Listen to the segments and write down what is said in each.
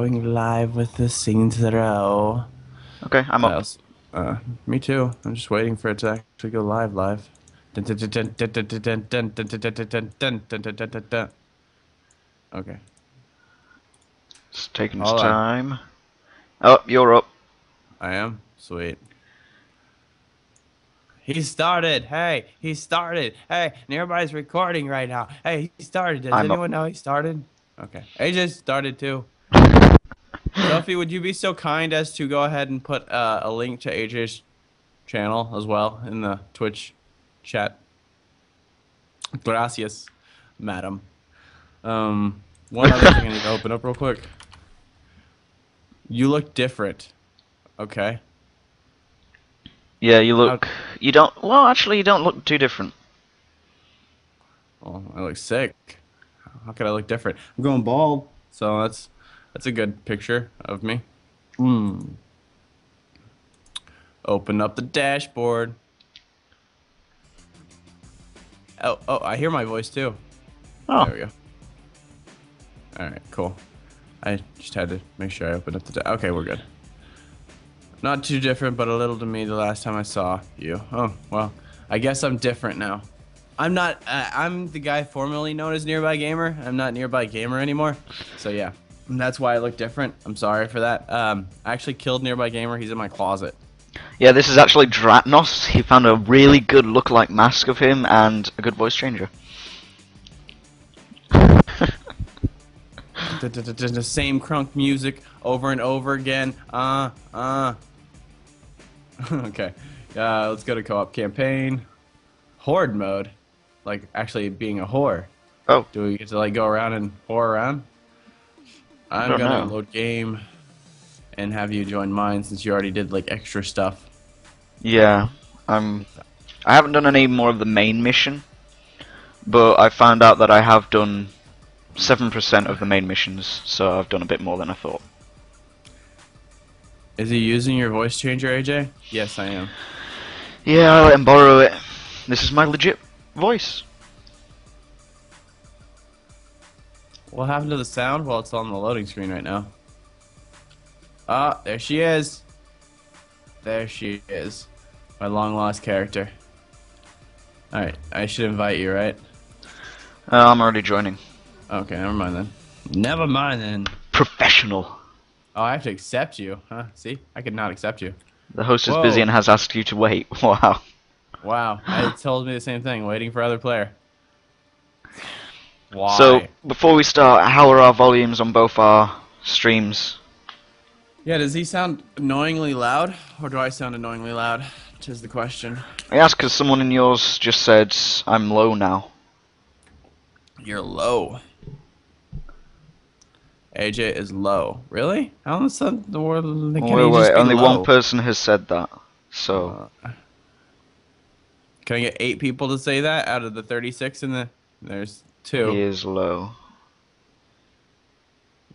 going live with the Saints Row. Okay, I'm up. Me too. I'm just waiting for it to actually go live. Okay. It's taking its time. Oh, you're up. I am? Sweet. He started. Hey, he started. Hey, everybody's recording right now. Hey, he started. Does anyone know he started? Okay. AJ started too. Sophie, would you be so kind as to go ahead and put a link to AJ's channel as well in the Twitch chat? Gracias, madam. One other thing I need to open up real quick. You look different. Okay. Yeah, you look... You don't... Well, actually, you don't look too different. Well, I look sick. How could I look different? I'm going bald, so that's a good picture of me. Open up the dashboard. Oh, I hear my voice, too. Oh. There we go. Alright, cool. I just had to make sure I opened up the Okay, we're good. Not too different, but a little to me the last time I saw you. Oh, well, I guess I'm different now. I'm not, I'm the guy formerly known as Nearbygamer. I'm not Nearbygamer anymore. So yeah, that's why I look different. I'm sorry for that. I actually killed Nearbygamer. He's in my closet. Yeah, this is actually Dratnos. He found a really good lookalike mask of him and a good voice changer. The same crunk music over and over again. Okay. Let's go to co-op campaign. Horde mode. Like, actually being a whore. Oh. Do we get to, like, go around and whore around? I'm gonna load game and have you join mine since you already did, like, extra stuff. Yeah. I haven't done any more of the main mission, but I found out that I have done 7% of the main missions, so I've done a bit more than I thought. Is he using your voice changer, AJ? Yes, I am. Yeah, I let him borrow it. This is my legit voice. What happened to the sound? Well, it's on the loading screen right now. Ah, there she is. There she is. My long-lost character. Alright, I should invite you, right? I'm already joining. Okay, never mind then. Never mind then. Professional. Oh, I have to accept you, huh? See? I could not accept you. The host is busy and has asked you to wait. Wow. Wow. It told me the same thing, waiting for other player. Why? So, before we start, how are our volumes on both our streams? Yeah, does he sound annoyingly loud, or do I sound annoyingly loud? Which is the question. I asked because someone in yours just said, I'm low now. You're low. AJ is low. Really? How in the world can he just be low? Only one person has said that. So, can I get 8 people to say that out of the 36? And there's 2. He is low.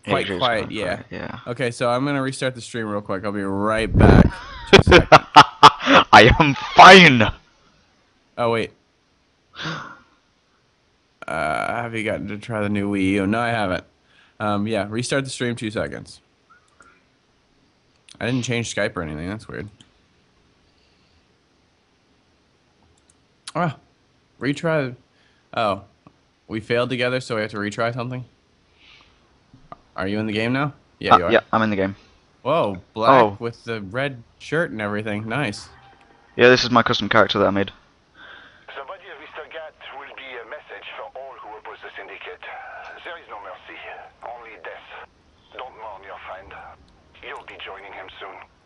Quite quiet. Yeah. Yeah. Okay, so I'm gonna restart the stream real quick. I'll be right back. I am fine. Oh wait. Have you gotten to try the new Wii U? No, I haven't. Yeah, restart the stream 2 seconds. I didn't change Skype or anything. That's weird. Ah, retry. Oh, we failed together, so we have to retry something. Are you in the game now? Yeah, you are. Yeah, I'm in the game. Whoa, black with the red shirt and everything. Nice. Yeah, this is my custom character that I made.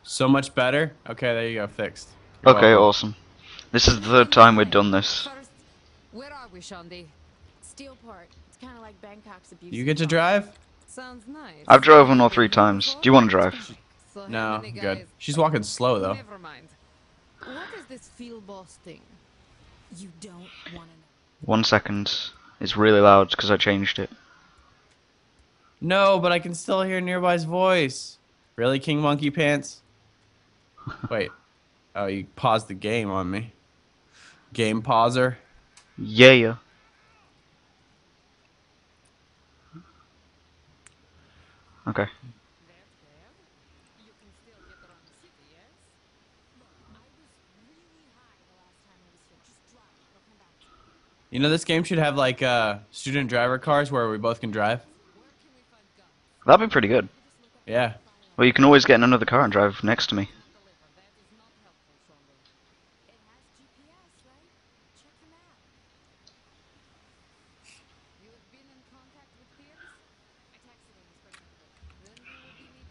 So much better. Okay, there you go, fixed. Okay, awesome. This is the third time we've done this. First, where are we, Shandi? Steelport. It's kind of like Bangkok's abuse. You get to drive? Sounds nice. I've driven all 3 times. Do you want to drive? No, good. She's walking slow though. Never mind. What is this field boss thing? You don't want to know. 1 second. It's really loud because I changed it. No, but I can still hear Nearby's voice. Really, King Monkey Pants? Wait. Oh, you paused the game on me. Game pauser. Yeah. Okay. You know, this game should have like student driver cars where we both can drive. That'd be pretty good. Yeah. Well, you can always get in another car and drive next to me.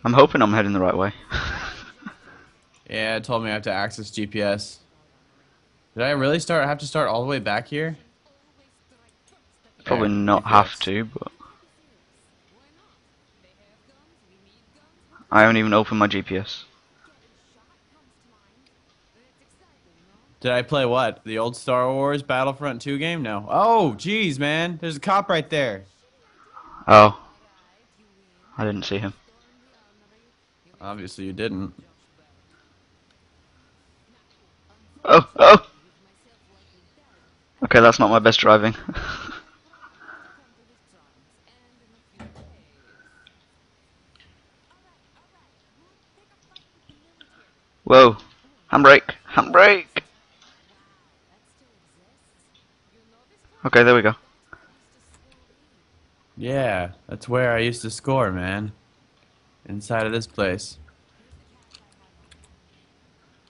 I'm hoping I'm heading the right way. Yeah, it told me I have to access GPS. Did I really start? I have to start all the way back here? Probably not have to, but... I haven't even opened my GPS. Did I play what? The old Star Wars Battlefront 2 game? No. Oh, jeez, man. There's a cop right there. Oh. I didn't see him. Obviously you didn't. Oh, oh! Okay, that's not my best driving. Whoa. Handbrake! Handbrake! Okay, there we go. Yeah, that's where I used to score, man. Inside of this place.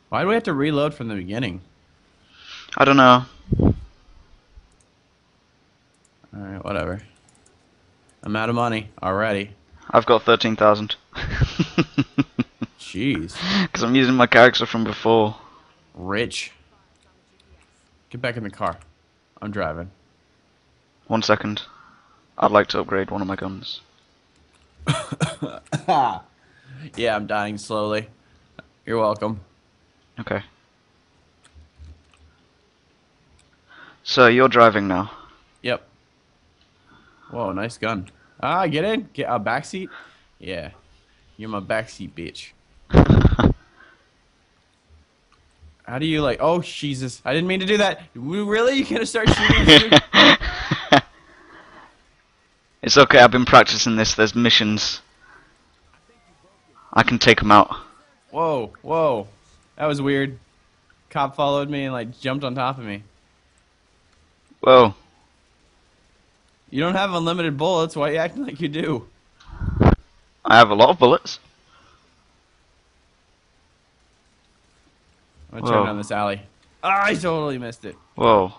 Why do we have to reload from the beginning? I don't know. Alright, whatever. I'm out of money already. I've got 13,000. Jeez. Because I'm using my character from before. Rich. Get back in the car. I'm driving. 1 second. I'd like to upgrade one of my guns. Yeah, I'm dying slowly. You're welcome. Okay. So you're driving now. Yep. Whoa, nice gun. Ah, get in. Get a backseat. Yeah, you're my backseat bitch. How do you like? Oh Jesus! I didn't mean to do that. Really? You gonna start shooting? It's okay, I've been practicing this, there's missions. I can take them out. Whoa, whoa. That was weird. Cop followed me and like jumped on top of me. Whoa. You don't have unlimited bullets, why are you acting like you do? I have a lot of bullets. I'm gonna turn down this alley. Ah, I totally missed it. Whoa.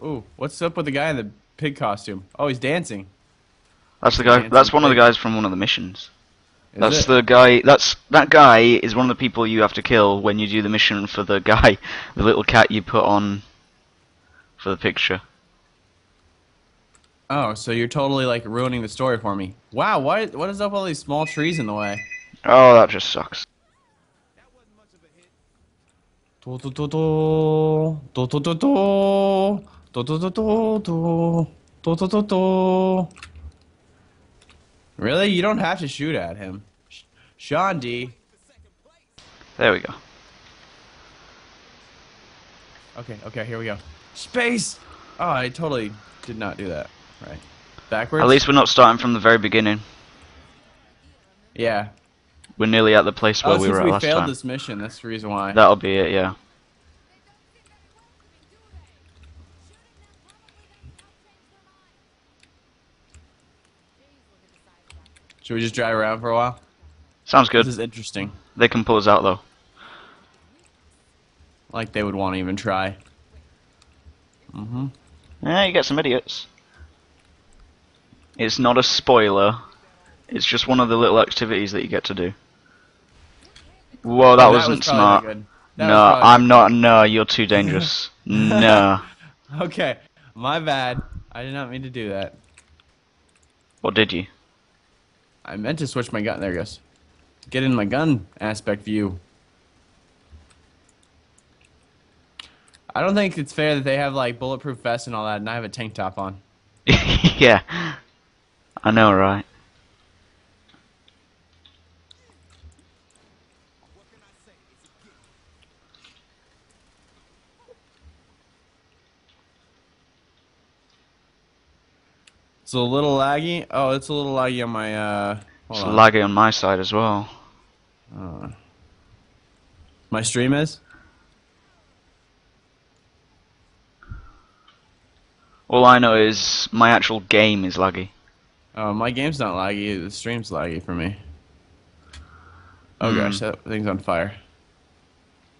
Ooh, what's up with the guy in the pig costume? Oh, he's dancing. That's the guy. That's one of the guys from one of the missions. That's the guy. That guy is one of the people you have to kill when you do the mission for the guy, the little cat you put on for the picture. Oh, so you're totally like ruining the story for me. Wow, what is up with all these small trees in the way? Oh, that just sucks. Do do do do do do do do. Really? You don't have to shoot at him. Sean D. There we go. Okay, okay, here we go. Space! Oh, I totally did not do that. Right. Backwards? At least we're not starting from the very beginning. Yeah. We're nearly at the place where we were at last time. Oh, since we failed this mission, that's the reason why. That'll be it, yeah. Should we just drive around for a while? Sounds good. This is interesting. They can pull us out, though. Like they would want to even try. Mm-hmm. Yeah, you get some idiots. It's not a spoiler. It's just one of the little activities that you get to do. Whoa, that wasn't smart. Good. No, I'm not. No, you're too dangerous. No. Okay, my bad. I did not mean to do that. Or did you? I meant to switch my gun. There it goes. Get in my gun aspect view. I don't think it's fair that they have like bulletproof vests and all that, and I have a tank top on. Yeah, I know, right? It's a little laggy. Oh, it's a little laggy on my. It's laggy on my side as well. My stream is. All I know is my actual game is laggy. My game's not laggy, the stream's laggy for me. Oh gosh, that thing's on fire.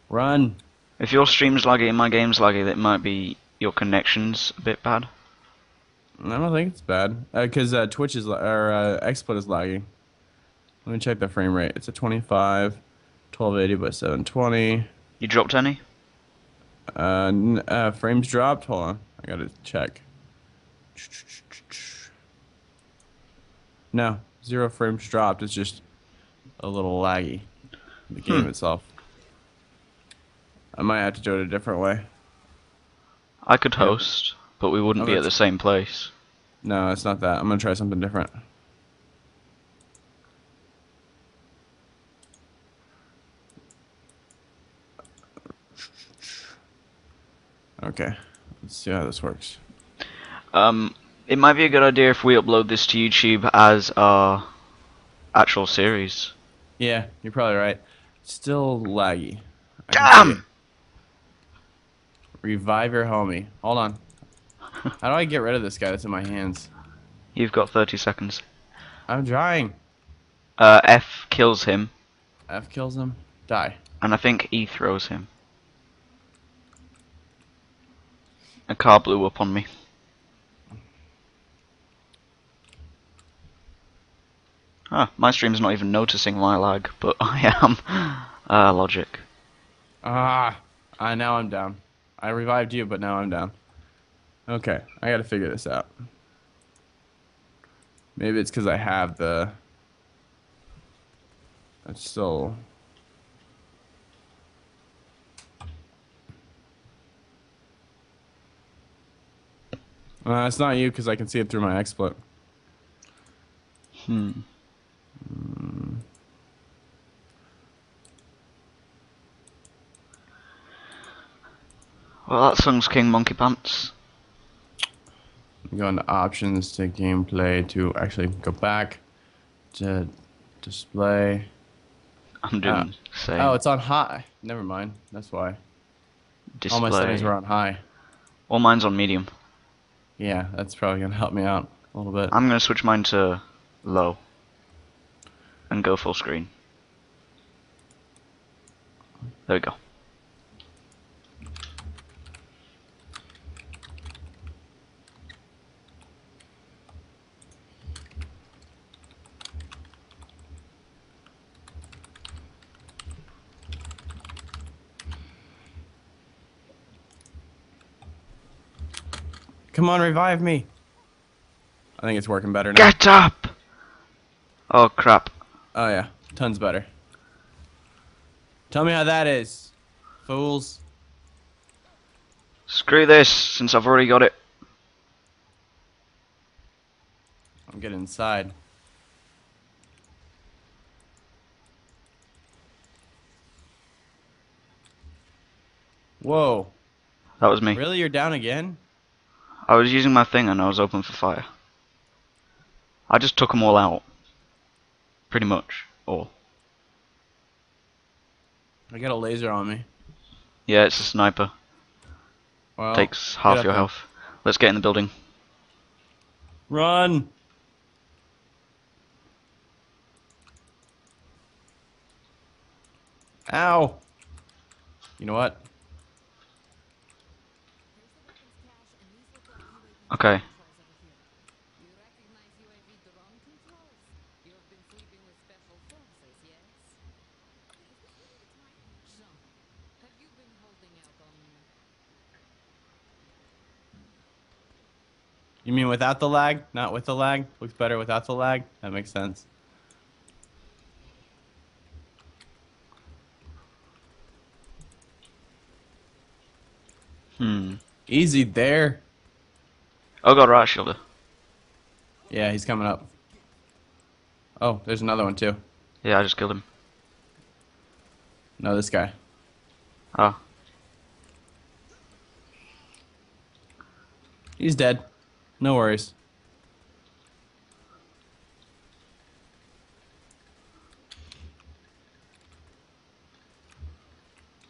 Run! If your stream's laggy and my game's laggy, that might be your connection's a bit bad. I don't think it's bad, because Twitch is, or XSplit is laggy. Let me check the frame rate. It's a 25, 1280 by 720. You dropped any? Frames dropped? Hold on, I gotta check. No, 0 frames dropped, it's just a little laggy, the game itself. I might have to do it a different way. I could host, but we wouldn't be at the same place. No, it's not that. I'm gonna try something different. Okay, let's see how this works. It might be a good idea if we upload this to YouTube as our actual series. Yeah, you're probably right. Still laggy. Damn! Revive your homie. Hold on. How do I get rid of this guy that's in my hands? You've got 30 seconds. I'm trying. F kills him. F kills him? Die. And I think E throws him. A car blew up on me. Ah, my stream's not even noticing my lag, but I am. Logic. Ah, now I'm down. I revived you, but now I'm down. Okay, I gotta figure this out. Maybe it's because I have the... That's still... It's not you because I can see it through my XSplit. Well, that song's King Monkey Pants. I'm going to options, to gameplay, to actually go back to display. I'm doing the same. Oh, it's on high. Never mind. That's why. Display. All my settings were on high. All mine's on medium. Yeah, that's probably going to help me out a little bit. I'm going to switch mine to low and go full screen. There we go. Come on, revive me. I think it's working better now. Get up! Oh, crap. Oh, yeah. Tons better. Tell me how that is, fools. Screw this, since I've already got it. I'm getting inside. Whoa. That was me. Really? You're down again? I was using my thing and I was open for fire. I just took them all out. Pretty much. All. I got a laser on me. Yeah, it's a sniper. Well, takes half your health. Let's get in the building. Run! Ow! You know what? Okay. You mean without the lag, not with the lag? Looks better without the lag? That makes sense. Easy there. Oh god, right shielder. Yeah, he's coming up. Oh, there's another one too. Yeah, I just killed him. No, this guy. Oh. He's dead. No worries.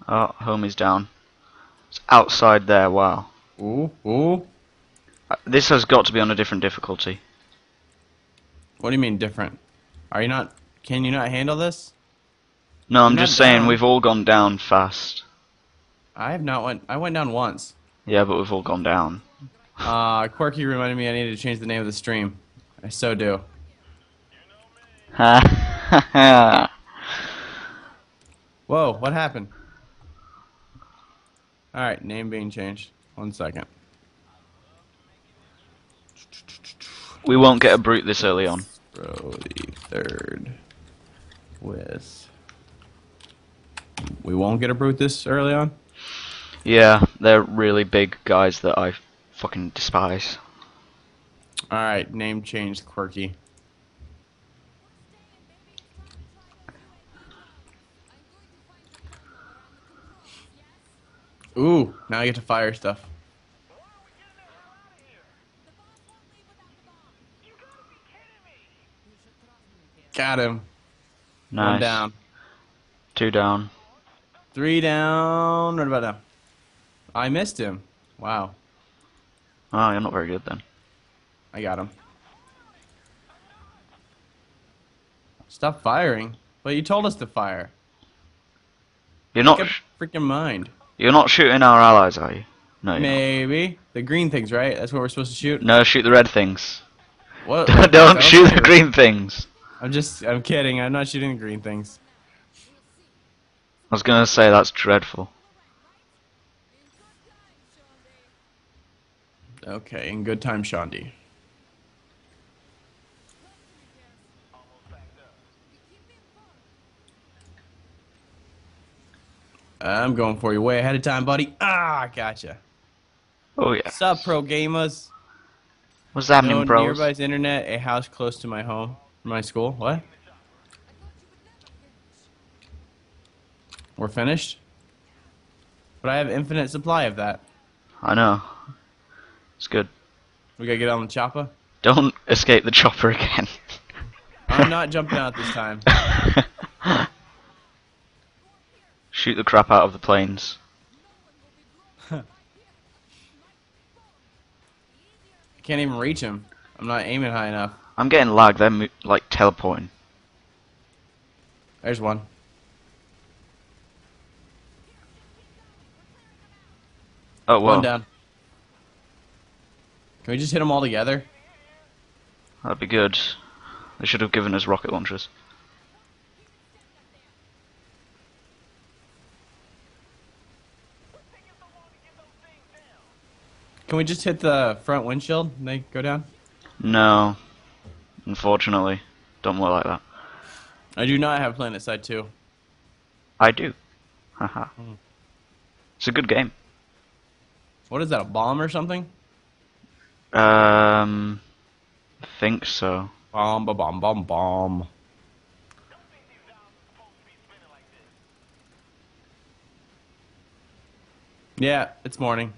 Oh, homie's down. It's outside there, wow. Ooh, ooh. This has got to be on a different difficulty. What do you mean different? Are you not? Can you not handle this? No, I'm just saying we've all gone down fast. I have not went. I went down once. Yeah, but we've all gone down. Quirky reminded me I needed to change the name of the stream. I so do. Ha. Whoa! What happened? All right, name being changed. 1 second. We won't get a brute this early on. Bro, the third with. We won't get a brute this early on? Yeah, they're really big guys that I fucking despise. Alright, name change, Quirky. Ooh, now I get to fire stuff. Got him. Nice. 1 down. 2 down. 3 down. Right about now. I missed him. Wow. Oh, you're not very good then. I got him. Stop firing. But you told us to fire. You're not. Make a freaking mind. You're not shooting our allies, are you? No. You're Maybe not. The green things, right? That's what we're supposed to shoot. No, shoot the red things. What? Don't shoot the green things. I'm kidding. I'm not shooting the green things. I was gonna say that's dreadful. Okay, in good time, Shandi. I'm going for you way ahead of time, buddy. Ah, gotcha. Oh yeah. What's up, pro gamers? What's happening, bro? Nearby's internet, a house close to my home, my school. What? We're finished? But I have infinite supply of that. I know. It's good. We gotta get on the chopper? Don't escape the chopper again. I'm not jumping out this time. Shoot the crap out of the planes. I can't even reach him. I'm not aiming high enough. I'm getting lagged. They're like teleporting. There's one. Oh, whoa. 1 down. Can we just hit them all together? That'd be good. They should have given us rocket launchers. Can we just hit the front windshield and they go down? No. Unfortunately. Don't look like that. I do not have Planet Side 2. I do. Haha. It's a good game. What is that, a bomb or something? I think so. Bomb, ba bomb, bomb, bomb. Yeah, it's morning.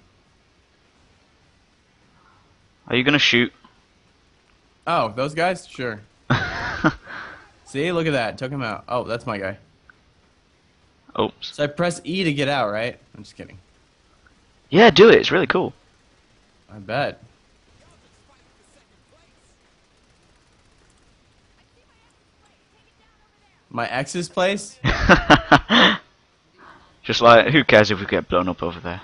Are you gonna shoot? Oh, those guys? Sure. See, look at that. Took him out. Oh, that's my guy. Oops. So I press E to get out, right? I'm just kidding. Yeah, do it. It's really cool. I bet. My ex's place? Just like, who cares if we get blown up over there?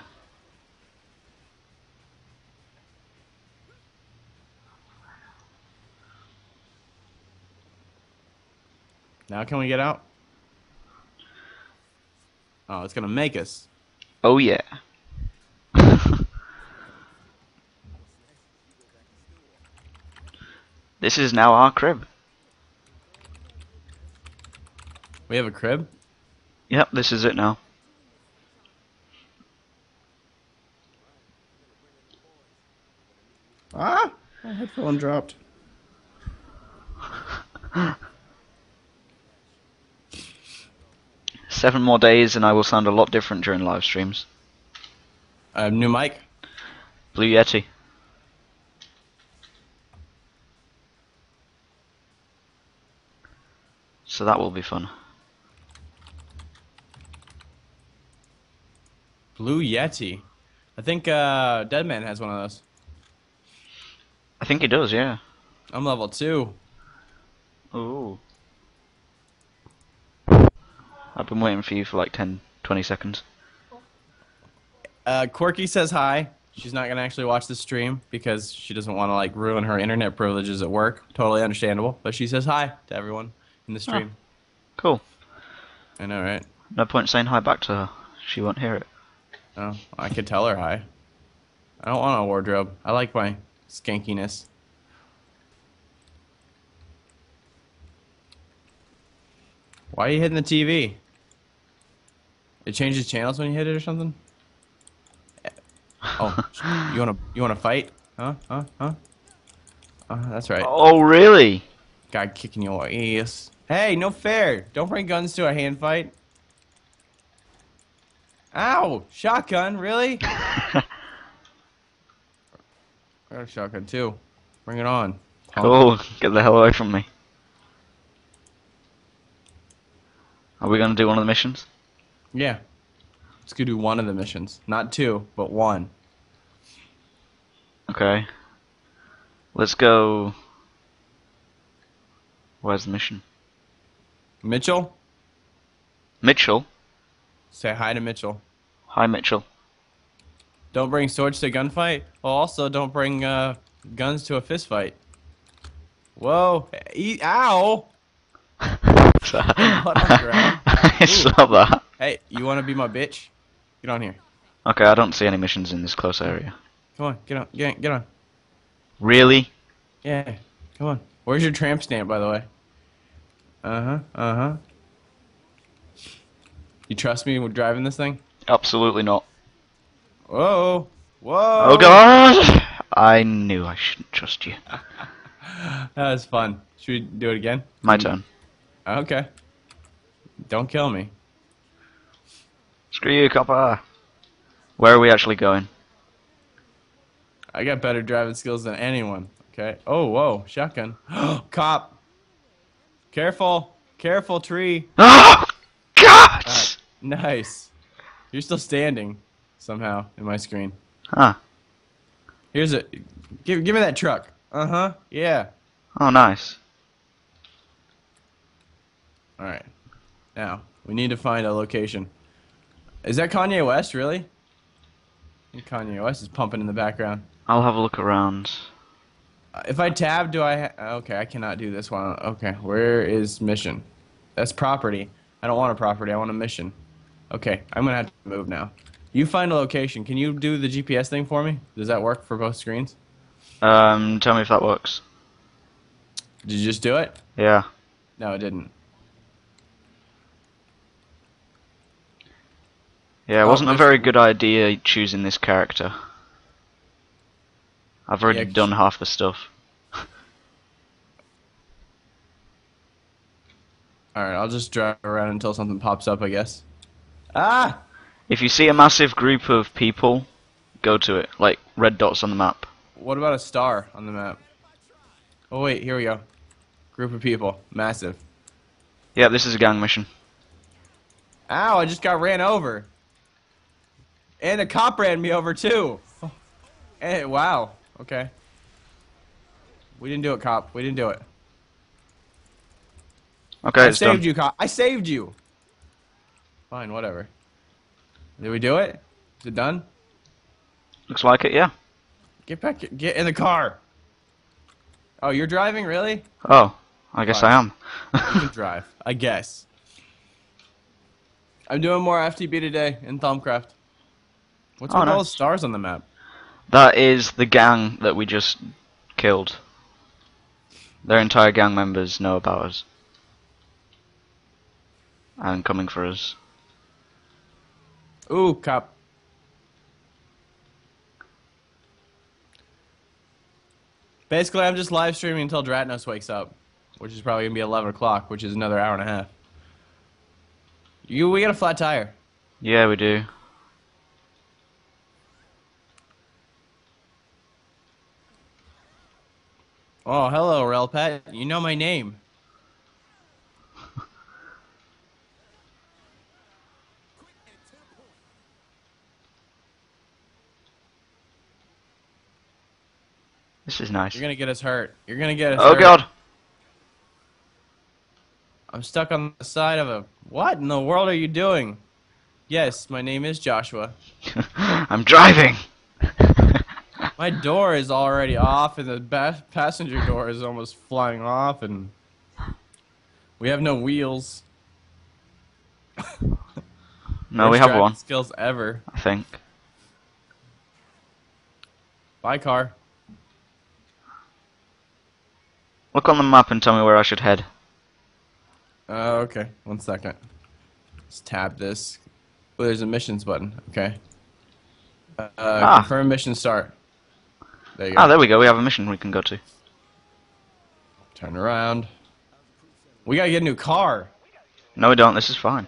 Now can we get out? Oh, it's gonna make us. Oh, yeah. This is now our crib. We have a crib? Yep, this is it now. Ah! My headphone dropped. Seven more days and I will sound a lot different during live streams. New mic? Blue Yeti. So that will be fun. Blue Yeti. I think Deadman has one of those. I think he does, yeah. I'm level 2. Ooh. I've been waiting for you for like 10, 20 seconds. Quirky says hi. She's not going to actually watch this stream because she doesn't want to like ruin her internet privileges at work. Totally understandable. But she says hi to everyone in the stream. Oh, cool. I know, right? No point saying hi back to her. She won't hear it. Oh, I could tell her hi. I don't want a wardrobe. I like my skankiness. Why are you hitting the TV? It changes channels when you hit it or something? Oh, you wanna fight? Huh? That's right. Oh, really? Guy kicking your ass. Hey, no fair. Don't bring guns to a hand fight. Ow! Shotgun, really? I got a shotgun too. Bring it on. Oh, get the hell away from me. Are we gonna do one of the missions? Yeah. Let's go do one of the missions. Not two, but one. Okay. Let's go... Where's the mission? Mitchell? Mitchell? Say hi to Mitchell. Hi, Mitchell. Don't bring swords to a gunfight. Well, also, don't bring guns to a fist fight. Whoa. Ow! I saw that. Hey, you wanna be my bitch? Get on here. Okay, I don't see any missions in this close area. Come on, get on, get on. Really? Yeah, come on. Where's your tramp stamp, by the way? You trust me with driving this thing? Absolutely not. Whoa! Whoa! Oh god! I knew I shouldn't trust you. That was fun. Should we do it again? My turn. Okay. Don't kill me. Screw you, copper. Where are we actually going? I got better driving skills than anyone. Okay. Oh, whoa. Shotgun. Cop. Careful. Careful, tree. Oh, God. Nice. You're still standing somehow in my screen. Huh. Here's a... Give me that truck. Uh-huh. Yeah. Oh, nice. All right. Now, we need to find a location. Is that Kanye West, really? I think Kanye West is pumping in the background. I'll have a look around. If I tab, do I... Okay, I cannot do this one. Okay, where is mission? That's property. I don't want a property. I want a mission. Okay, I'm going to have to move now. You find a location. Can you do the GPS thing for me? Does that work for both screens? Tell me if that works. Did you just do it? Yeah. No, it didn't. Yeah, it wasn't a very good idea choosing this character. I've already done half the stuff. Alright, I'll just drive around until something pops up, I guess. Ah! If you see a massive group of people, go to it. Like, red dots on the map. What about a star on the map? Oh wait, here we go. Group of people. Massive. Yeah, this is a gang mission. Ow, I just got ran over. And a cop ran me over too. Hey, wow. Okay. We didn't do it, cop. We didn't do it. Okay, I saved you, cop. I saved you. Fine, whatever. Did we do it? Is it done? Looks like it, yeah. Get back. Get in the car. Oh, you're driving, really? Oh, I guess I am. You can drive, I guess. I'm doing more FTB today in Thumbcraft. What's with all the stars on the map? That is the gang that we just killed. Their entire gang members know about us. And coming for us. Ooh, cop. Basically, I'm just live streaming until Dratnos wakes up, which is probably going to be 11 o'clock, which is another hour and a half. We got a flat tire. Yeah, we do. Oh, hello, Relpet. You know my name. This is nice. You're gonna get us hurt. You're gonna get us hurt. Oh god. I'm stuck on the side of a... What in the world are you doing? Yes, my name is Joshua. I'm driving. My door is already off and the passenger door is almost flying off and... We have no wheels. No, we have one. Skills ever. I think. Bye, car. Look on the map and tell me where I should head. Okay. 1 second. Let's tab this. Oh, there's a missions button. Okay. Confirm mission start. There you go. Ah, there we go. We have a mission we can go to. Turn around. We gotta get a new car. No, we don't. This is fine.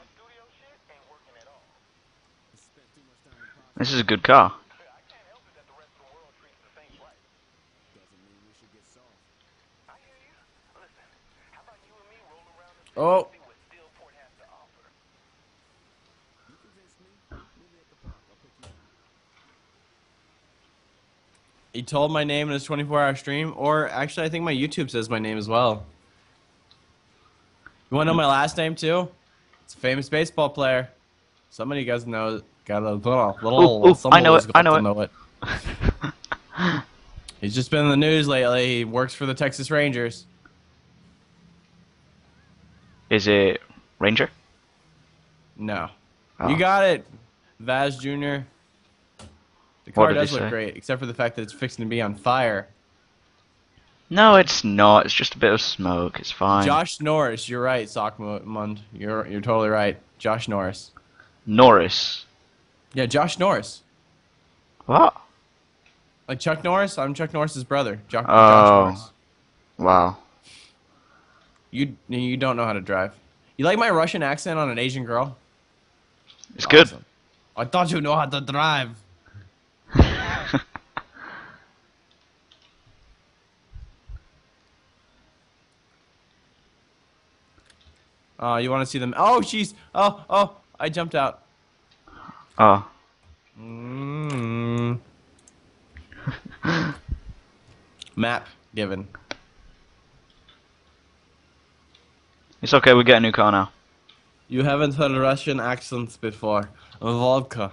This is a good car. Oh. He told my name in his 24-hour stream, or actually I think my YouTube says my name as well. You wanna know my last name too? It's a famous baseball player. Somebody you guys know got a little somebody I know it. He's just been in the news lately. He works for the Texas Rangers. Is it Ranger? No. Oh. You got it, Vaz Jr. The car does look great, except for the fact that it's fixing to be on fire. No, it's not. It's just a bit of smoke. It's fine. Josh Norris, you're right, Sockmund. You're totally right. Josh Norris. Norris? Yeah, Josh Norris. What? Like Chuck Norris? I'm Chuck Norris's brother. Josh Norris. Wow. You don't know how to drive. You like my Russian accent on an Asian girl? It's awesome. Good. I thought you know how to drive. You want to see them? Oh, jeez. Oh, I jumped out. Oh. Mm. Map given. It's okay, we get a new car now. You haven't heard Russian accents before. Vodka.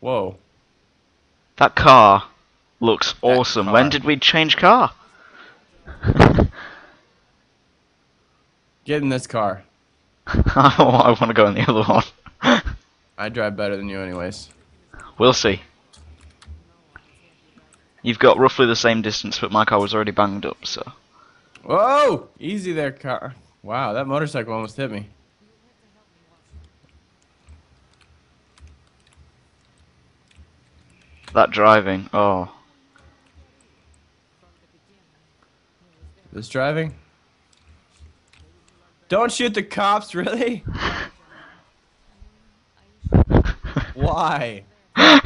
Whoa. That car looks awesome. When did we change car? Get in this car. I want to go in the other one. I drive better than you anyways. We'll see. You've got roughly the same distance, but my car was already banged up, so... Whoa! Easy there, car. Wow, that motorcycle almost hit me. That driving, oh. This driving? Don't shoot the cops, really? Why? You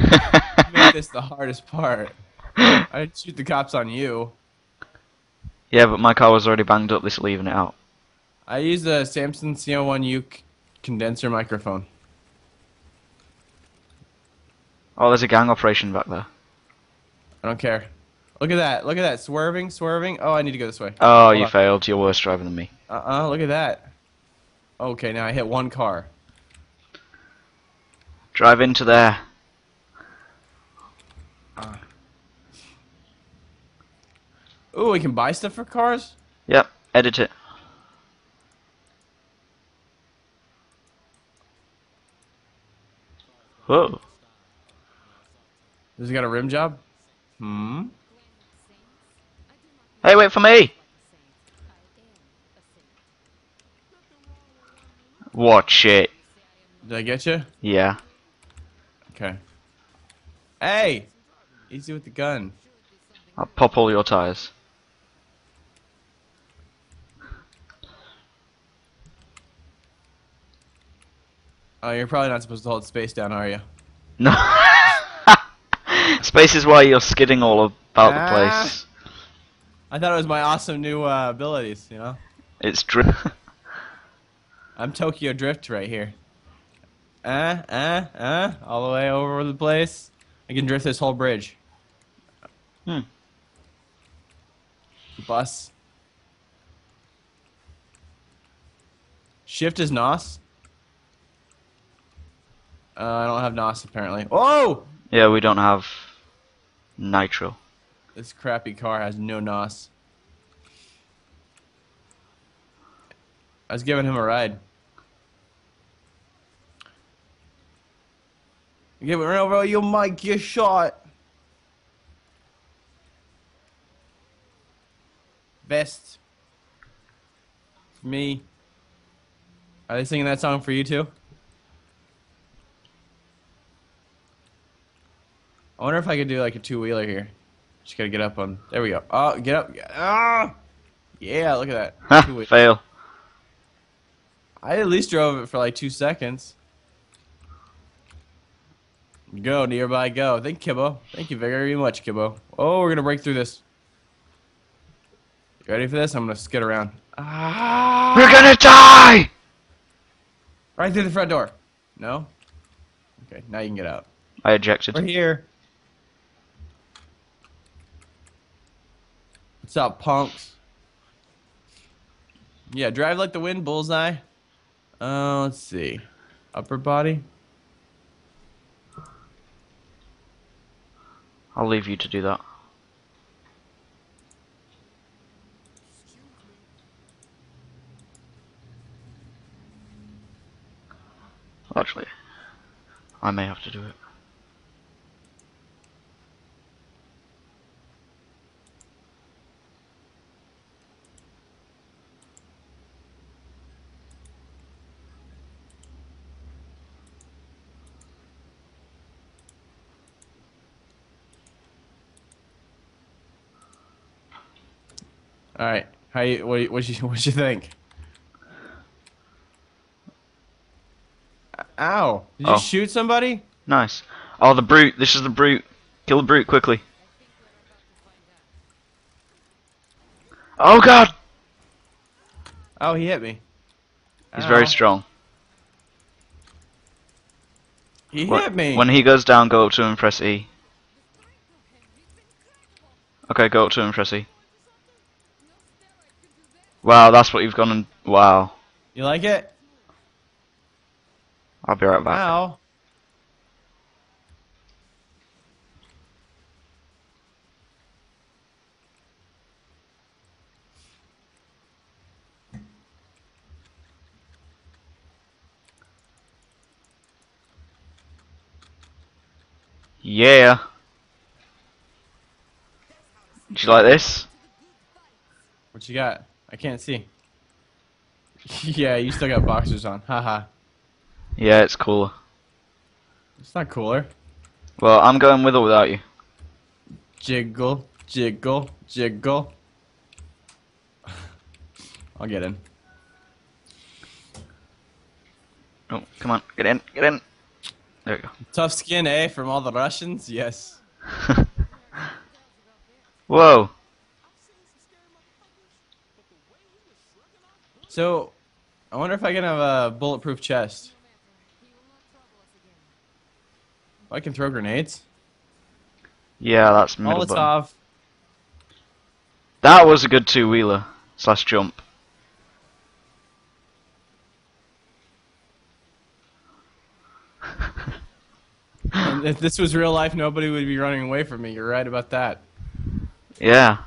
made this the hardest part. I'd shoot the cops on you. Yeah, but my car was already banged up, this leaving it out. I used a Samson C01U condenser microphone. Oh, there's a gang operation back there. I don't care. Look at that, swerving, swerving. Oh, I need to go this way. Oh, you failed, you're worse driving than me. Look at that. Okay, now I hit one car. Drive into there. Ooh, we can buy stuff for cars? Yep, edit it. Whoa. Has he got a rim job? Hmm? Hey, wait for me! Watch it. Did I get you? Yeah. Okay. Hey! Easy with the gun. I'll pop all your tires. Oh, you're probably not supposed to hold space down, are you? No. Space is why you're skidding all about the place. I thought it was my awesome new abilities, you know? It's drift. I'm Tokyo Drift right here. All the way over the place. I can drift this whole bridge. Hmm. Bus. Shift is NOS. I don't have NOS apparently. Oh! Yeah, we don't have nitro. This crappy car has no NOS. I was giving him a ride. You get run over, you might get shot. Best. For me. Are they singing that song for you too? I wonder if I could do like a two-wheeler here. Just gotta get up on. There we go. Oh, get up. Ah! Yeah, look at that. Fail. I at least drove it for like 2 seconds. Go, nearby, go. Thank you, Kibbo. Thank you very much, Kibbo. Oh, we're gonna break through this. You ready for this? I'm gonna skid around. Ah! We're gonna die! Right through the front door. No? Okay, now you can get out. I ejected. We're here. What's up, punks? Yeah, drive like the wind, bullseye. Let's see. Upper body. I'll leave you to do that. Actually, I may have to do it. All right, how you? What you think? Ow! Did you shoot somebody? Nice. Oh, the brute! This is the brute. Kill the brute quickly. Oh God! Oh, he hit me. He's very strong. He hit me. When he goes down, go up to him and press E. Okay, go up to him and press E. Wow, that's what you've gone and... Wow. You like it? I'll be right back. Wow. Yeah. Do you like this? What you got? I can't see. Yeah, you still got boxers on. Haha. Yeah, it's cooler. It's not cooler. Well, I'm going with or without you. Jiggle, jiggle, jiggle. I'll get in. Oh, come on. Get in, get in. There we go. Tough skin, eh? From all the Russians? Yes. Whoa. So, I wonder if I can have a bulletproof chest. Oh, I can throw grenades? Yeah, that's middle button. Molotov. That was a good two-wheeler slash jump. And if this was real life, nobody would be running away from me. You're right about that. Yeah.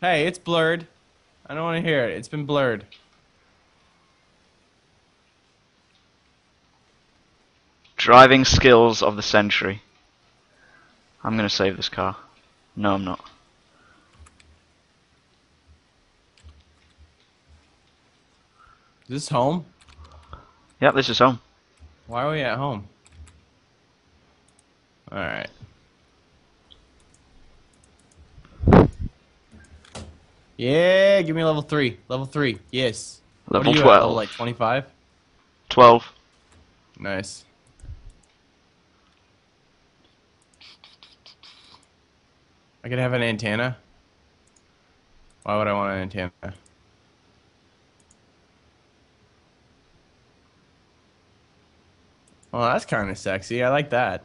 Hey, it's blurred. I don't want to hear it. It's been blurred. Driving skills of the century. I'm going to save this car. No, I'm not. Is this home? Yep, this is home. Why are we at home? Alright. Yeah, give me level 3. Level 3, yes. Level 12. At, level like 25? 12. Nice. I could have an antenna. Why would I want an antenna? Well, that's kind of sexy. I like that.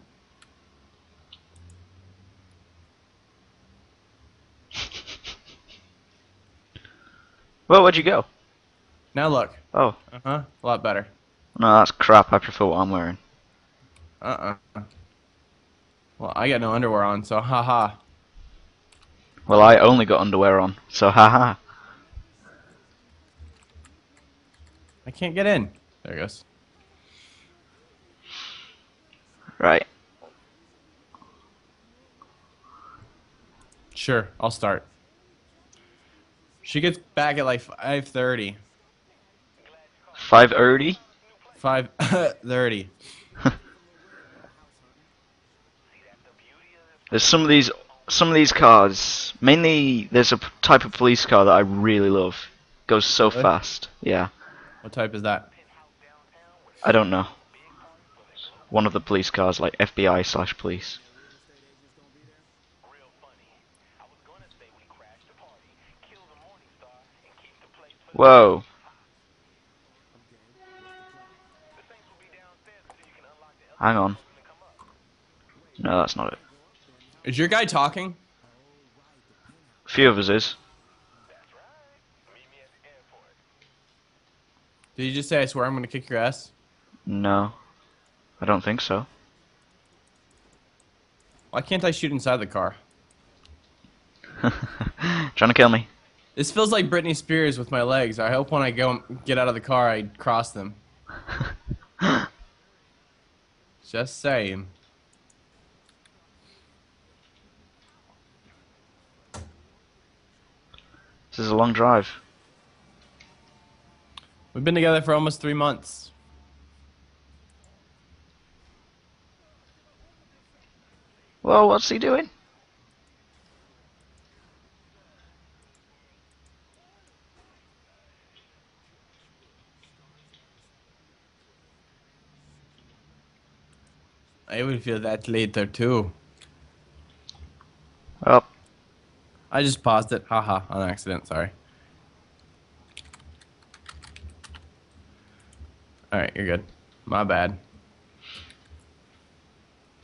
Well, where'd you go? Now look. Oh. Uh-huh. A lot better. No, that's crap. I prefer what I'm wearing. Uh-uh. Well, I got no underwear on, so haha. Well, I only got underwear on, so haha. I can't get in. There it goes. Right. Sure, I'll start. She gets back at like 5:30. 5:30? 5:30. There's some of these cars. Mainly, there's a type of police car that I really love. Goes so fast. Yeah. What type is that? I don't know. One of the police cars, like FBI/police. Whoa. Hang on. No, that's not it. Is your guy talking? A few of us is. Did you just say, I swear I'm gonna kick your ass? No. I don't think so. Why can't I shoot inside the car? Trying to kill me. This feels like Britney Spears with my legs. I hope when I go get out of the car, I cross them. Just saying. This is a long drive. We've been together for almost 3 months. Well, what's he doing? I will feel that later too. Oh. I just paused it, haha, on accident, sorry. Alright, you're good. My bad.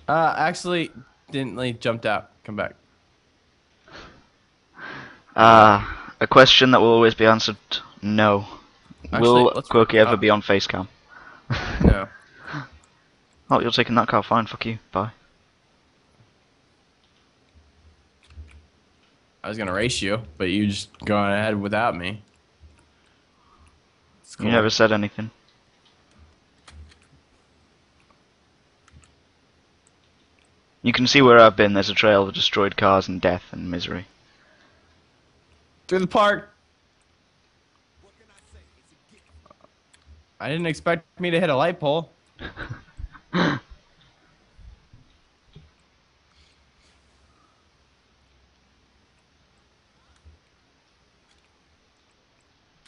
Actually, didn't jumped out. Come back. A question that will always be answered, no. Actually, will Quirky ever be on Facecam? No. Oh, you're taking that car, fine, fuck you, bye. I was gonna race you, but you just gone ahead without me. Cool. You never said anything. You can see where I've been, there's a trail of destroyed cars and death and misery. Through the park! I didn't expect me to hit a light pole.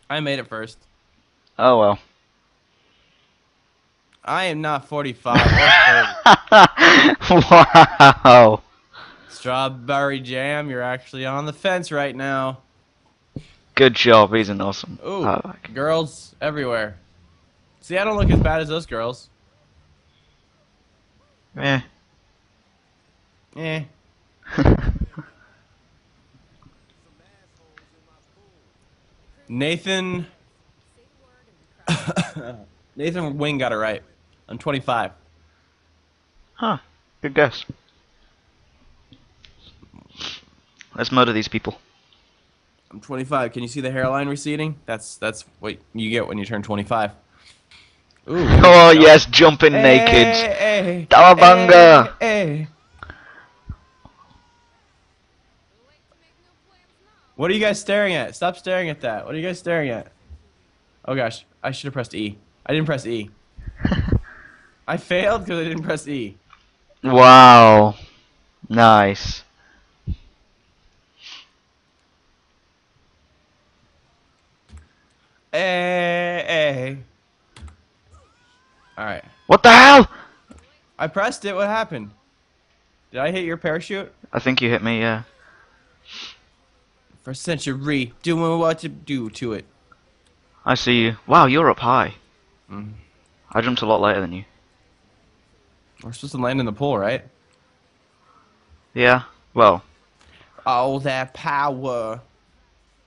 I made it first. Oh well. I am not 45. Wow. Strawberry jam, you're actually on the fence right now. Good job, he's an awesome. Ooh, like girls everywhere. See, I don't look as bad as those girls. Eh. Eh. Nathan Wing got it right. I'm 25. Huh. Good guess. Let's murder these people. I'm 25. Can you see the hairline receding? That's what you get when you turn 25. Ooh. Oh yes, jumping naked. Dawabanga. What are you guys staring at? Stop staring at that. What are you guys staring at? Oh gosh, I should have pressed E. I didn't press E. I failed because I didn't press E. Wow. Nice. Hey. Alright. What the hell? I pressed it. What happened? Did I hit your parachute? I think you hit me, yeah. First century, doing what to do to it. I see you. Wow, you're up high. Mm. I jumped a lot later than you. We're supposed to land in the pool, right? Yeah. Well. Oh, that power.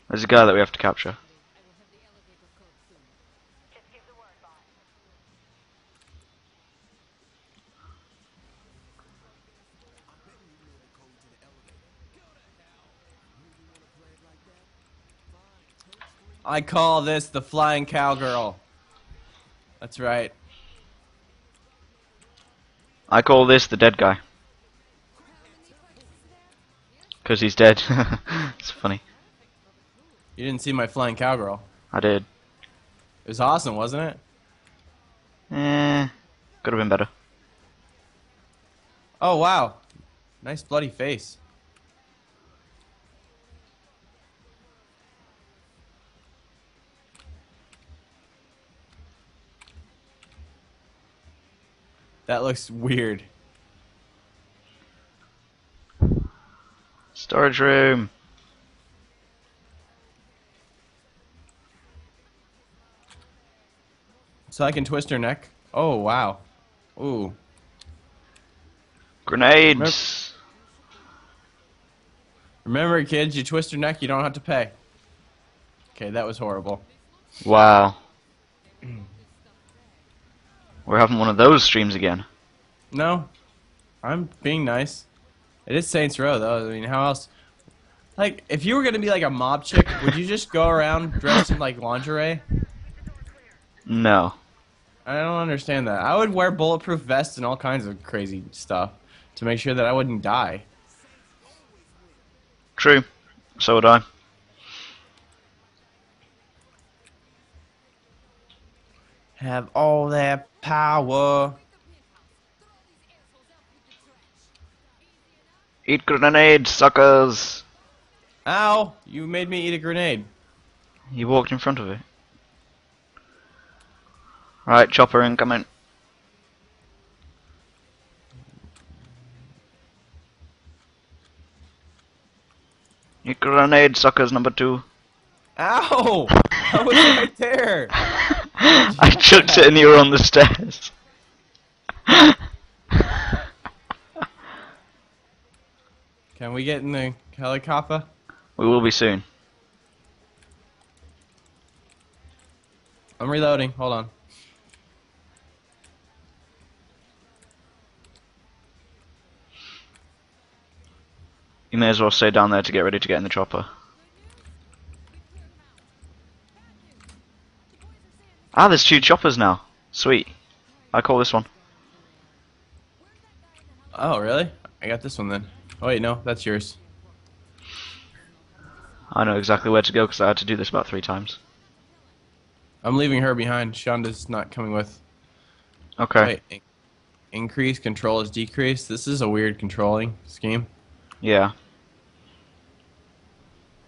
There's a guy that we have to capture. I call this the flying cowgirl. That's right. I call this the dead guy. Because he's dead. It's funny. You didn't see my flying cowgirl. I did. It was awesome, wasn't it? Eh. Could have been better. Oh, wow. Nice bloody face. That looks weird. Storage room. So I can twist her neck. Oh wow. Ooh. Grenades. Remember kids, you twist your neck, you don't have to pay. Okay, that was horrible. Wow. We're having one of those streams again. No. I'm being nice. It is Saints Row, though. I mean, how else? Like, if you were going to be, like, a mob chick, would you just go around dressed in, like, lingerie? No. I don't understand that. I would wear bulletproof vests and all kinds of crazy stuff to make sure that I wouldn't die. True. So would I. Have all that power. Eat grenades, suckers. Ow, you made me eat a grenade. You walked in front of it. Right, chopper incoming. Eat grenade, suckers, number 2. Ow! I was right there! I chucked it and you were on the stairs. Can we get in the helicopter? We will be soon. I'm reloading, hold on. You may as well stay down there to get ready to get in the chopper. Ah, there's 2 choppers now. Sweet. I call this one. Oh, really? I got this one then. Oh, wait, no, that's yours. I know exactly where to go because I had to do this about 3 times. I'm leaving her behind. Shonda's not coming with. Okay. Wait, increase, control is decrease. This is a weird controlling scheme. Yeah.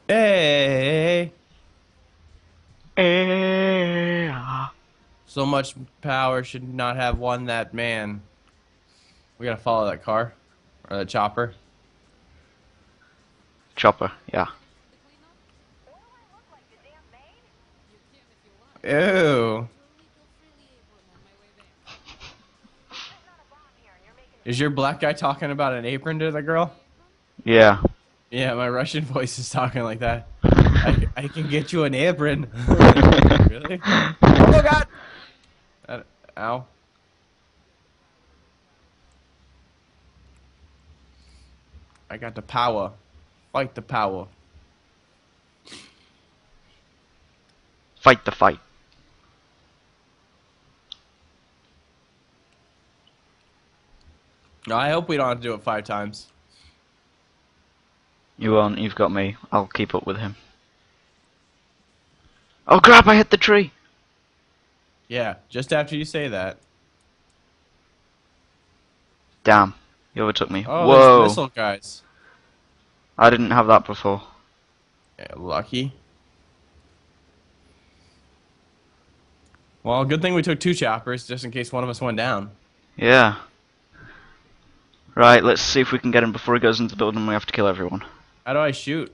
Hey! So much power should not have won that man. We gotta follow that car. Or that chopper. Chopper, yeah. Ew. Is your black guy talking about an apron to the girl? Yeah. Yeah, my Russian voice is talking like that. I can get you an apron. Really? Oh God! Ow. I got the power. Fight the power. Fight the fight. No, I hope we don't have to do it 5 times. You won't. You've got me. I'll keep up with him. Oh crap, I hit the tree! Yeah, just after you say that. Damn, you overtook me. Oh, whoa. There's missile guys. I didn't have that before. Yeah, lucky. Well, good thing we took 2 choppers, just in case one of us went down. Yeah. Right, let's see if we can get him before he goes into the building. We have to kill everyone. How do I shoot?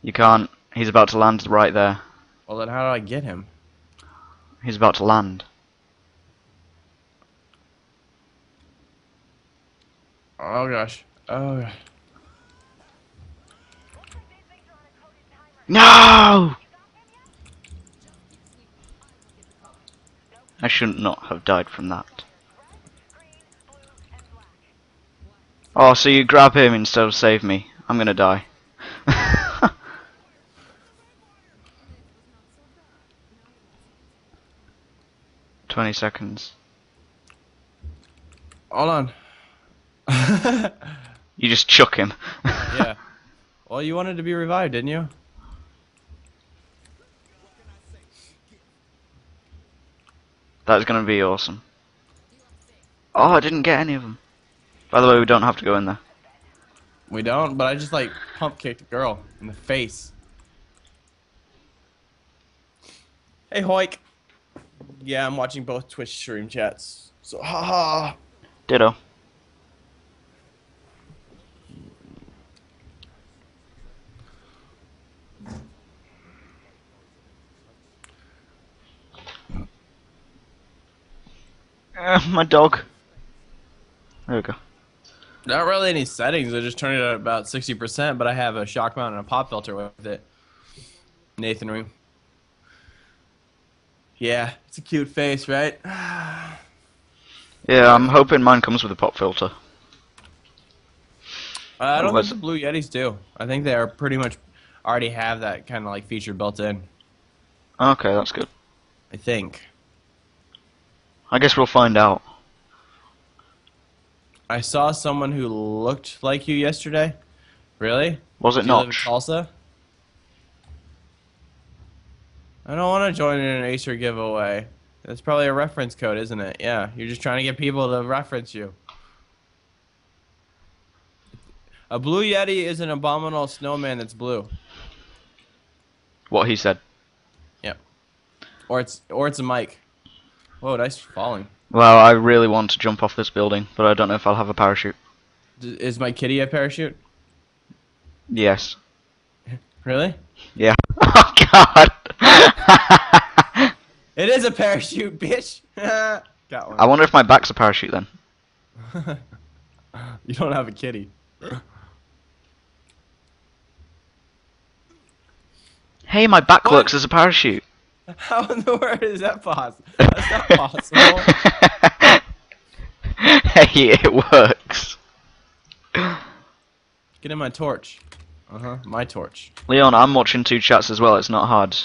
You can't. He's about to land right there. Well, then how do I get him? He's about to land. Oh gosh. Oh gosh. No! I shouldn't not have died from that. Oh, so you grab him instead of save me. I'm gonna die. 20 seconds. Hold on. You just chuck him. Yeah. Well, you wanted to be revived, didn't you? That's gonna be awesome. Oh, I didn't get any of them. By the way, we don't have to go in there. We don't, but I just like pump kicked a girl in the face. Hey, Hoik. Yeah, I'm watching both Twitch stream chats. So, haha. Ditto. My dog. There we go. Not really any settings. I just turned it at about 60%, but I have a shock mount and a pop filter with it. Nathan Ring. Yeah, it's a cute face, right? Yeah, I'm hoping mine comes with a pop filter. I don't think the Blue Yetis do. I think they are pretty much already have that kind of like feature built in. Okay, that's good. I think. I guess we'll find out. I saw someone who looked like you yesterday. Really? Was it Notch? Salsa? I don't want to join in an Acer giveaway. That's probably a reference code, isn't it? Yeah, you're just trying to get people to reference you. A Blue Yeti is an abominable snowman that's blue. What he said. Yep. Or it's a mic. Whoa, nice falling. Well, I really want to jump off this building, but I don't know if I'll have a parachute. Is my kitty a parachute? Yes. Really? Yeah. Oh, God. It is a parachute, bitch. Got one. I wonder if my back's a parachute, then. You don't have a kitty. Hey, my back works as a parachute. How in the world is that possible? That's not possible. Hey, it works. Get in my torch. Uh-huh, my torch. Leon, I'm watching two chats as well, it's not hard.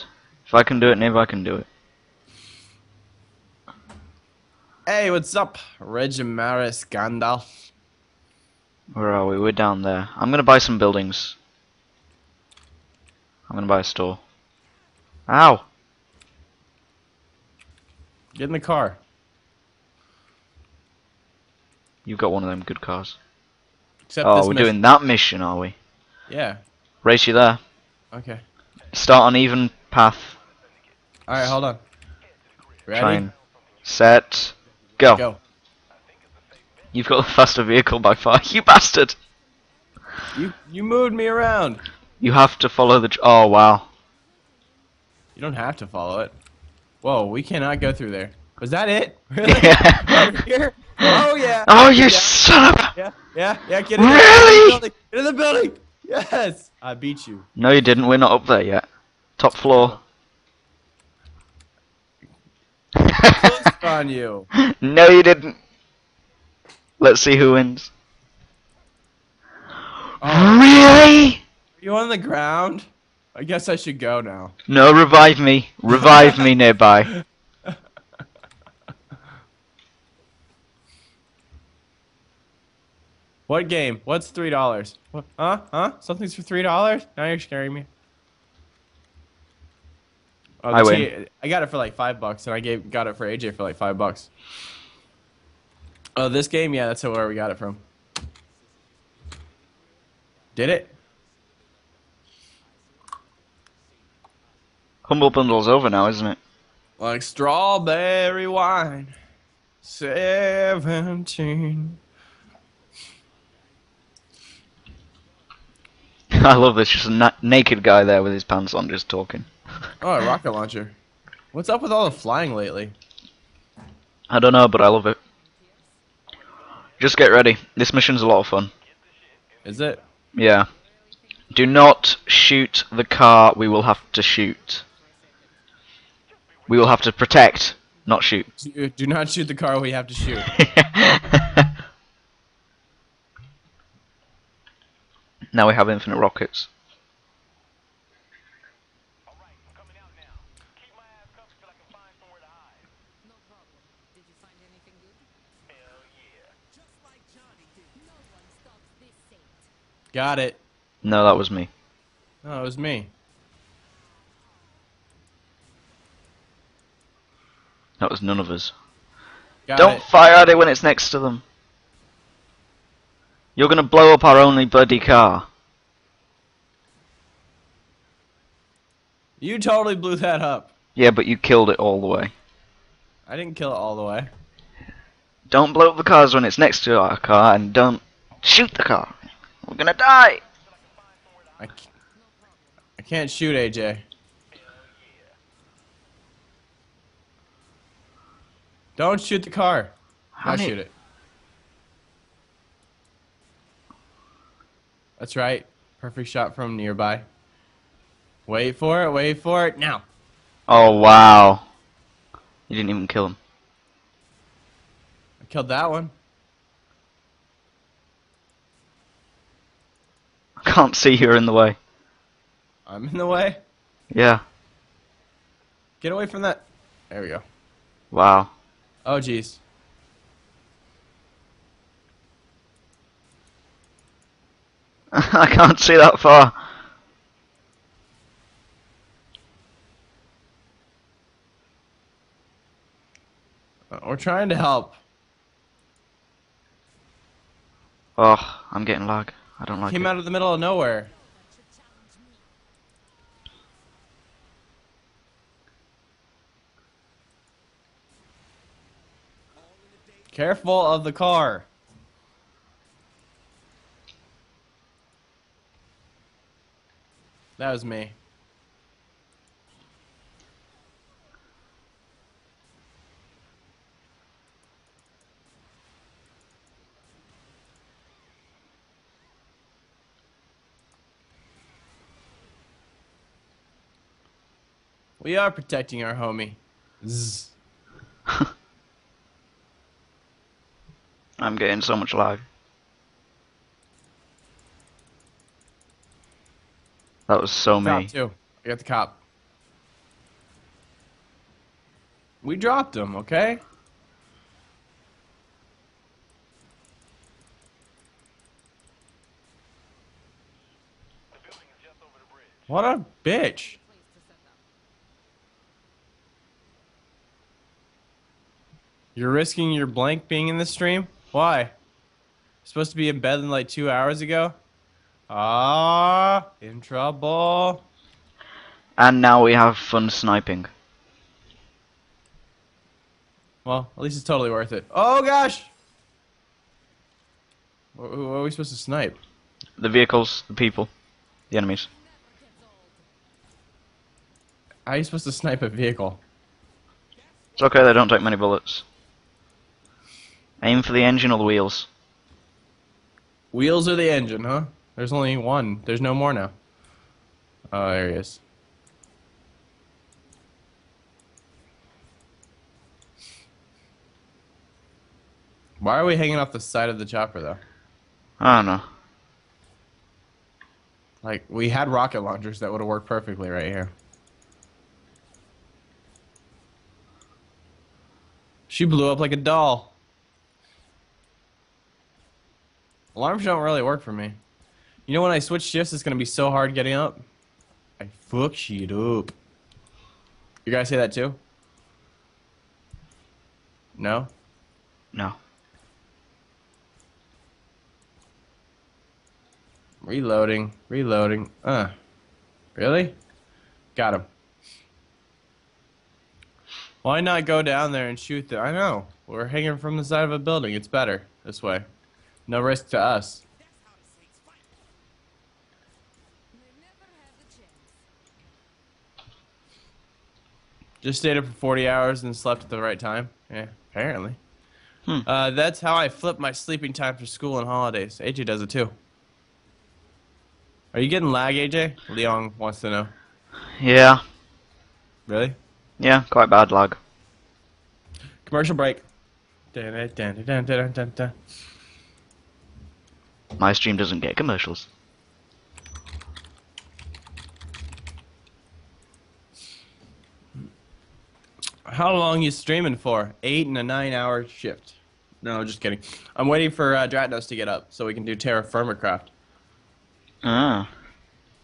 If I can do it, Niv, I can do it. Hey, what's up? Regimaris Gandalf. Where are we? We're down there. I'm gonna buy some buildings. I'm gonna buy a store. Ow! Get in the car. You've got one of them good cars. Except oh, we're doing that mission, are we? Yeah. Race you there. Okay. Start on even path. Alright, hold on. Ready? Train. Set. Go. Go. You've got the faster vehicle by far. You bastard! You moved me around. You have to follow the... Oh, wow. You don't have to follow it. Whoa, we cannot go through there. Was that it? Really? Yeah. Over here? Oh, yeah. Oh, you son of a... Yeah, yeah, yeah, get in there. Really? Get in the building. Yes. I beat you. No, you didn't. We're not up there yet. Top floor. I closed on you. No, you didn't. Let's see who wins. Oh, really? Are you on the ground? I guess I should go now. No, revive me. Revive me nearby. What game? What's $3? What? Huh? Huh? Something's for $3? Now you're scaring me. Oh, I win. I got it for like $5 and I got it for AJ for like $5. Oh, this game? Yeah, that's where we got it from. Did it? Humble Bundle's over now, isn't it? Like strawberry wine, 17. I love this, just a naked guy there with his pants on just talking. Oh, a rocket launcher. What's up with all the flying lately? I don't know, but I love it. Just get ready. This mission's a lot of fun. Is it? Yeah. Do not shoot the car we will have to shoot. We will have to protect, not shoot. Do not shoot the car we have to shoot. Now we have infinite rockets. Got it. No, that was me. No, it was me. That was none of us. Got Don't it. Fire at it when it's next to them. You're gonna blow up our only bloody car. You totally blew that up. Yeah, but you killed it all the way. I didn't kill it all the way. Don't blow up the cars when it's next to our car, and don't shoot the car. We're gonna die! I can't shoot, AJ. Don't shoot the car. I'll shoot it. That's right. Perfect shot from nearby. Wait for it, now! Oh, wow. You didn't even kill him. I killed that one. I can't see you're in the way. I'm in the way? Yeah. Get away from that. There we go. Wow. Oh, jeez. I can't see that far. We're trying to help. Oh, I'm getting lag. I don't like it. Came out of the middle of nowhere. Careful of the car. That was me. We are protecting our homie. Zzz. I'm getting so much lag. That was so me. Too. I got the cop. We dropped him, okay? What a bitch. You're risking your blank being in the stream? Why? You're supposed to be in bed like 2 hours ago? Ah, in trouble. And now we have fun sniping. Well, at least it's totally worth it. Oh gosh! What are we supposed to snipe? The vehicles, the people, the enemies. How are you supposed to snipe a vehicle? It's okay, they don't take many bullets. Aim for the engine or the wheels. Wheels or the engine, huh? There's only one. There's no more now. Oh, there he is. Why are we hanging off the side of the chopper, though? I don't know. Like, we had rocket launchers that would have worked perfectly right here. She blew up like a doll. Alarms don't really work for me. You know when I switch shifts, it's gonna be so hard getting up. I fuck shit up. You guys say that too? No? No. Reloading, reloading. Really? Got him. Why not go down there and shoot the... I know. We're hanging from the side of a building. It's better this way. No risk to us. Just stayed up for 40 hours and slept at the right time. Yeah, apparently. That's how I flip my sleeping time for school and holidays. AJ does it too. Are you getting lag, AJ? Leon wants to know. Yeah. Really? Yeah, quite bad lag. Commercial break. My stream doesn't get commercials. How long are you streaming for? 8 and a 9 hour shift. No, just kidding. I'm waiting for Dratnos to get up so we can do Terrafirmacraft. Ah.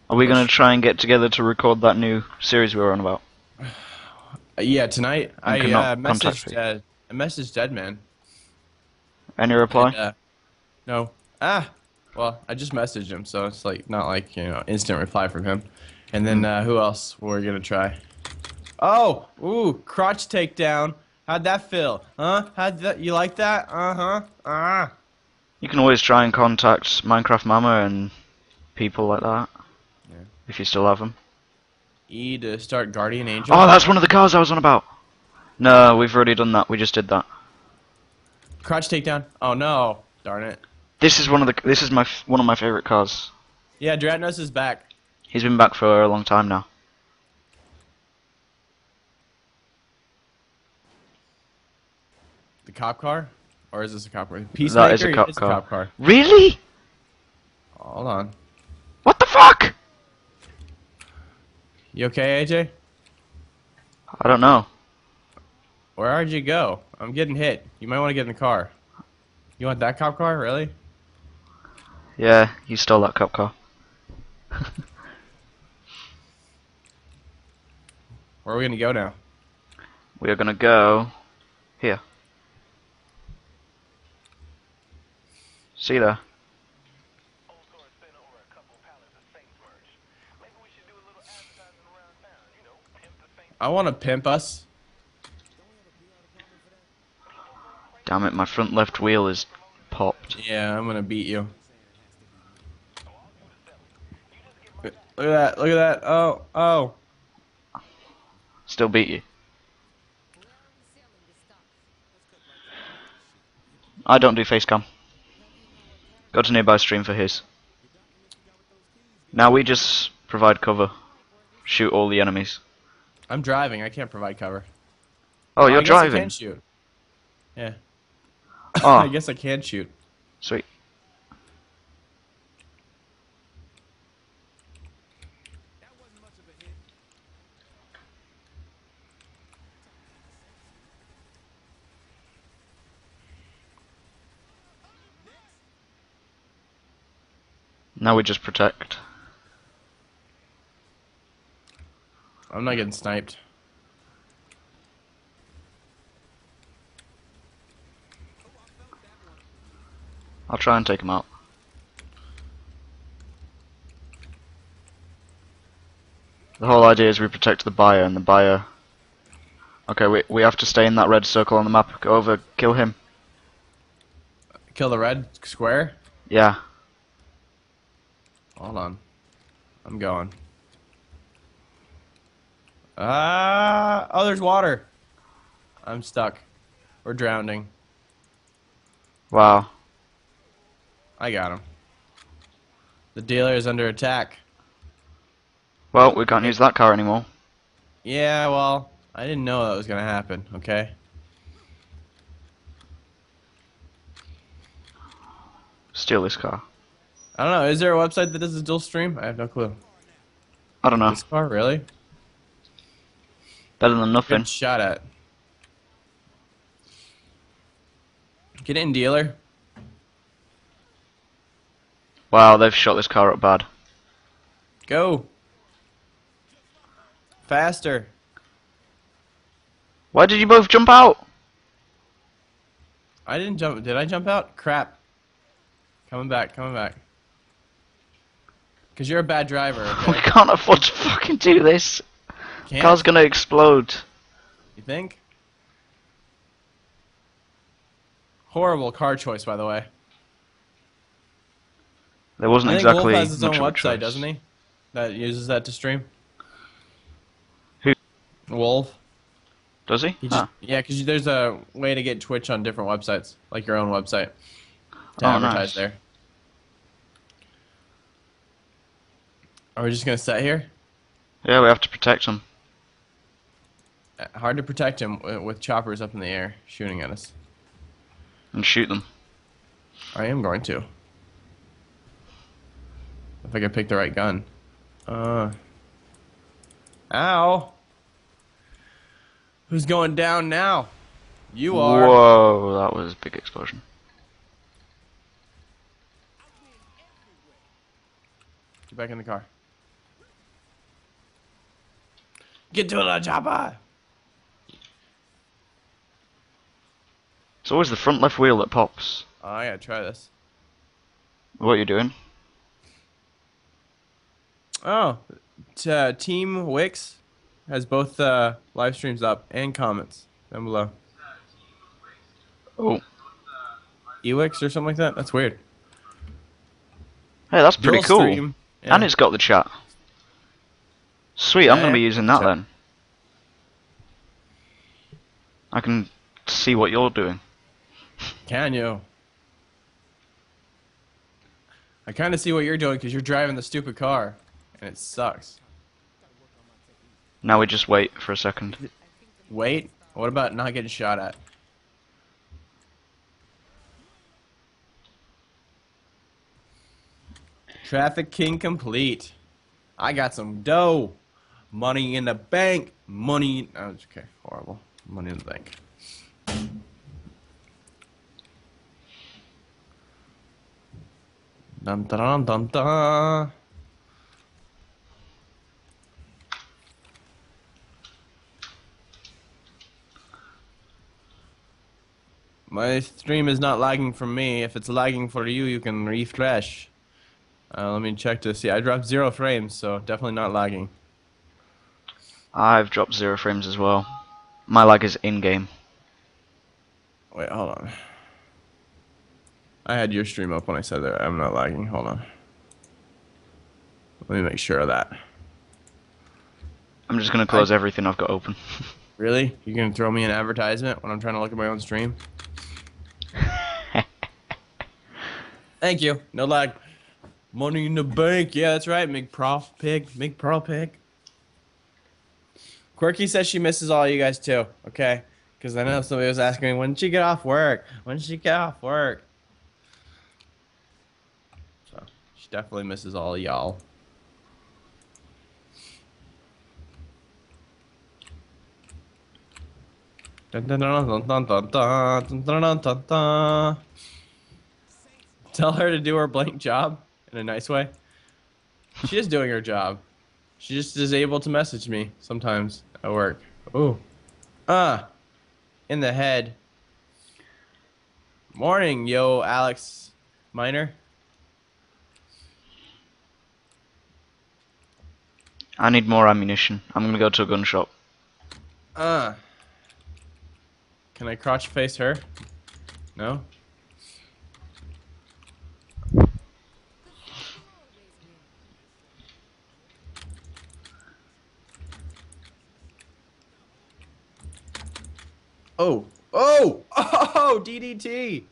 Are we going to try and get together to record that new series we were on about? Yeah, tonight. I messaged Deadman. Any reply? And, no. Ah! Well, I just messaged him, so it's like not like, you know, instant reply from him. And then who else were we going to try? Oh! Ooh! Crotch takedown. How'd that feel? Huh? How'd that? You like that? Uh-huh. Ah! You can always try and contact Minecraft Mama and people like that. Yeah. If you still have them. E to start Guardian Angel. Oh, that's one of the cars I was on about. No, we've already done that. We just did that. Crotch takedown. Oh no! Darn it. This is one of the. This is one of my favorite cars. Yeah, Dratnos is back. He's been back for a long time now. The cop car, or is this a cop car? Peacemaker is a cop car. Really? Hold on. What the fuck? You okay, AJ? I don't know. Where'd you go? I'm getting hit. You might want to get in the car. You want that cop car, really? Yeah, you stole that cop car. Where are we gonna go now? We are gonna go here. See you there. I want to pimp us. Damn it, my front left wheel is popped. Yeah, I'm gonna beat you. Look at that, look at that. Oh, oh. Still beat you. I don't do facecam. Go to nearby stream for his. Now we just provide cover. Shoot all the enemies. I'm driving, I can't provide cover. Oh, you're driving? I can shoot. Yeah. Oh. I guess I can shoot. Sweet. That wasn't much of a hit. Now we just protect. I'm not getting sniped. I'll try and take him out. The whole idea is we protect the buyer, and the buyer... Okay, we have to stay in that red circle on the map. Go over, kill him. Kill the red square? Yeah. Hold on. I'm going. Ah! Oh, there's water. I'm stuck. We're drowning. Wow. I got him. The dealer is under attack. Well, we can't use that car anymore. Yeah, well, I didn't know that was gonna happen, okay? Steal this car. I don't know, is there a website that does a dual stream? I have no clue. I don't know. This car, really? Better than nothing. Good shot at. Get in, dealer. Wow, they've shot this car up bad. Go. Faster. Why did you both jump out? I didn't jump. Did I jump out? Crap. Coming back, coming back. Because you're a bad driver. Okay? We can't afford to fucking do this. Can't. Car's gonna explode. You think? Horrible car choice, by the way. There wasn't exactly. I think Wolf has his own website, doesn't he? That uses that to stream. Who? Wolf. Does he? Huh. Yeah, because there's a way to get Twitch on different websites, like your own website, to advertise there. Are we just going to sit here? Yeah, we have to protect him. Hard to protect him with choppers up in the air shooting at us. And shoot them. I am going to. If I could pick the right gun. Ow! Who's going down now? You are. Whoa, that was a big explosion. Get back in the car. Get to the chopper! It's always the front left wheel that pops. Oh, I gotta try this. What are you doing? Oh, TeamWix has both live streams up and comments down below. Oh. Ewix or something like that? That's weird. Hey, that's pretty cool. Stream, yeah. And it's got the chat. Sweet, yeah, I'm going to be using that then. I can see what you're doing. Can you? I kind of see what you're doing because you're driving the stupid car. And it sucks. Now we just wait for a second. Wait? What about not getting shot at? Trafficking complete. I got some dough. Money in the bank. Money. Oh, okay, horrible. Money in the bank. Dum dum dum dum. My stream is not lagging for me. If it's lagging for you, you can refresh. Let me check to see. I dropped 0 frames, so definitely not lagging. I've dropped 0 frames as well. My lag is in-game. Wait, hold on. I had your stream up when I said that. I'm not lagging. Hold on. Let me make sure of that. I'm just going to close everything I've got open. Really? You're going to throw me an advertisement when I'm trying to look at my own stream? Thank you. No lag. Money in the bank. Yeah, that's right. Big Pearl Pig. Quirky says she misses all you guys too. Okay. Because I know somebody was asking me, when did she get off work? So, she definitely misses all y'all. Tell her to do her blank job. In a nice way. She is doing her job. She just is able to message me sometimes at work. Ooh. In the head. Morning, yo, Alex Miner. I need more ammunition. I'm gonna go to a gun shop. Can I crotch face her? No? Oh, oh, oh, DDT.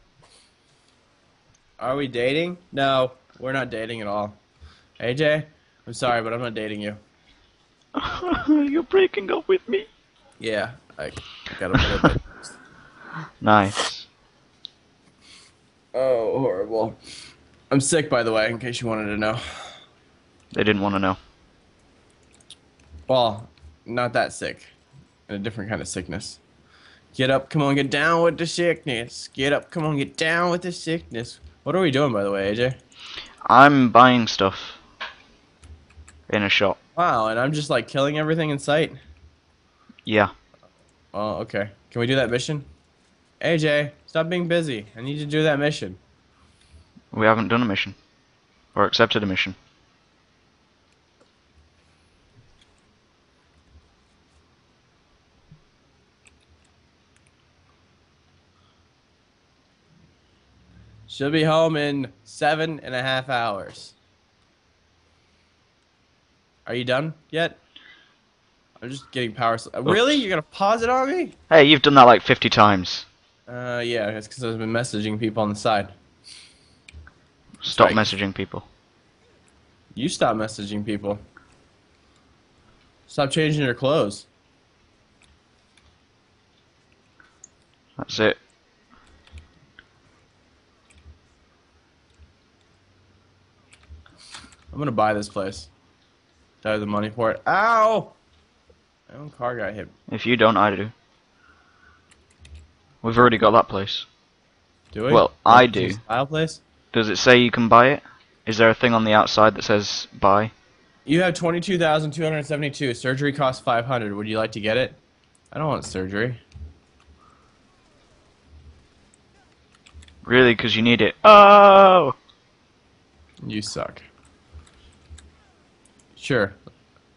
Are we dating? No, we're not dating at all. AJ, I'm sorry, but I'm not dating you. You're breaking up with me. Yeah, I got a little bit. Nice. Oh, horrible. I'm sick, by the way, in case you wanted to know. They didn't want to know. Well, not that sick. A different kind of sickness. Get up, come on, get down with the sickness. Get up, come on, get down with the sickness. What are we doing, by the way, AJ? I'm buying stuff in a shop. Wow, and I'm just like killing everything in sight? Yeah. Oh, okay. Can we do that mission? AJ, stop being busy. I need you to do that mission. We haven't done a mission. Or accepted a mission. She'll be home in 7.5 hours. Are you done yet? I'm just getting power. Really? You're gonna pause it on me? Hey, you've done that like 50 times. Yeah, it's because I've been messaging people on the side. Stop messaging people. You stop messaging people. Stop changing your clothes. That's it. I'm gonna buy this place. Do I have the money for it? Ow! My own car got hit. If you don't, I do. We've already got that place. Do we? Well, I do. Style place? Does it say you can buy it? Is there a thing on the outside that says buy? You have 22,272. Surgery costs 500. Would you like to get it? I don't want surgery. Really? Because you need it. Oh! You suck. Sure.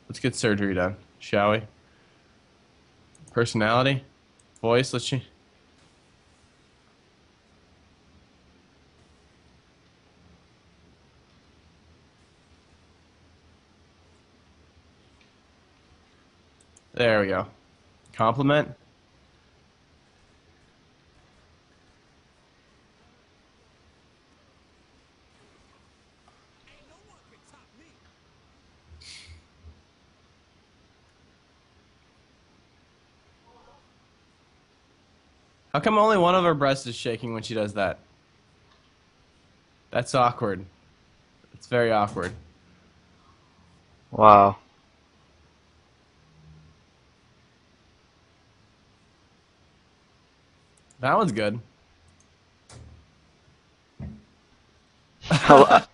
Let's get surgery done, shall we? Personality? Voice? Let's see. There we go. Compliment. How come only one of her breasts is shaking when she does that? That's awkward. It's very awkward. Wow. That one's good. I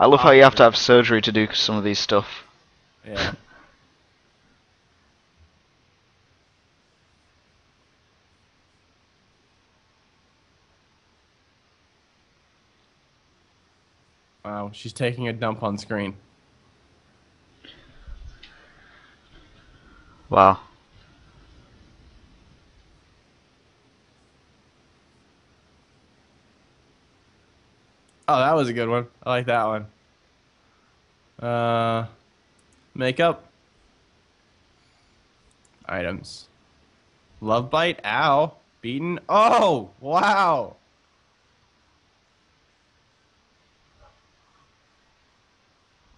love how you have to have surgery to do some of these stuff. Yeah. Wow, she's taking a dump on screen. Wow. Oh, that was a good one. I like that one. Makeup. Items. Love bite. Ow. Beaten. Oh, wow.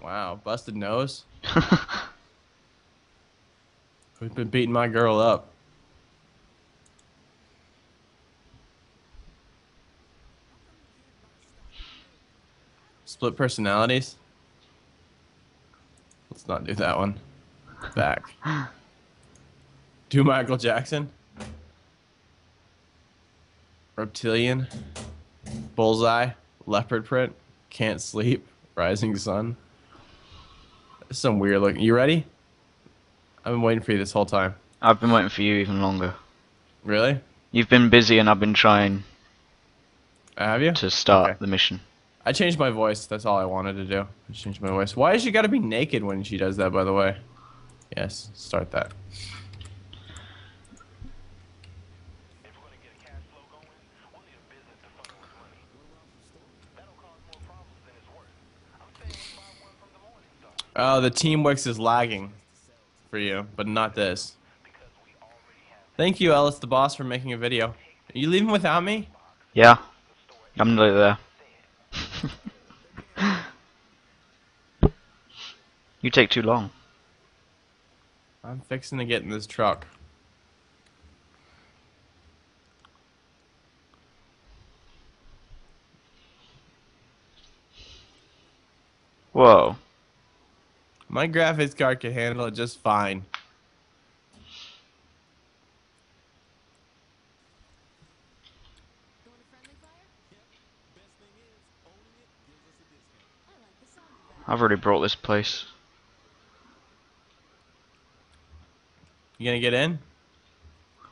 Wow, busted nose. We've been beating my girl up. Split personalities? Let's not do that one. Back. Do Michael Jackson? Reptilian? Bullseye? Leopard print? Can't sleep? Rising sun? Some weird looking. You ready? I've been waiting for you this whole time. I've been waiting for you even longer. Really? You've been busy and I've been trying. Have you? To start the mission. I changed my voice. That's all I wanted to do. I changed my voice. Why has she got to be naked when she does that, by the way? Yes, start that. Oh, the TeamWix is lagging for you, but not this. Thank you, Ellis the boss, for making a video. Are you leaving without me? Yeah. I'm nearly there. You take too long. I'm fixing to get in this truck. Whoa. My graphics card can handle it just fine. I've already brought this place. You gonna get in?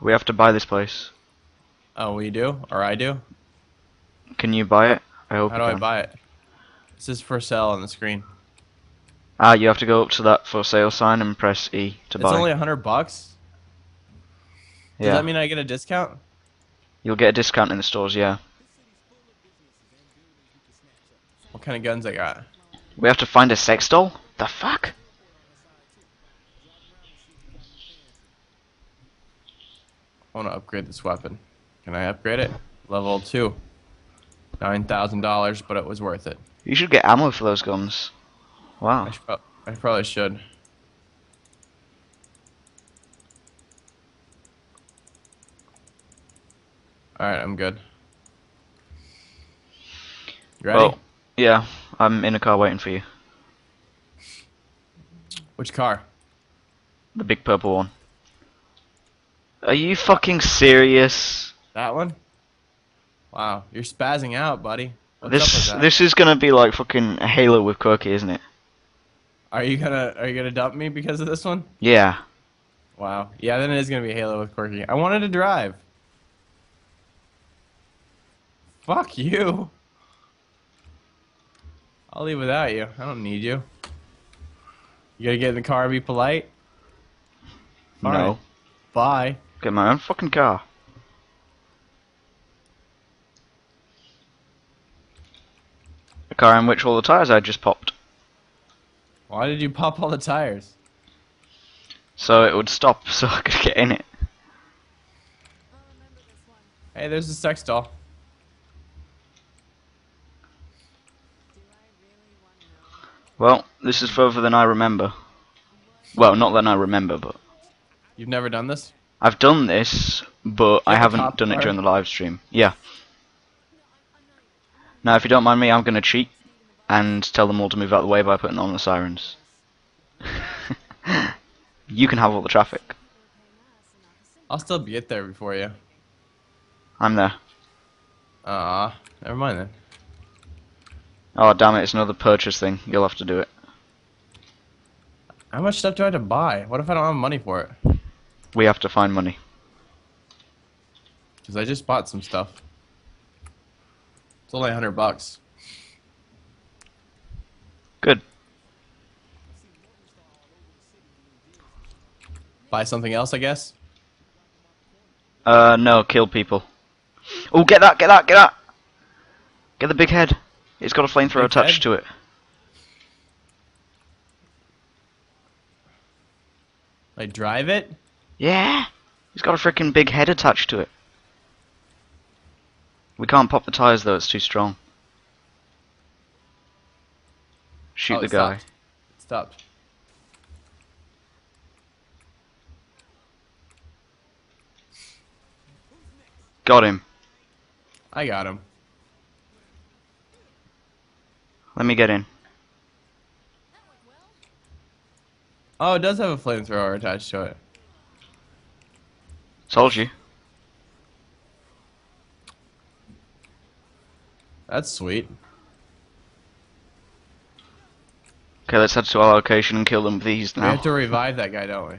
We have to buy this place. Oh, we do? Or I do? Can you buy it? I hope. How do I buy it? This is for sale on the screen. Ah, you have to go up to that for sale sign and press E to buy. It's only $100 bucks? Yeah. Does that mean I get a discount? You'll get a discount in the stores, yeah. What kind of guns I got? We have to find a sex doll? The fuck? I want to upgrade this weapon. Can I upgrade it? Level 2. $9,000, but it was worth it. You should get ammo for those guns. Wow. I probably should. Alright, I'm good. You ready? Well, yeah, I'm in a car waiting for you. Which car? The big purple one. Are you fucking serious? That one? Wow, you're spazzing out, buddy. What's up with that? This is gonna be like fucking a Halo with Quirky, isn't it? Are you gonna dump me because of this one? Yeah. Wow. Yeah, then it is gonna be Halo with Quirky. I wanted to drive. Fuck you. I'll leave without you. I don't need you. You gotta get in the car and be polite? No. Right. Bye. Get my own fucking car. A car in which all the tires I just popped. Why did you pop all the tires? So it would stop so I could get in it. Hey, there's a sex doll. Well, this is further than I remember. Well, not than I remember, but... You've never done this? I've done this, but I haven't done it during the live stream. Yeah. Now, if you don't mind me, I'm going to cheat and tell them all to move out of the way by putting on the sirens. You can have all the traffic. I'll still get there before you. I'm there. Ah, never mind then. Oh damn it, it's another purchase thing. You'll have to do it. How much stuff do I have to buy? What if I don't have money for it? We have to find money. Because I just bought some stuff. It's only $100. Good. Buy something else, I guess? No, kill people. Oh, get that, get that, get that! Get the big head. It's got a flamethrower attached to it. Like, drive it? Yeah! It's got a freaking big head attached to it. We can't pop the tires though, it's too strong. Shoot the guy. It stopped. Got him. I got him. Let me get in. Oh, it does have a flamethrower attached to it. Told you. That's sweet. Okay, let's head to our location and kill them with these now. We have to revive that guy, don't we?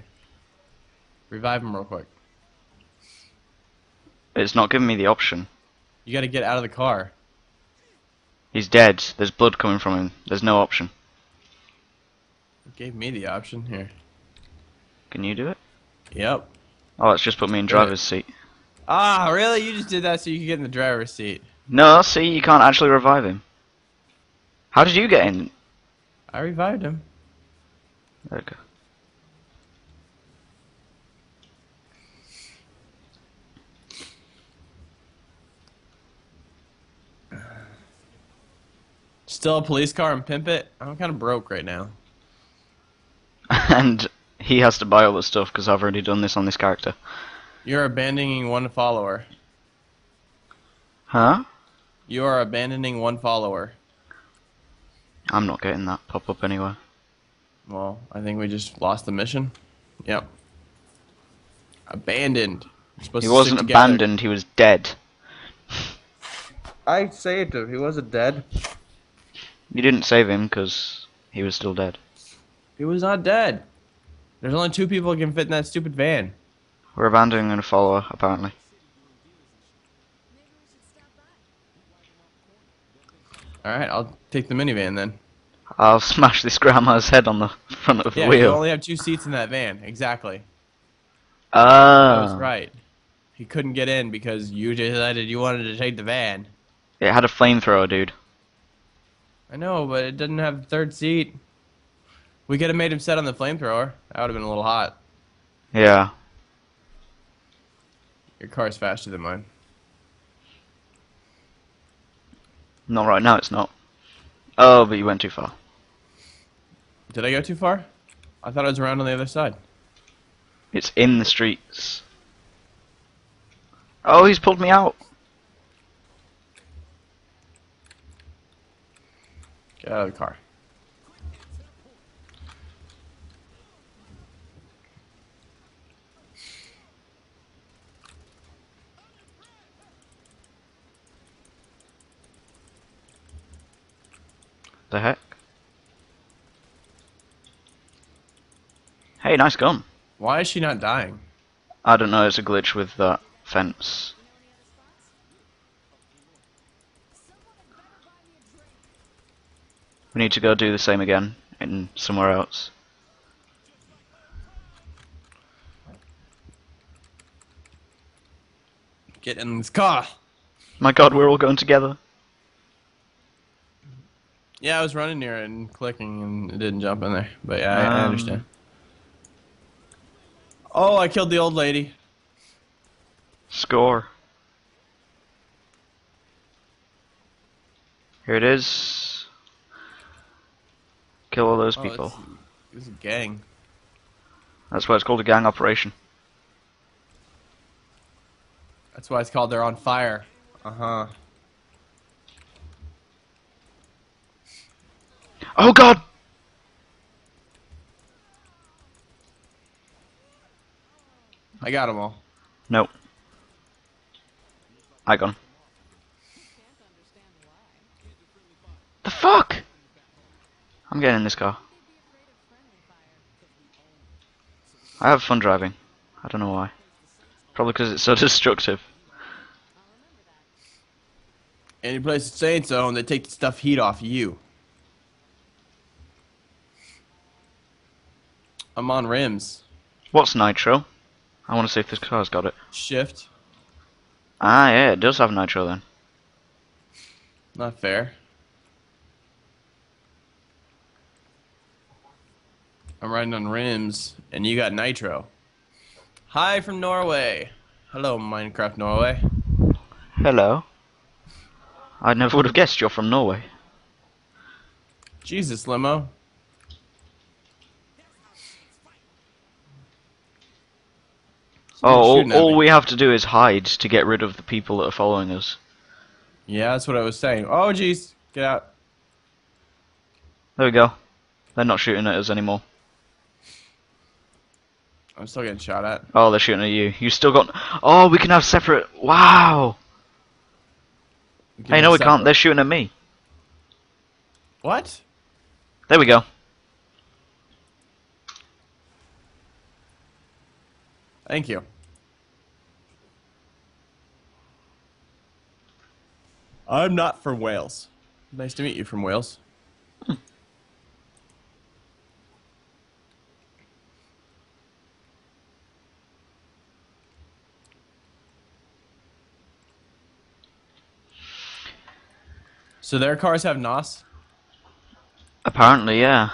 Revive him real quick. It's not giving me the option. You gotta get out of the car. He's dead. There's blood coming from him. There's no option. It gave me the option here. Can you do it? Yep. Oh, it's just put me in driver's seat. Ah, really? You just did that so you could get in the driver's seat. No, see, you can't actually revive him. How did you get in? I revived him. There we go. Still a police car and pimp it? I'm kind of broke right now. And he has to buy all the stuff because I've already done this on this character. You're abandoning one follower. Huh? You are abandoning one follower. I'm not getting that pop up anywhere. Well, I think we just lost the mission. Yep. Abandoned. He wasn't abandoned, he was dead. I saved him, he wasn't dead. You didn't save him because he was still dead. He was not dead. There's only 2 people who can fit in that stupid van. We're abandoning a follower, apparently. Alright, I'll take the minivan then. I'll smash this grandma's head on the front of the wheel. Yeah, you only have 2 seats in that van, exactly. Oh. I was right. He couldn't get in because you decided you wanted to take the van. It had a flamethrower, dude. I know, but it doesn't have the 3rd seat. We could have made him set on the flamethrower. That would have been a little hot. Yeah. Your car's faster than mine. Not right now, it's not. Oh, but you went too far. Did I go too far? I thought I was around on the other side. It's in the streets. Oh, he's pulled me out. Get out of the car. The heck? Hey, nice gun. Why is she not dying? I don't know, it's a glitch with that fence. We need to go do the same again in somewhere else. Get in this car. My god, we're all going together. Yeah, I was running near it and clicking and it didn't jump in there. But yeah, I understand. Oh, I killed the old lady. Score. Here it is. Kill all those people. It's a gang. That's why it's called a gang operation. That's why it's called They're on Fire. Uh-huh. Oh god! I got them all. Nope. I got him. The fuck! I'm getting in this car. I have fun driving. I don't know why. Probably because it's so destructive. Any place the Saints own, they take the stuff heat off you. I'm on rims. What's nitro? I want to see if this car's got it. Shift. Ah, yeah, it does have nitro then. Not fair. I'm riding on rims, and you got nitro. Hi from Norway. Hello, Minecraft Norway. Hello. I never would have guessed you're from Norway. Jesus, limo. Oh, all we have to do is hide to get rid of the people that are following us. Yeah, that's what I was saying. Oh, jeez. Get out. There we go. They're not shooting at us anymore. I'm still getting shot at. Oh, they're shooting at you. You still got... Oh, we can have separate... Wow. Hey, no, we can't. They're shooting at me. What? There we go. Thank you. I'm not from Wales. Nice to meet you from Wales. So their cars have NOS? Apparently, yeah.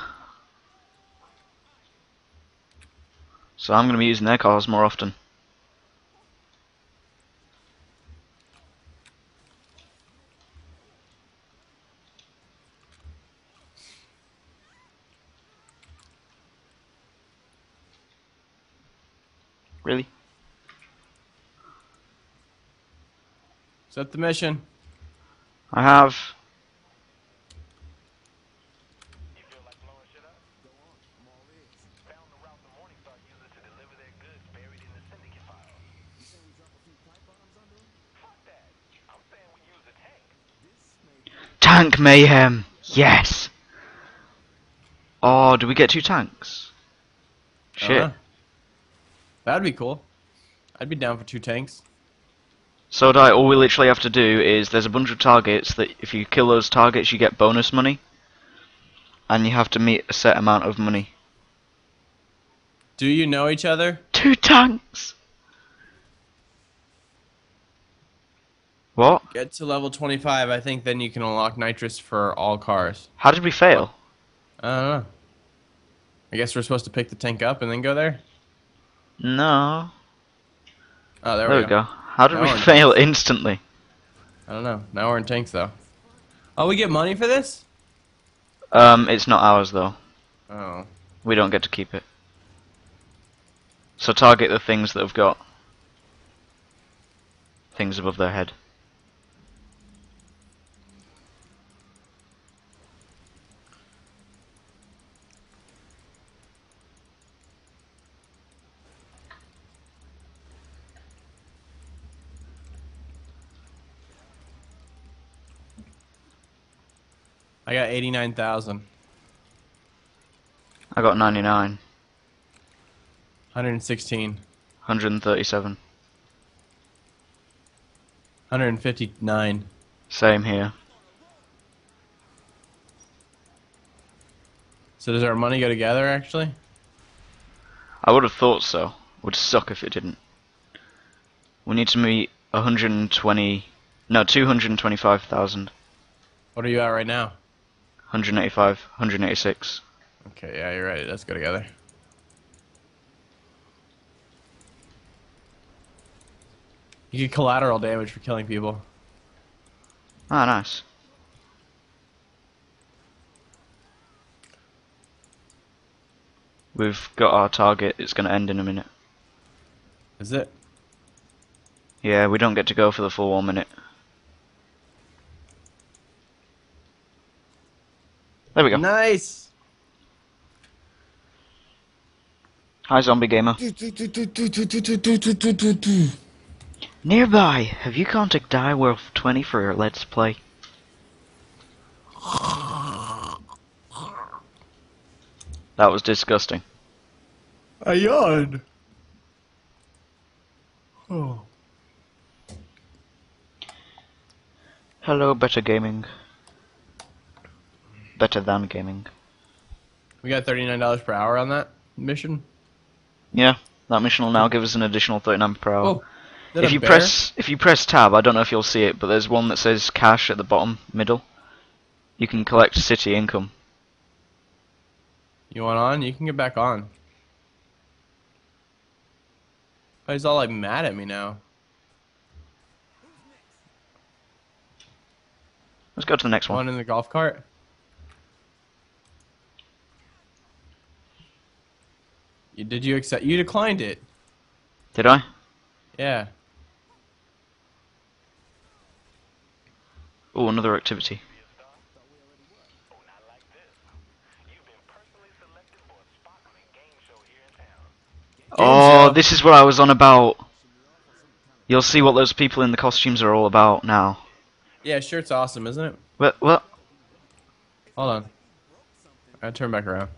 So I'm going to be using their cars more often. Really? Set the mission. I have. Tank mayhem, yes. Oh, do we get 2 tanks? Shit. That'd be cool. I'd be down for 2 tanks. So would I. All we literally have to do is there's a bunch of targets that if you kill those targets you get bonus money, and you have to meet a set amount of money. Do you know each other? 2 tanks. What? Get to level 25, I think, then you can unlock nitrous for all cars. How did we fail? I don't know. I guess we're supposed to pick the tank up and then go there? No. Oh, there we go. How did we fail instantly? I don't know. Now we're in tanks, though. Oh, we get money for this? It's not ours, though. Oh. We don't get to keep it. So target the things that have got things above their head. I got 89,000. I got 99. 116. 137. 159. Same here. So does our money go together, actually? I would have thought so. Would suck if it didn't. We need to meet 225,000. What are you at right now? 185, 186. Okay, yeah, you're right. It does go together. You get collateral damage for killing people. Ah, nice. We've got our target. It's going to end in a minute. Is it? Yeah, we don't get to go for the full 1 minute. There we go. Nice. Hi, zombie gamer. Nearby, have you contacted iWolf20 for your Let's Play? That was disgusting. I yawned. Oh. Hello, Better Gaming. Better Than Gaming. We got $39 per hour on that mission? Yeah, that mission will now give us an additional $39 per hour. Oh, if you press tab, I don't know if you'll see it, but there's one that says cash at the bottom, middle. You can collect city income. You want on? You can get back on. Oh, he's all like mad at me now. Let's go to the next one. One in the golf cart? Did you accept? You declined it. Did I? Yeah. Oh, another activity. Oh, this is what I was on about. You'll see what those people in the costumes are all about now. Yeah, sure, it's awesome, isn't it? What? Hold on. I'll turn back around.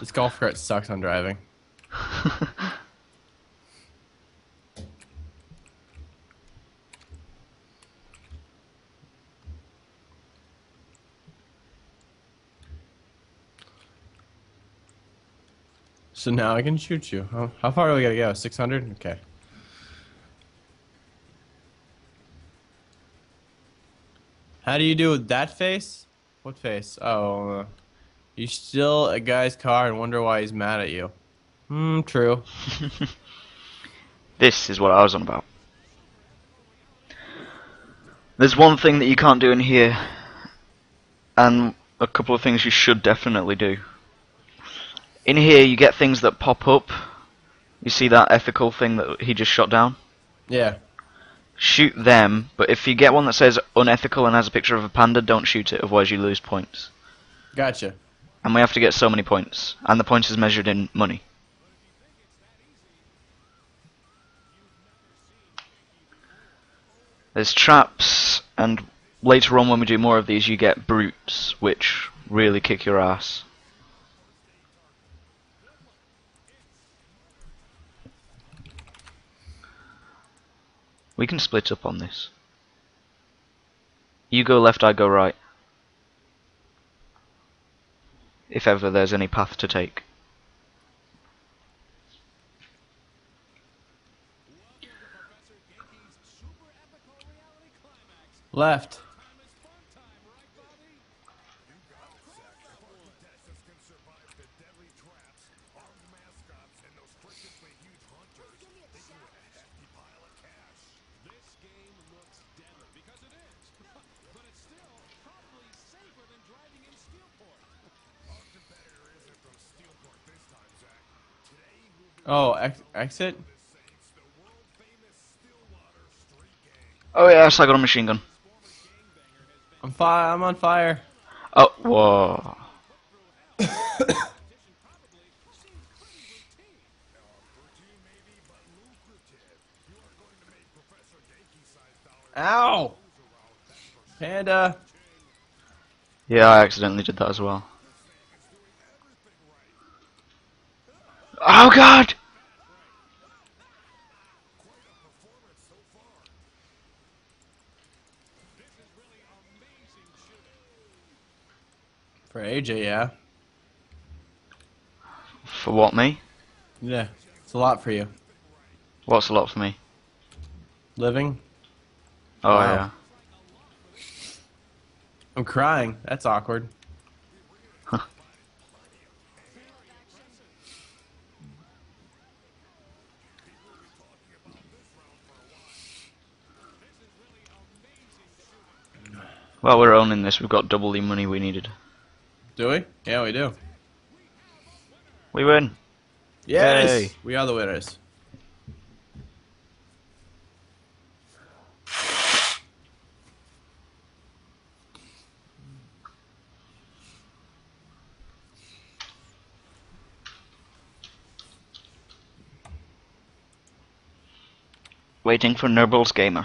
This golf cart sucks on driving. So now I can shoot you. How far do we gotta go? 600? Okay. How do you do with that face? What face? Oh, you steal a guy's car and wonder why he's mad at you. True. This is what I was on about. There's one thing that you can't do in here, and a couple of things you should definitely do. In here, you get things that pop up. You see that ethical thing that he just shot down? Yeah. Shoot them, but if you get one that says unethical and has a picture of a panda, don't shoot it, otherwise you lose points. Gotcha. And we have to get so many points, and the points is measured in money. There's traps, and later on when we do more of these you get brutes, which really kick your ass. We can split up on this. You go left, I go right. If ever there's any path to take. Left. Oh, exit? Oh yeah, so I got a machine gun. I'm on fire. Oh, whoa. Ow! Panda! Yeah, I accidentally did that as well. Oh god! For AJ, yeah. For what, me? Yeah, it's a lot for you. What's a lot for me? Living. Oh, wow. Yeah. I'm crying. That's awkward. Huh. Well, we're owning this. We've got double the money we needed. Do we? Yeah, we do. We win. Yes! Yay. We are the winners. Waiting for Nearbygamer.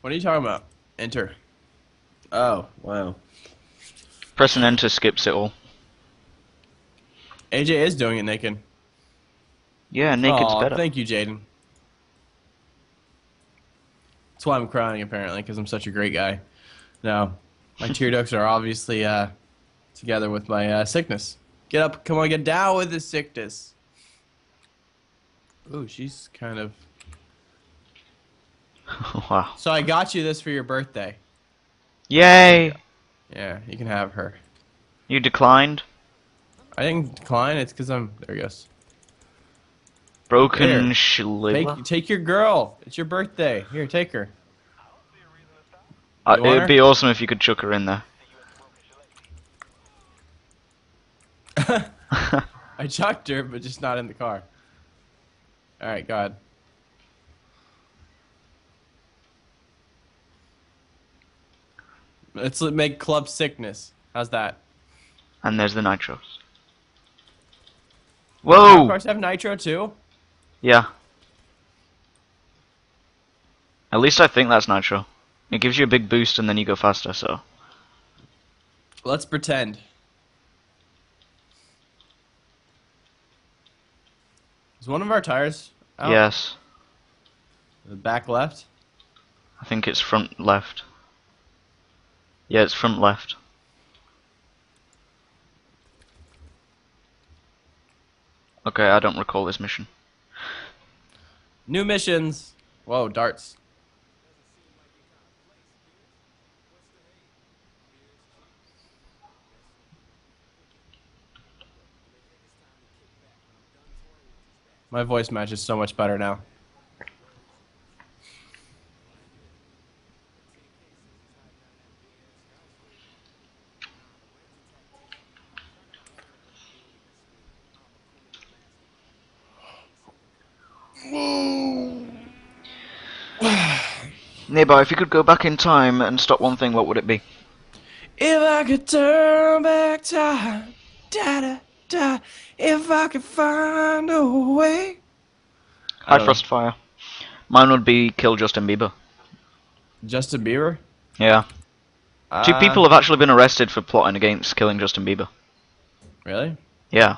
What are you talking about? Enter. Oh, wow. Pressing enter skips it all. AJ is doing it naked. Yeah, naked's better. Thank you, Jaden. That's why I'm crying, apparently, because I'm such a great guy. No, my tear ducts are obviously together with my sickness. Get up, come on, get down with the sickness. Ooh, she's kind of... Wow. So I got you this for your birthday. Yay! Yeah, you can have her. You declined? I didn't decline, it's because I'm... There it goes. Broken Shillelagh. Take your girl. It's your birthday. Here, take her. It would be awesome if you could chuck her in there. I chucked her, but just not in the car. Alright, go ahead. Let's make club sickness. How's that? And there's the nitros. Whoa! Of course, have nitro too. Yeah. At least I think that's nitro. It gives you a big boost and then you go faster. So. Let's pretend. Is one of our tires out? Yes. The back left. I think it's front left. Yeah, it's front left. Okay, I don't recall this mission. New missions! Whoa, darts. My voice matches so much better now. Nearby, if you could go back in time and stop one thing, what would it be? If I could turn back time, da-da-da, if I could find a way. Hi, Frostfire. Mine would be kill Justin Bieber. Justin Bieber? Yeah. Two people have actually been arrested for plotting against killing Justin Bieber. Really? Yeah.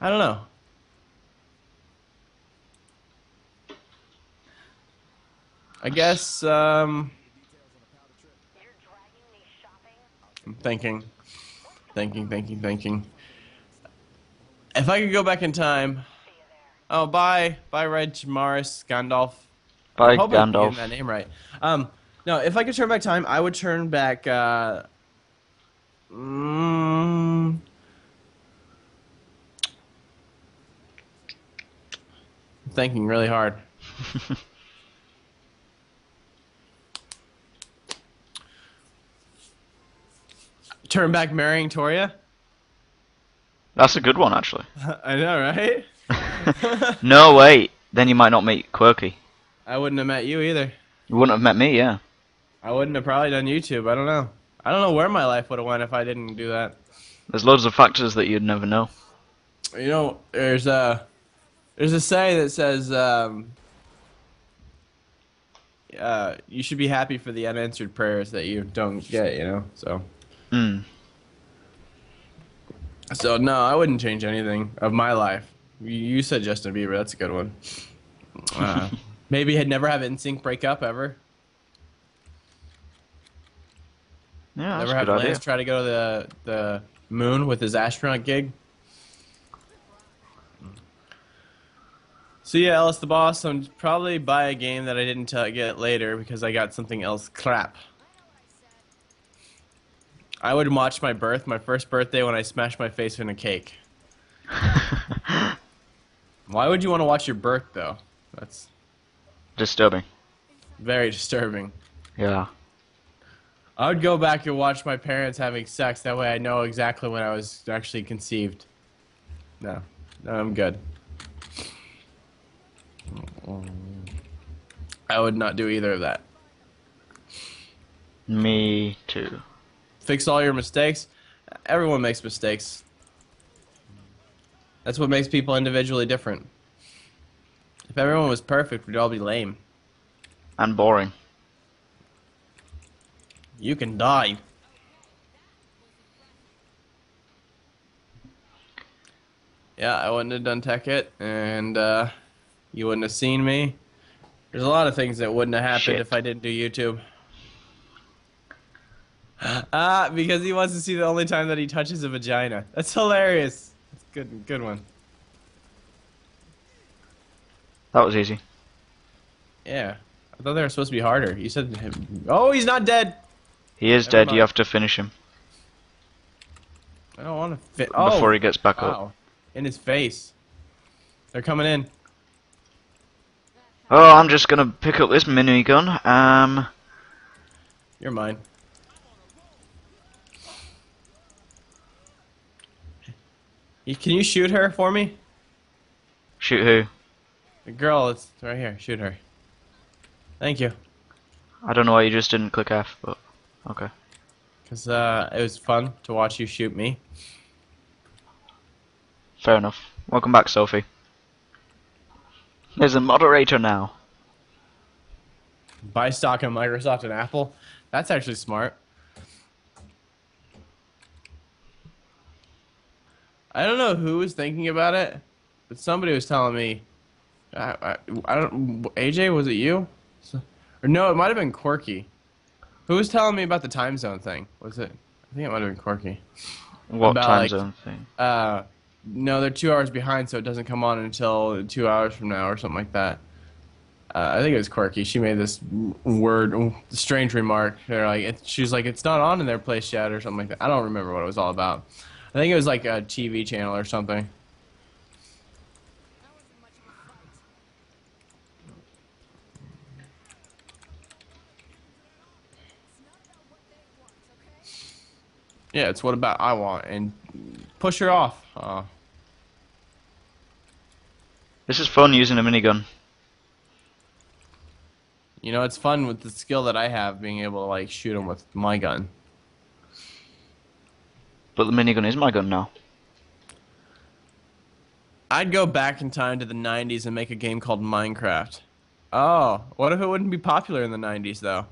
I don't know. I guess, I'm thinking. If I could go back in time... Oh, bye Reg, Morris, Gandalf. Bye, Gandalf. I'm getting that name right. No, if I could turn back time, I would turn back, I'm thinking really hard. Turn back marrying Toria? That's a good one, actually. I know, right? No, wait. Then you might not meet Quirky. I wouldn't have met you either. You wouldn't have met me, yeah. I wouldn't have probably done YouTube. I don't know. I don't know where my life would have went if I didn't do that. There's loads of factors that you'd never know. You know, there's a saying that says you should be happy for the unanswered prayers that you don't get. You know, so. Mm. So no, I wouldn't change anything of my life. You said Justin Bieber. That's a good one. Maybe I'd never have NSYNC break up ever. Yeah, never have Lance try to go to the moon with his astronaut gig. So yeah, Ellis the Boss, I'm probably buy a game that I didn't get later because I got something else crap. I would watch my first birthday when I smashed my face in a cake. Why would you want to watch your birth though? That's disturbing. Very disturbing. Yeah. I would go back and watch my parents having sex. That way I know exactly when I was actually conceived. No. No, I'm good. I would not do either of that. Me too. Fix all your mistakes. Everyone makes mistakes. That's what makes people individually different. If everyone was perfect, we'd all be lame. And boring. You can die. Yeah, I wouldn't have done Tekkit, and you wouldn't have seen me. There's a lot of things that wouldn't have happened if I didn't do YouTube. Because he wants to see the only time that he touches a vagina. That's hilarious. That's a good one. That was easy. Yeah. I thought they were supposed to be harder. You said... Oh, he's not dead! He is dead. You have to finish him. I don't want to fit. Oh, before he gets back up. In his face. They're coming in. Oh, I'm just gonna pick up this minigun. You're mine. Can you shoot her for me? Shoot who? The girl. It's right here. Shoot her. Thank you. I don't know why you just didn't click F, but. Okay. Because it was fun to watch you shoot me. Fair enough. Welcome back, Sophie. There's a moderator now. Buy stock in Microsoft and Apple? That's actually smart. I don't know who was thinking about it, but somebody was telling me. I don't. AJ, was it you? Or no, it might have been Quirky. Who was telling me about the time zone thing? Was it? I think it might have been Quirky. What about, time zone thing? No, they're 2 hours behind, so it doesn't come on until 2 hours from now or something like that. I think it was Quirky. She made this strange remark. They're like, she was like, it's not on in their place yet or something like that. I don't remember what it was all about. I think it was like a TV channel or something. Yeah, it's what about I want, and push her off. This is fun using a minigun. You know, it's fun with the skill that I have, being able to like shoot them with my gun. But the minigun is my gun now. I'd go back in time to the 90s and make a game called Minecraft. Oh, what if it wouldn't be popular in the 90s, though?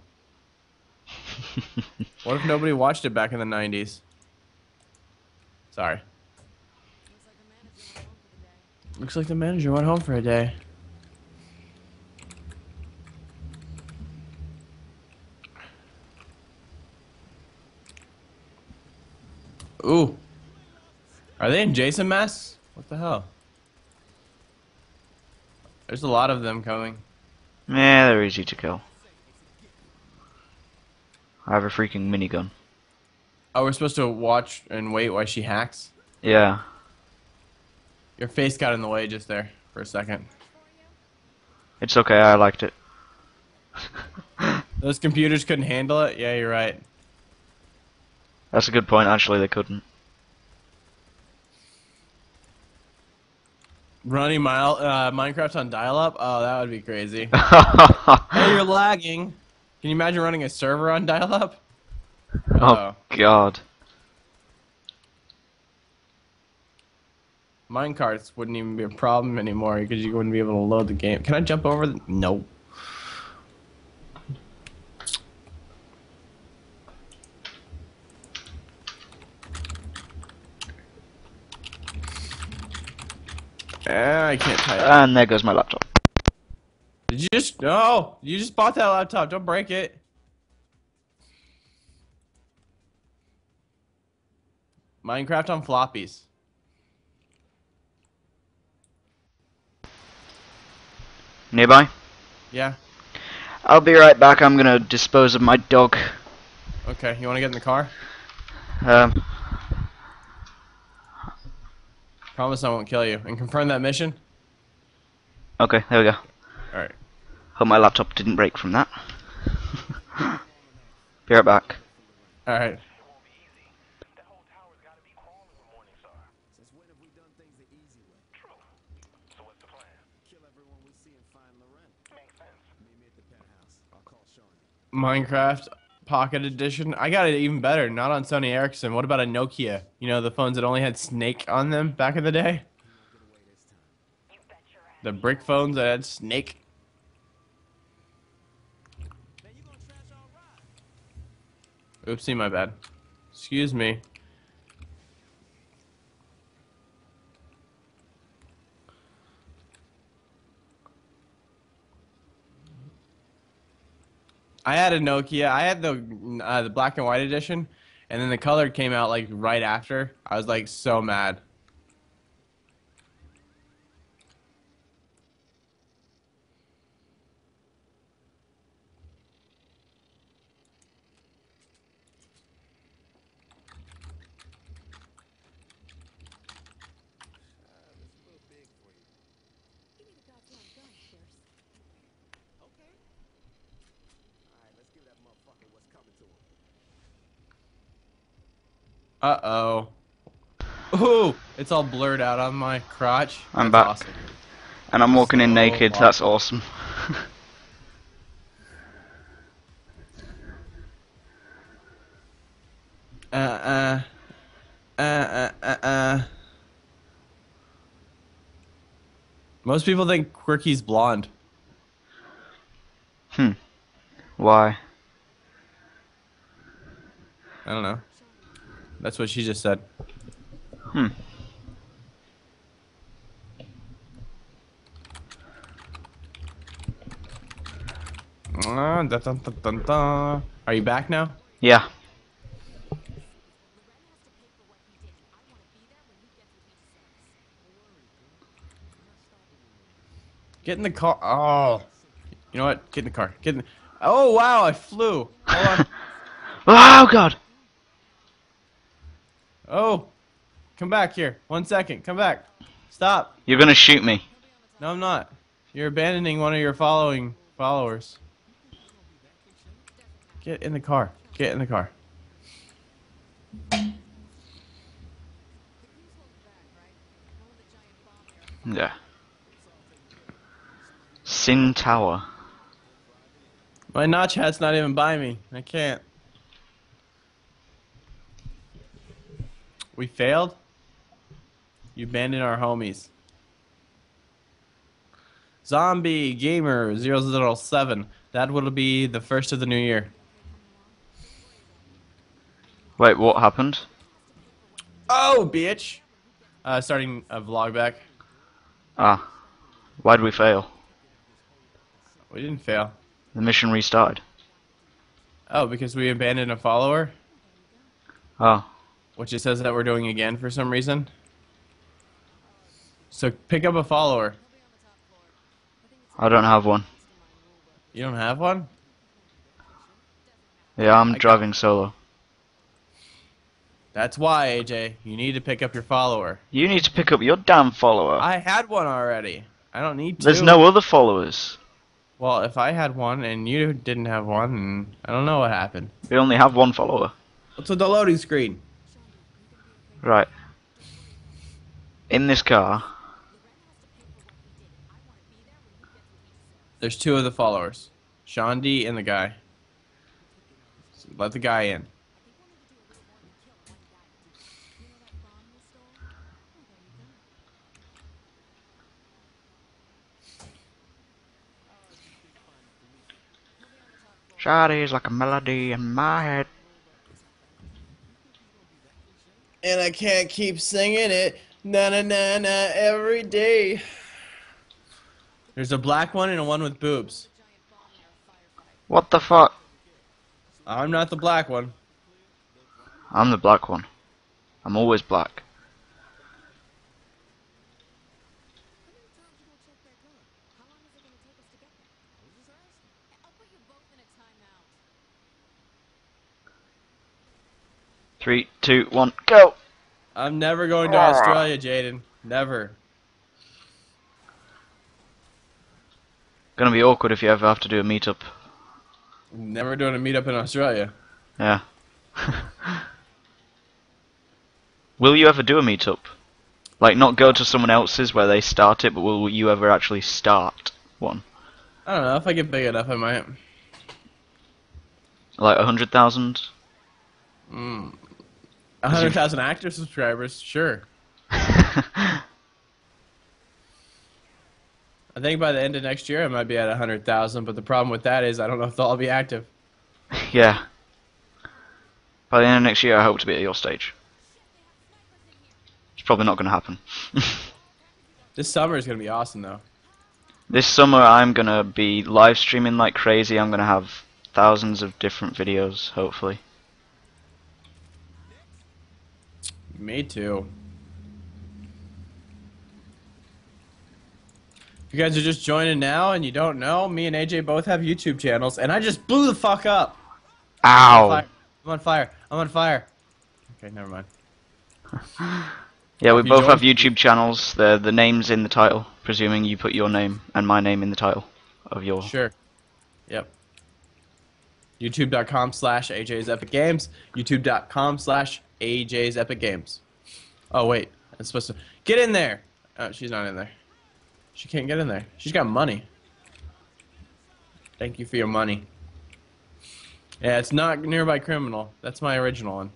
What if nobody watched it back in the 90s? Sorry. Looks like the manager went home for a day. Ooh. Are they in Jason masks? What the hell? There's a lot of them coming. Yeah, they're easy to kill. I have a freaking minigun. Oh, we're supposed to watch and wait while she hacks? Yeah. Your face got in the way just there for a second. It's okay, I liked it. Those computers couldn't handle it? Yeah, you're right. That's a good point, actually, they couldn't. Running Minecraft on dial-up? Oh, that would be crazy. Hey, you're lagging. Can you imagine running a server on dial-up? Uh-oh. Oh, God. Minecarts wouldn't even be a problem anymore because you wouldn't be able to load the game. Can I jump over the... No. I can't type. And there goes my laptop. Did you just... No! You just bought that laptop. Don't break it. Minecraft on floppies. Nearby? Yeah. I'll be right back. I'm gonna dispose of my dog. Okay, you wanna get in the car? Promise I won't kill you. And confirm that mission? Okay, there we go. Alright. Hope my laptop didn't break from that. Be right back. Alright. Minecraft Pocket Edition. I got it even better. Not on Sony Ericsson. What about a Nokia? You know, the phones that only had Snake on them back in the day? The brick phones that had Snake. Oopsie, my bad. Excuse me. I had a Nokia. I had the black and white edition, and then the color came out like right after. I was like so mad. Uh-oh. Ooh! It's all blurred out on my crotch. I'm back. Awesome. And I'm walking in naked. Awesome. That's awesome. Most people think Quirky's blonde. Hmm. Why? I don't know. That's what she just said. Hmm. Are you back now? Yeah. Get in the car. Oh. You know what? Get in the car. Get in. Oh, wow. I flew. Hold on. Oh, God. Oh, come back here. 1 second. Come back. Stop. You're going to shoot me. No, I'm not. You're abandoning one of your followers. Get in the car. Get in the car. Yeah. Sin Tower. My Notch hat's not even by me. I can't. We failed? You abandoned our homies. Zombie Gamer 007. That will be the first of the new year. Wait, what happened? Oh, bitch! Starting a vlog back. Ah. Why'd we fail? We didn't fail. The mission restarted. Oh, because we abandoned a follower? Oh. Which it says that we're doing again for some reason. So pick up a follower. I don't have one. You don't have one? Yeah, I'm driving solo. That's why, AJ. You need to pick up your follower. You need to pick up your damn follower. I had one already. I don't need to. There's no other followers. Well, if I had one and you didn't have one, I don't know what happened. We only have one follower. What's with the loading screen? Right. In this car, There's two of the followers, Sean D and the guy. So let the guy in. Shawty's like a melody in my head. And I can't keep singing it, na na na na, every day. There's a black one and a one with boobs. What the fuck? I'm not the black one. I'm the black one. I'm always black. Three, two, one, go! I'm never going to Australia, Jaden. Never. Gonna be awkward if you ever have to do a meetup. Never doing a meetup in Australia. Yeah. Will you ever do a meetup? Like, not go to someone else's where they start it, but will you ever actually start one? I don't know. If I get big enough, I might. Like 100,000? 100,000 active subscribers, sure. I think by the end of next year I might be at 100,000, but the problem with that is I don't know if they'll all be active. Yeah. By the end of next year I hope to be at your stage. It's probably not going to happen. This summer is going to be awesome though. This summer I'm going to be live streaming like crazy. I'm going to have thousands of different videos, hopefully. Me too. If you guys are just joining now and you don't know, me and AJ both have YouTube channels, and I just blew the fuck up. Ow. I'm on fire. Okay, never mind. Yeah, we both have YouTube channels. The name's in the title, presuming you put your name and my name in the title of your... Sure. Yep. YouTube.com/AJsEpicGames. YouTube.com/AJsEpicGames. Oh wait, I'm supposed to get in there. Oh, she's not in there. She can't get in there. She's got money. Thank you for your money. Yeah, it's not Nearby Criminal. That's my original one.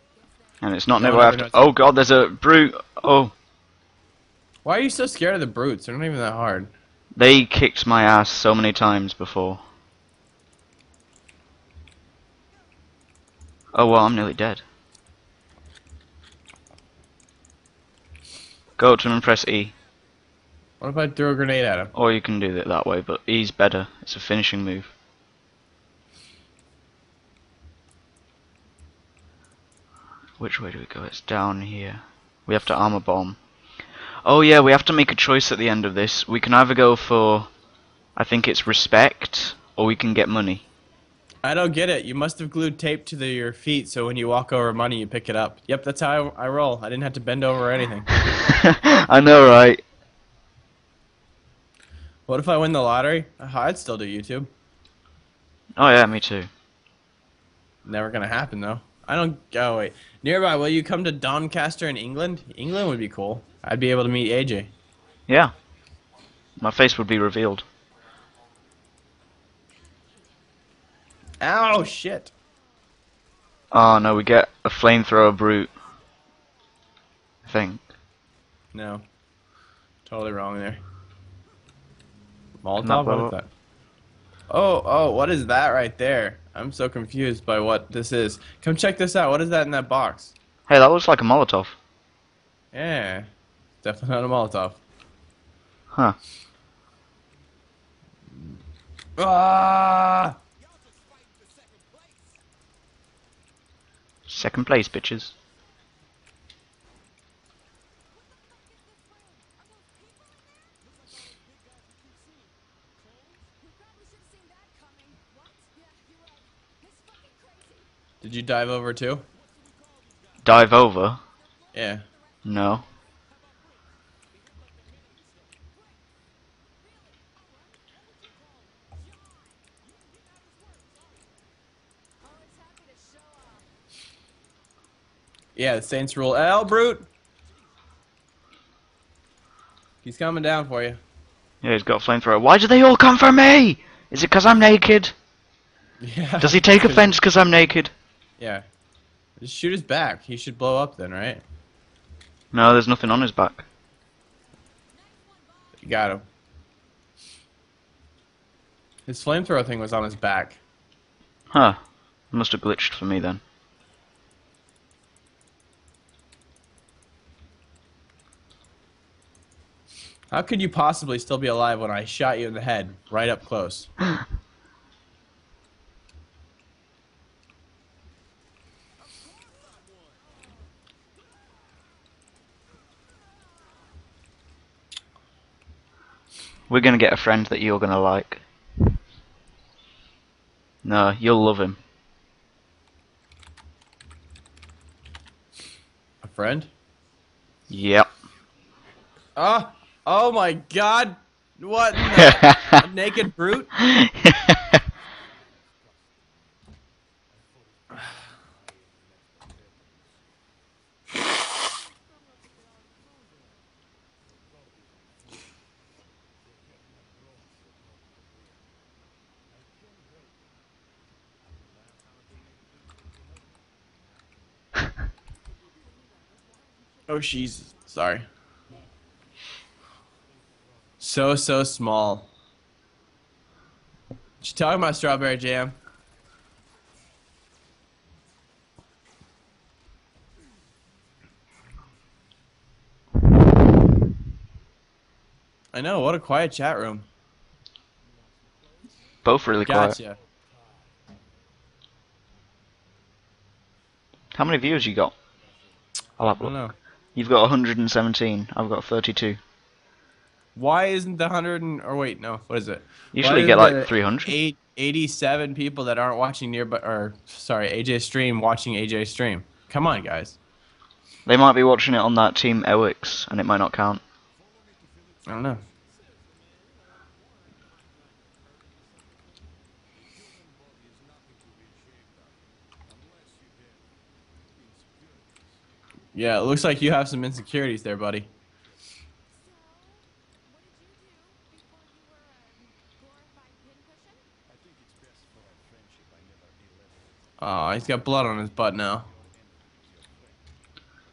And it's not Nearby After. Oh god, there's a brute. Oh. Why are you so scared of the brutes? They're not even that hard. They kicked my ass so many times before. Oh well, I'm nearly dead. Go up to him and press E. What if I throw a grenade at him? Or you can do it that way, but E's better. It's a finishing move. Which way do we go? It's down here. We have to armor bomb. Oh yeah, we have to make a choice at the end of this. We can either go for, I think it's respect, or we can get money. I don't get it. You must have glued tape to your feet, so when you walk over money, you pick it up. Yep, that's how I roll. I didn't have to bend over or anything. I know, right? What if I win the lottery? I'd still do YouTube. Oh yeah, me too. Never gonna happen, though. I don't... Oh, wait. Nearby, will you come to Doncaster in England? England would be cool. I'd be able to meet AJ. Yeah. My face would be revealed. Ow, shit. Oh, no, we get a flamethrower brute. I think. No. Totally wrong there. Molotov? What is that? Oh, what is that right there? I'm so confused by what this is. Come check this out. What is that in that box? Hey, that looks like a Molotov. Yeah. Definitely not a Molotov. Huh. Ah! Second place, bitches. Did you dive over too? Dive over? Yeah. No. Yeah, the Saints rule. L, brute! He's coming down for you. Yeah, he's got a flamethrower. Why do they all come for me? Is it because I'm naked? Yeah. Does he take offense because I'm naked? Yeah. Just shoot his back. He should blow up then, right? No, there's nothing on his back. You got him. His flamethrower thing was on his back. Huh. It must have glitched for me then. How could you possibly still be alive when I shot you in the head, right up close? We're gonna get a friend that you're gonna like. No, you'll love him. A friend? Yep. Ah! Oh my god! What the naked brute? Oh, Jesus. Sorry. So small. She talking about strawberry jam. I know, what a quiet chat room. Both really quiet. How many views you got? I'll have a look. I don't know. You've got 117. I've got 32. Why isn't the 100 and, or wait, no, what is it? Usually get like 300. 87 people that aren't watching Nearby, or sorry, AJ stream, watching AJ stream. Come on, guys. They might be watching it on that TeamWix, and it might not count. I don't know. Yeah, it looks like you have some insecurities there, buddy. Oh, he's got blood on his butt now.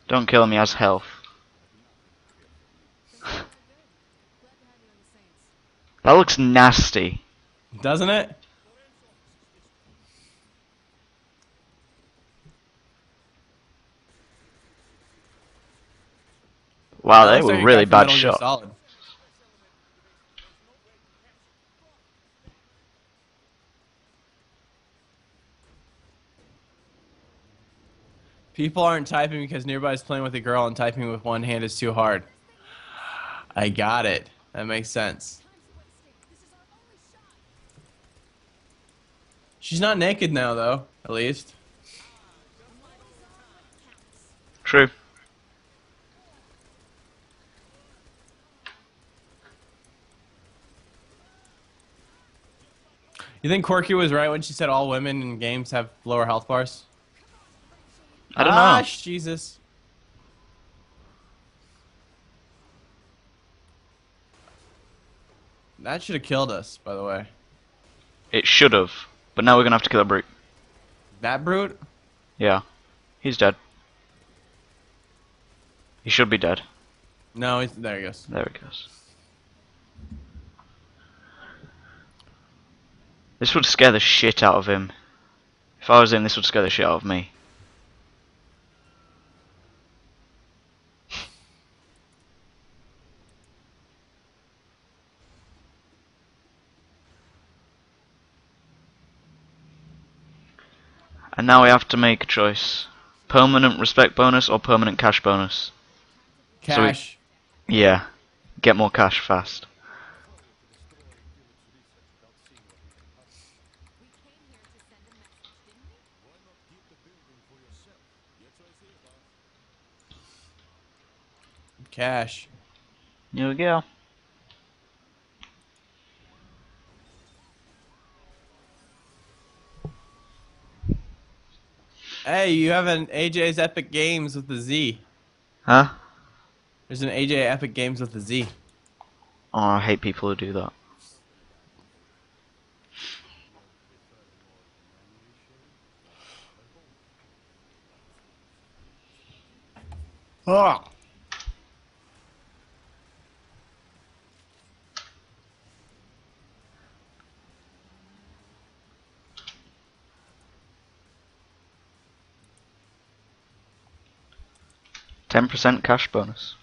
Don't kill him, he has health. That looks nasty. Doesn't it? Wow, they were really bad shots. People aren't typing because Nearby is playing with a girl and typing with one hand is too hard. I got it. That makes sense. She's not naked now, though, at least. True. You think Quirky was right when she said all women in games have lower health bars? I don't know. Gosh, Jesus. That should have killed us, by the way. It should have, but now we're going to have to kill a brute. That brute? Yeah. He's dead. He should be dead. No, he's, there he goes. There he goes. This would scare the shit out of him. If I was him, this would scare the shit out of me. And now we have to make a choice. Permanent respect bonus or permanent cash bonus? Cash. So yeah. Get more cash fast. Cash. Here we go. Hey, you have an AJsEpicGames with a Z. Huh? There's an AJsEpicGames with a Z. Oh, I hate people who do that. Ah. $10% cash bonus.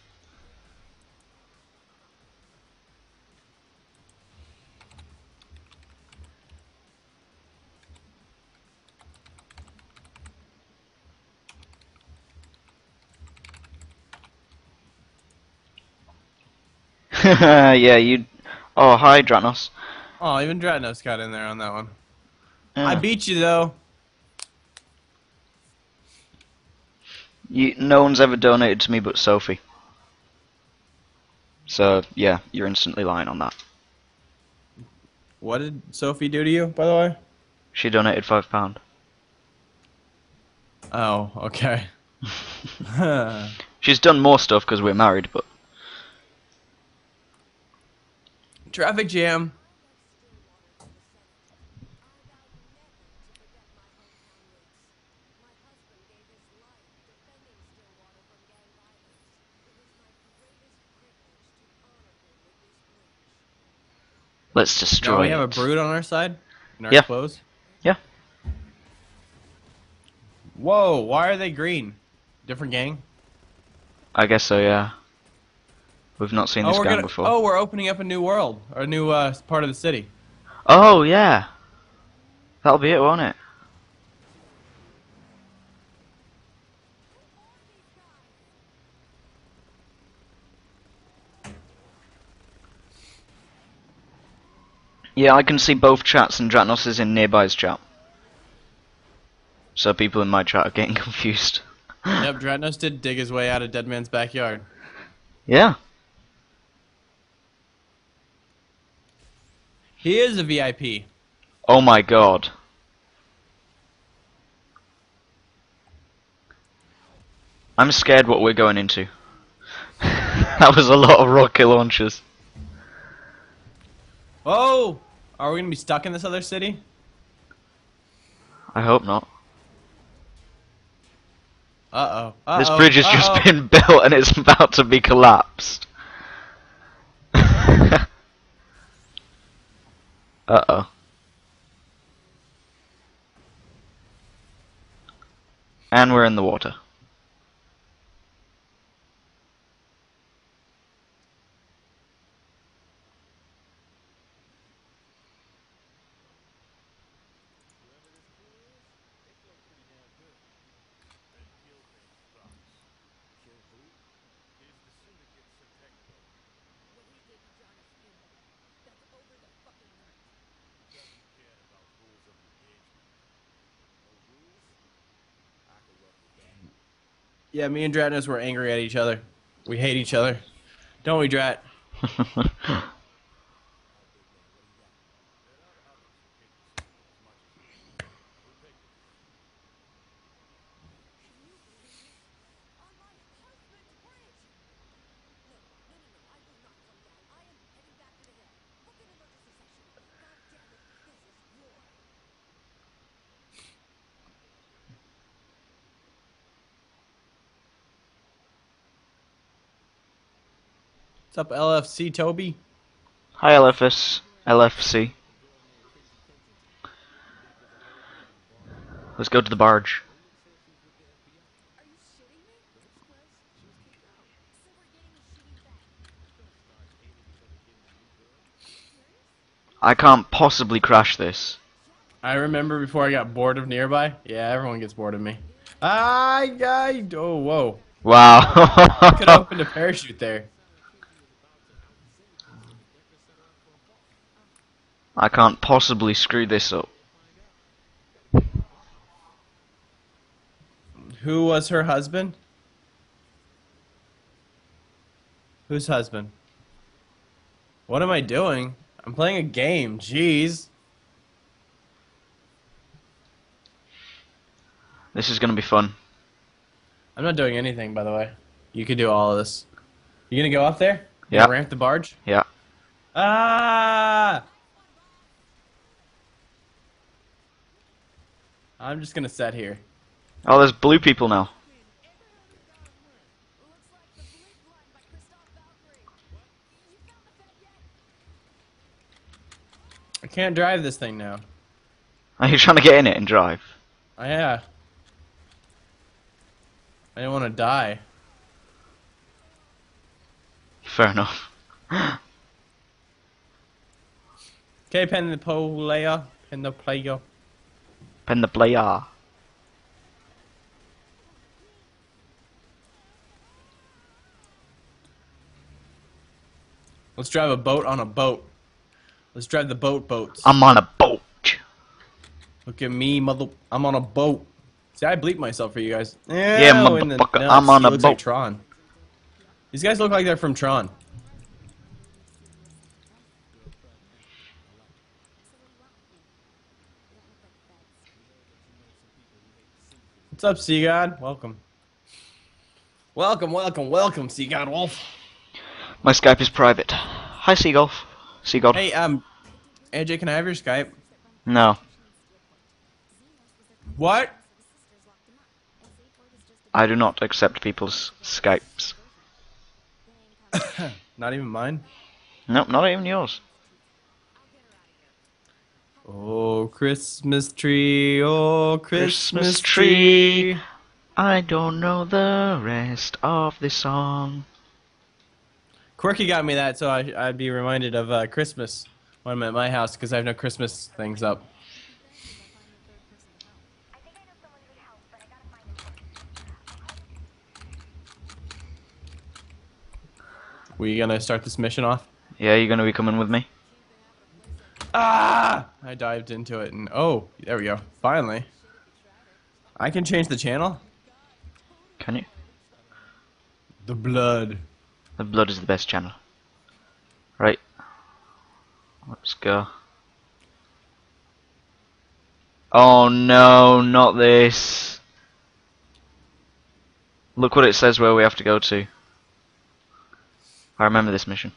Yeah, you. Oh, hi, Dratnos. Oh, even Dratnos got in there on that one. Yeah. I beat you though. No one's ever donated to me but Sophie. So yeah, you're instantly lying on that. What did Sophie do to you, by the way? She donated £5. Oh, okay. She's done more stuff because we're married, but. Traffic jam. Let's destroy it. Now we have a brood on our side? In our clothes? Yeah. Whoa, why are they green? Different gang? I guess so, yeah. We've not seen this game before. Oh, we're opening up a new world, or a new part of the city. Oh, yeah. That'll be it, won't it? Yeah, I can see both chats, and Dratnos is in Nearby's chat. So people in my chat are getting confused. Yep, Dratnos did dig his way out of Deadman's backyard. Yeah. He is a VIP. Oh my god. I'm scared what we're going into. That was a lot of rocket launchers. Oh! Are we gonna be stuck in this other city? I hope not. Uh-oh. Uh-oh. This bridge has just been built and it's about to be collapsed. Uh-oh. And we're in the water. Yeah, me and Dratnos were angry at each other. We hate each other. Don't we, Drat? What's up, LFC Toby? Hi, LFC. Let's go to the barge. I can't possibly crash this. I remember before I got bored of Nearby. Yeah, everyone gets bored of me. Oh, whoa. Wow. I could have opened a parachute there. I can't possibly screw this up. Who was her husband? Whose husband? What am I doing? I'm playing a game, jeez. This is gonna be fun. I'm not doing anything, by the way. You could do all of this. You gonna go up there? Yeah. Ramp the barge? Yeah. Ah! I'm just gonna sit here. Oh, there's blue people now. I can't drive this thing now. Are you trying to get in it and drive? I am. I didn't want to die. Fair enough. Okay, pen the player. Let's drive a boat on a boat. Let's drive the boats. I'm on a boat. Look at me, mother. I'm on a boat. See, I bleep myself for you guys. Ew, yeah, motherfucker, I'm on a boat. Like Tron. These guys look like they're from Tron. What's up, Sea God? Welcome. Welcome, Sea God Wolf. My Skype is private. Hi, Seagolf. Seagolf. Hey, AJ, can I have your Skype? No. What? I do not accept people's Skypes. Not even mine? Nope, not even yours. Oh, Christmas tree, oh, Christmas tree. I don't know the rest of this song. Quirky got me that, so I'd be reminded of Christmas when I'm at my house, because I have no Christmas things up. We gonna start this mission off? Yeah, you gonna be coming with me? Ah! I dived into it and oh, there we go. Finally. I can change the channel? Can you? The blood. The blood is the best channel. Right. Let's go. Oh no, not this. Look what it says where we have to go to. I remember this mission.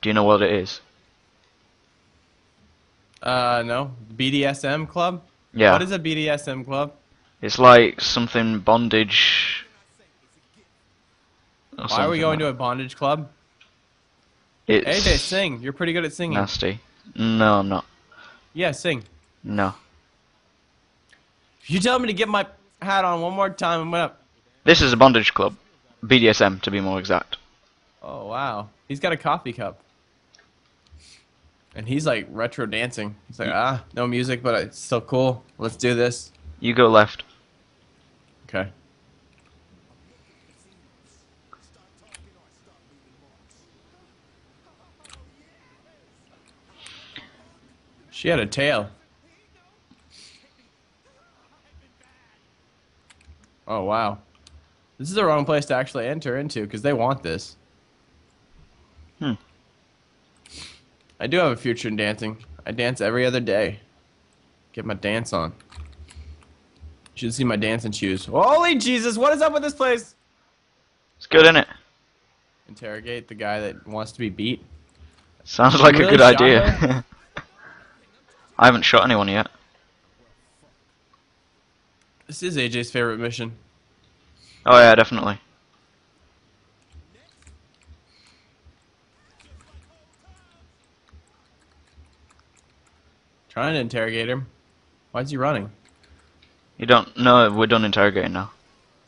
Do you know what it is? No. BDSM club? Yeah. What is a BDSM club? It's like something bondage. Why are we going to a bondage club? It's AJ, sing. You're pretty good at singing. Nasty. No, I'm not. Yeah, sing. No. If you tell me to get my hat on one more time, I'm gonna... This is a bondage club. BDSM, to be more exact. Oh wow, he's got a coffee cup, and he's like retro dancing. He's like, ah, no music, but it's still cool. Let's do this. You go left. Okay. She had a tail. Oh wow, this is the wrong place to actually enter into because they want this. Hmm. I do have a future in dancing. I dance every other day. Get my dance on. You should see my dancing shoes. Holy Jesus, what is up with this place? It's good, isn't it? Interrogate the guy that wants to be beat. Sounds like a good idea. I haven't shot anyone yet. This is AJ's favorite mission. Oh yeah, definitely. Trying to interrogate him. Why is he running? You don't know. We're done interrogating now.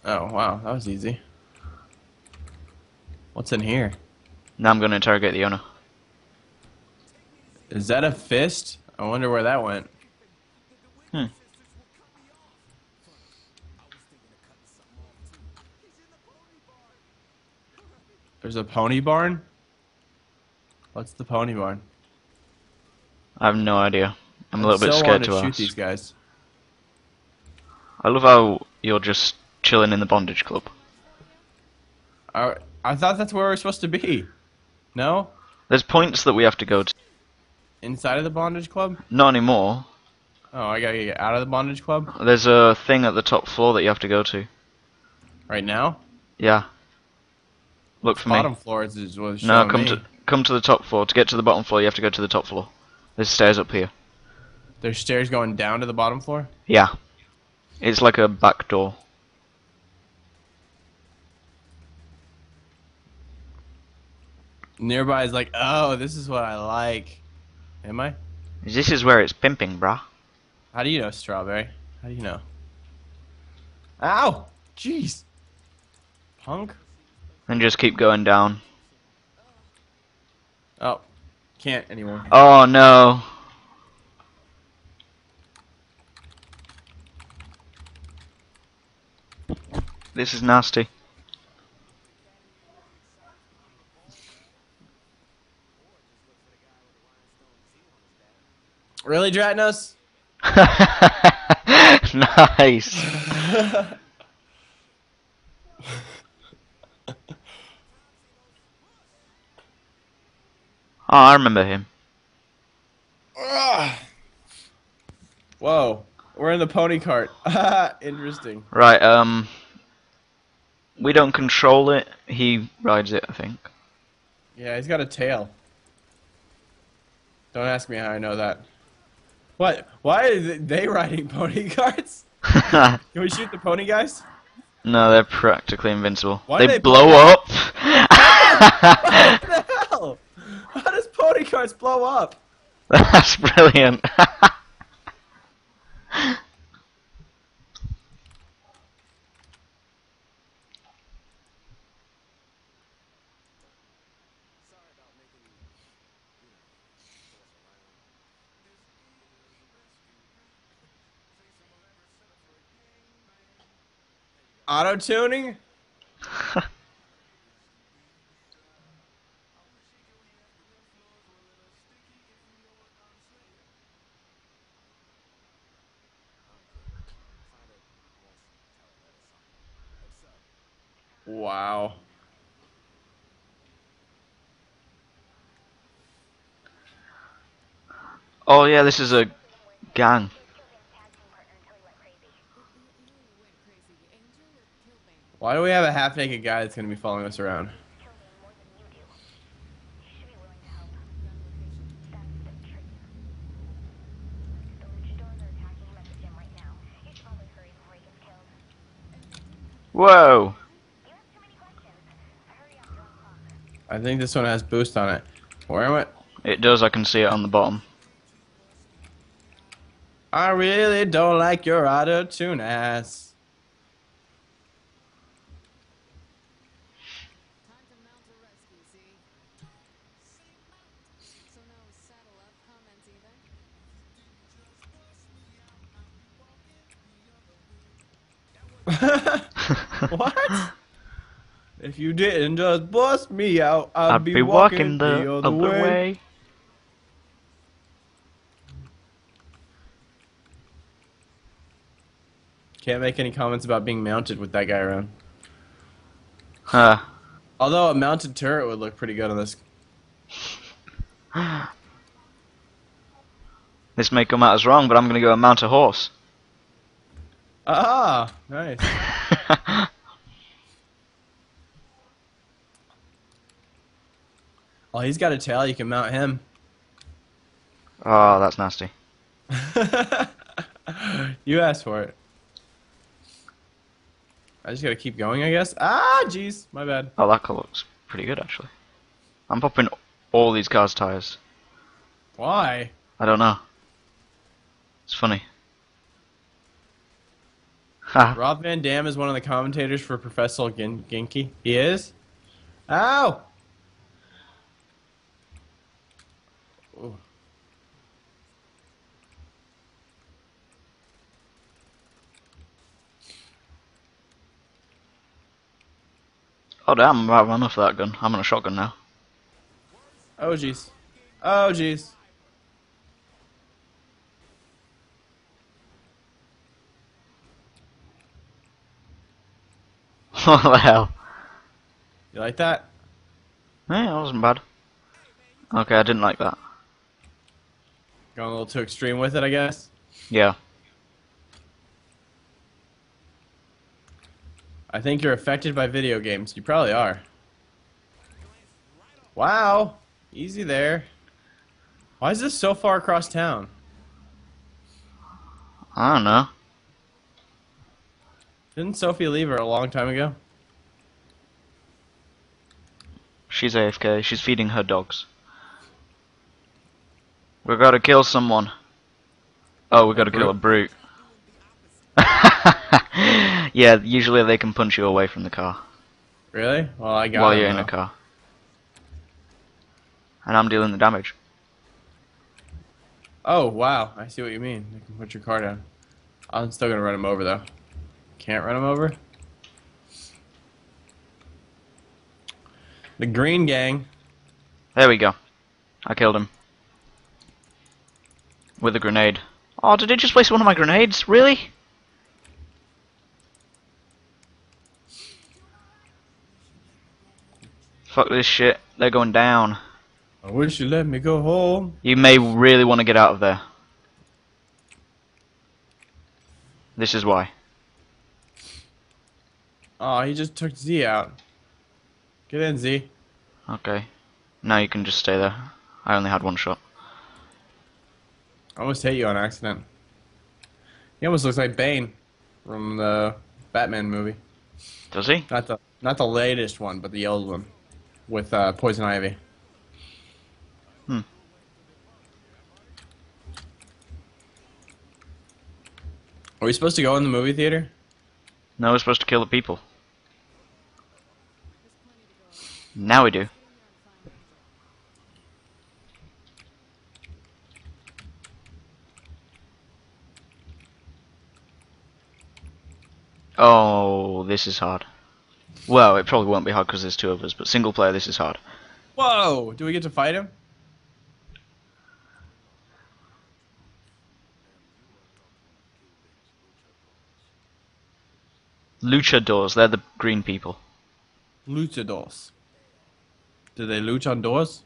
Oh wow, that was easy. What's in here? Now I'm gonna interrogate the owner. Is that a fist? I wonder where that went. Hmm. There's a pony barn? What's the pony barn? I have no idea. I'm a little bit scared to shoot these guys. I love how you're just chilling in the bondage club. I thought that's where we're supposed to be. No? There's points that we have to go to. Inside of the bondage club? Not anymore. Oh, I gotta get out of the bondage club? There's a thing at the top floor that you have to go to. Right now? Yeah. Look for me. Bottom floor is what it's showing me. No, come to the top floor. To get to the bottom floor, you have to go to the top floor. There's stairs up here. There's stairs going down to the bottom floor? Yeah. It's like a back door. Nearby is like, oh, this is what I like. Am I? This is where it's pimping, brah. How do you know, Strawberry? How do you know? Ow! Jeez! Punk? And just keep going down. Oh. Can't anymore. Oh, no. This is nasty. Really, Dratnos? Nice. Oh, I remember him. Whoa, we're in the pony cart. Interesting. Right, we don't control it. He rides it, I think. Yeah, he's got a tail. Don't ask me how I know that. What? Why are they riding pony carts? Can we shoot the pony guys? No, they're practically invincible. They blow up! What the hell? How does pony carts blow up? That's brilliant. Auto-tuning? Wow. Oh yeah, this is a gang. Why do we have a half-naked guy that's going to be following us around? Whoa! I think this one has boost on it. Where am I? It does, I can see it on the bottom. I really don't like your auto-tune ass. What? If you didn't just bust me out, I'd be walking the other way. Can't make any comments about being mounted with that guy around. Huh. Although a mounted turret would look pretty good on this. This may come out as wrong, but I'm gonna go and mount a horse. Ah, nice. Oh, he's got a tail. You can mount him. Oh, that's nasty. You asked for it. I just gotta keep going, I guess. Ah, jeez, my bad. Oh, that car looks pretty good, actually. I'm popping all these cars' tires. Why? I don't know. It's funny. Rob Van Dam is one of the commentators for Professor Ginky. He is? Ow! Ooh. Oh damn, I ran off that gun. I'm on a shotgun now. Oh jeez. Oh jeez. What the hell? You like that? Yeah, that wasn't bad. Okay, I didn't like that. Going a little too extreme with it, I guess? Yeah. I think you're affected by video games. You probably are. Wow! Easy there. Why is this so far across town? I don't know. Didn't Sophie leave her a long time ago? She's AFK. She's feeding her dogs. We gotta kill someone. Oh, we gotta kill a brute. Yeah, usually they can punch you away from the car. Really? Well, I got while you're in a car. And I'm dealing the damage. Oh, wow. I see what you mean. You can put your car down. I'm still gonna run him over, though. Can't run him over? The green gang. There we go. I killed him. With a grenade. Oh, did it just waste one of my grenades? Really? Fuck this shit. They're going down. I wish you let me go home. You may really want to get out of there. This is why. Oh, he just took Z out. Get in, Z. Okay. Now you can just stay there. I only had one shot. I almost hit you on accident. He almost looks like Bane from the Batman movie. Does he? Not the latest one, but the old one with poison ivy. Hmm. Are we supposed to go in the movie theater? No, we're supposed to kill the people. Now we do. Oh, this is hard. Well, it probably won't be hard because there's two of us, but single player, this is hard. Whoa! Do we get to fight him? Luchadors, they're the green people. Luchadors. Do they luch on doors?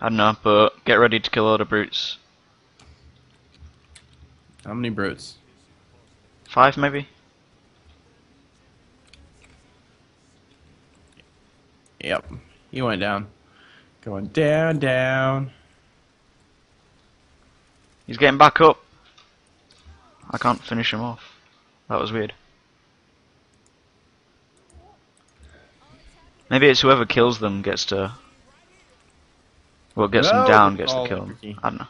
I don't know, but get ready to kill a lot of brutes. How many brutes? 5, maybe? Yep, he went down. Going down, down. He's getting back up. I can't finish him off. That was weird. Maybe it's whoever kills them gets to... Well, gets them down gets to kill them. I don't know.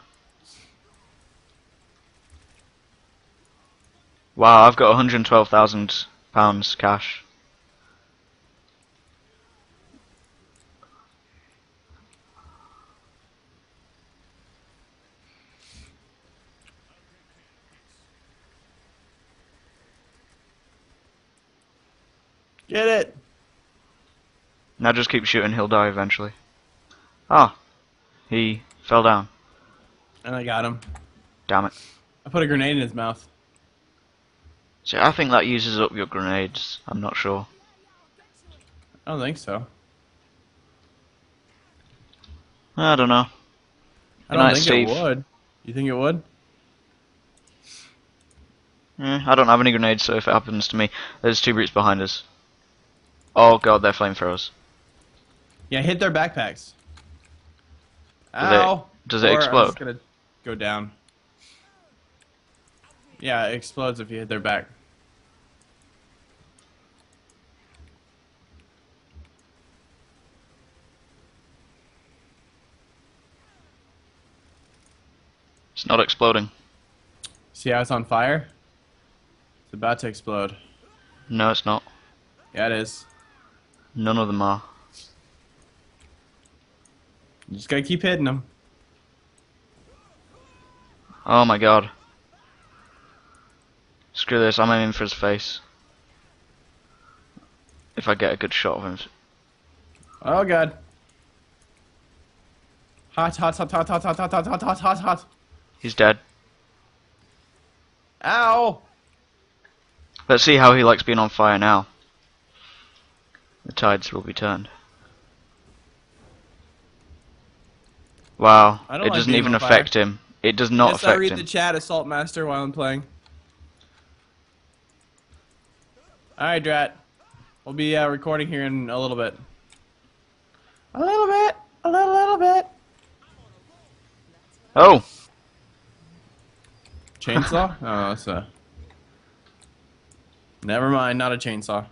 Wow, I've got £112,000 cash. Get it! Now just keep shooting, he'll die eventually. Ah, he fell down. And I got him. Damn it. I put a grenade in his mouth. See, I think that uses up your grenades. I'm not sure. I don't think so. I don't know. I don't think it would. You think it would? I don't have any grenades, so if it happens to me, there's two brutes behind us. Oh god, they're flamethrowers. Yeah, hit their backpacks. Ow! Does it explode? I'm just gonna go down. Yeah, it explodes if you hit their back. It's not exploding. See how it's on fire? It's about to explode. No, it's not. Yeah, it is. None of them are. You just gotta keep hitting them. Oh my god. Screw this, I'm aiming for his face. If I get a good shot of him. Oh god. Hot, hot, hot, hot, hot, hot, hot, hot, hot, hot, hot. He's dead. Ow! Let's see how he likes being on fire now. The tides will be turned. Wow, it doesn't even affect him. It does not affect him. Yes, I read the chat, Assault Master, while I'm playing. Alright, Drat. We'll be recording here in a little bit. A little bit! A little bit! Oh! Chainsaw? Oh, that's a... Never mind, not a chainsaw.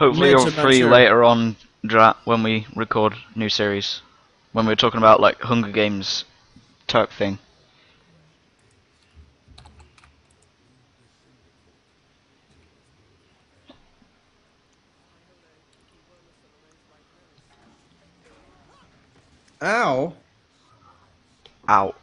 Hopefully you're free later on, Drat, when we record new series. When we're talking about like Hunger Games type thing. Ow. Ouch.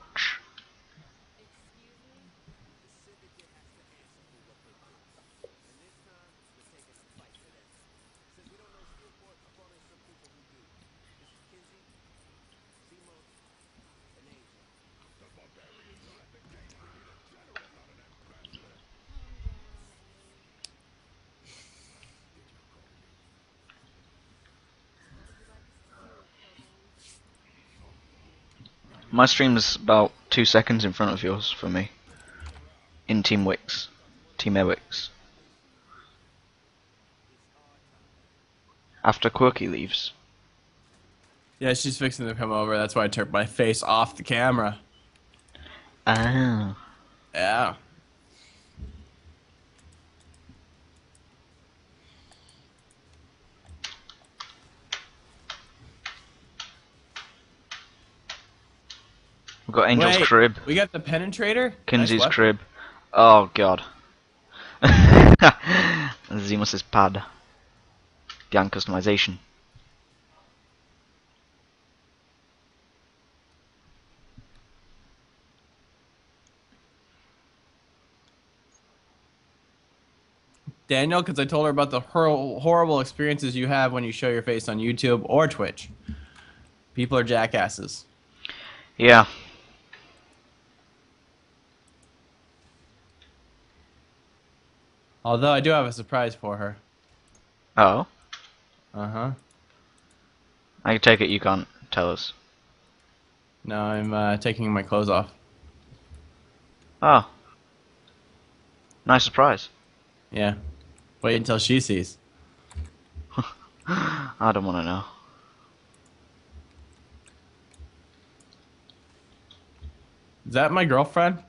My stream's about 2 seconds in front of yours for me. In TeamWix. TeamWix. After Quirky leaves. Yeah, she's fixing to come over. That's why I turned my face off the camera. Oh. Yeah. We've got Angel's crib. We got the penetrator? Kinsey's crib. Oh, God. Zemus's pad. Damn customization. Daniel, because I told her about the horrible experiences you have when you show your face on YouTube or Twitch. People are jackasses. Yeah. Although I do have a surprise for her. Oh? Uh-huh. I take it you can't tell us. No, I'm taking my clothes off. Oh. Nice surprise. Yeah. Wait until she sees. I don't want to know. Is that my girlfriend?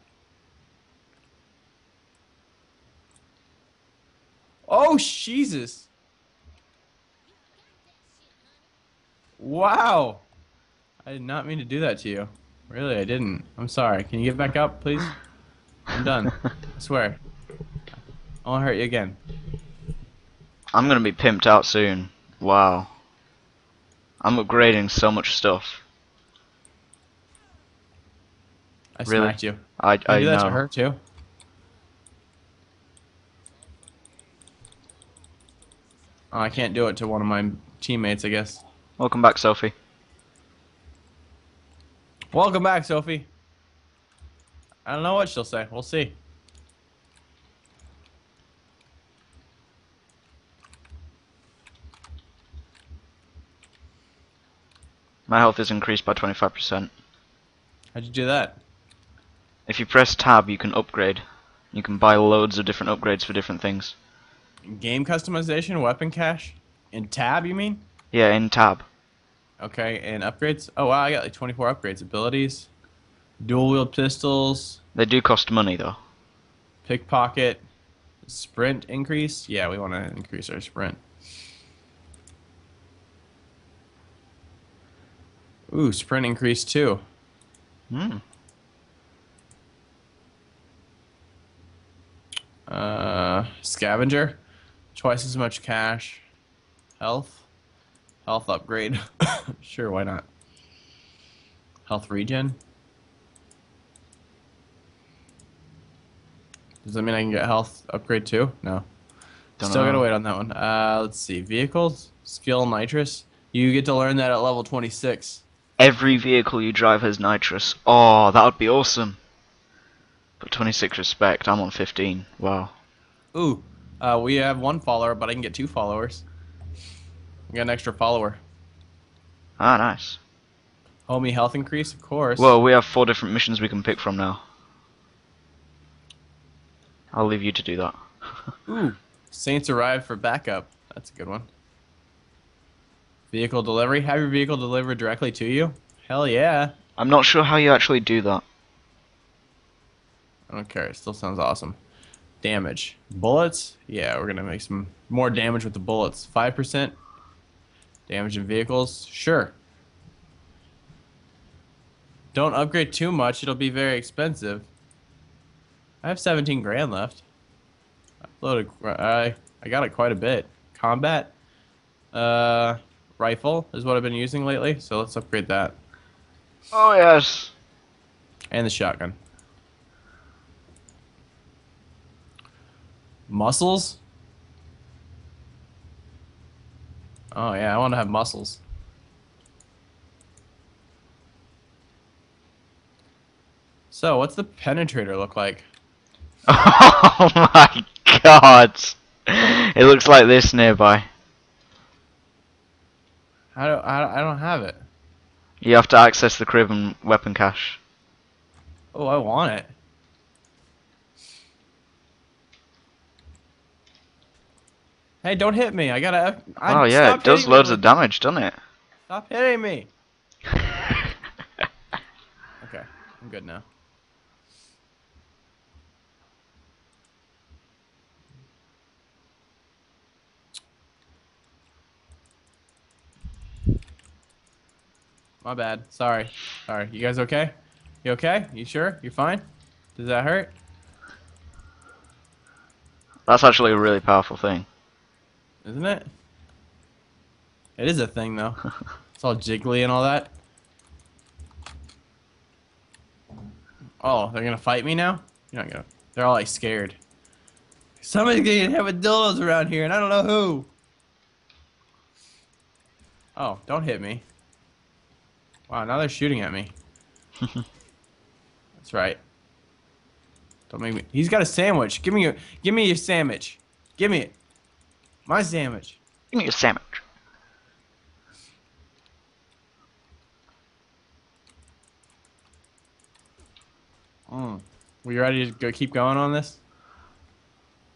Oh, Jesus. Wow. I did not mean to do that to you. Really, I didn't. I'm sorry. Can you get back up, please? I'm done. I swear. I won't hurt you again. I'm going to be pimped out soon. Wow. I'm upgrading so much stuff. I smacked you. I do that to her, too. Oh, I can't do it to one of my teammates, I guess. Welcome back, Sophie. Welcome back, Sophie. I don't know what she'll say. We'll see. My health is increased by 25%. How'd you do that? If you press tab, you can upgrade. You can buy loads of different upgrades for different things. Game customization, weapon cache, in tab you mean? Yeah, in tab. Okay, and upgrades. Oh wow, I got like 24 upgrades. Abilities, dual wield pistols. They do cost money though. Pickpocket, sprint increase. Yeah, we want to increase our sprint. Ooh, sprint increase too. Hmm. Scavenger. Twice as much cash. Health. Health upgrade. Sure, why not? Health regen. Does that mean I can get health upgrade too? No. Still gotta wait on that one. Let's see. Vehicles. Skill nitrous. You get to learn that at level 26. Every vehicle you drive has nitrous. Oh, that would be awesome. But 26 respect. I'm on 15. Wow. Ooh. We have one follower, but I can get 2 followers. I got an extra follower. Ah, nice. Homie health increase, of course. Well, we have 4 different missions we can pick from now. I'll leave you to do that. Ooh. Saints arrive for backup. That's a good one. Vehicle delivery. Have your vehicle delivered directly to you? Hell yeah. I'm not sure how you actually do that. I don't care. It still sounds awesome. Damage. Bullets? Yeah, we're going to make some more damage with the bullets. 5% damage in vehicles? Sure. Don't upgrade too much. It'll be very expensive. I have 17 grand left. I got it quite a bit. Combat? Rifle is what I've been using lately, so let's upgrade that. Oh, yes. And the shotgun. Muscles? Oh, yeah, I want to have muscles. So, what's the penetrator look like? Oh, my God. It looks like this nearby. I don't have it. You have to access the crib and weapon cache. Oh, I want it. Hey, don't hit me. I gotta... Oh, yeah, it does loads of damage, doesn't it? Stop hitting me. Okay, I'm good now. My bad. Sorry. Sorry. You guys okay? You okay? You sure? You fine? Does that hurt? That's actually a really powerful thing. Isn't it? It is a thing, though. It's all jiggly and all that. Oh, they're gonna fight me now? You're not gonna. They're all, like, scared. Somebody's gonna have a dildos around here, and I don't know who. Oh, don't hit me. Wow, now they're shooting at me. That's right. Don't make me. He's got a sandwich. Give me your sandwich. Give me it. My sandwich. Give me your sandwich. Mm. We ready to go? Keep going on this?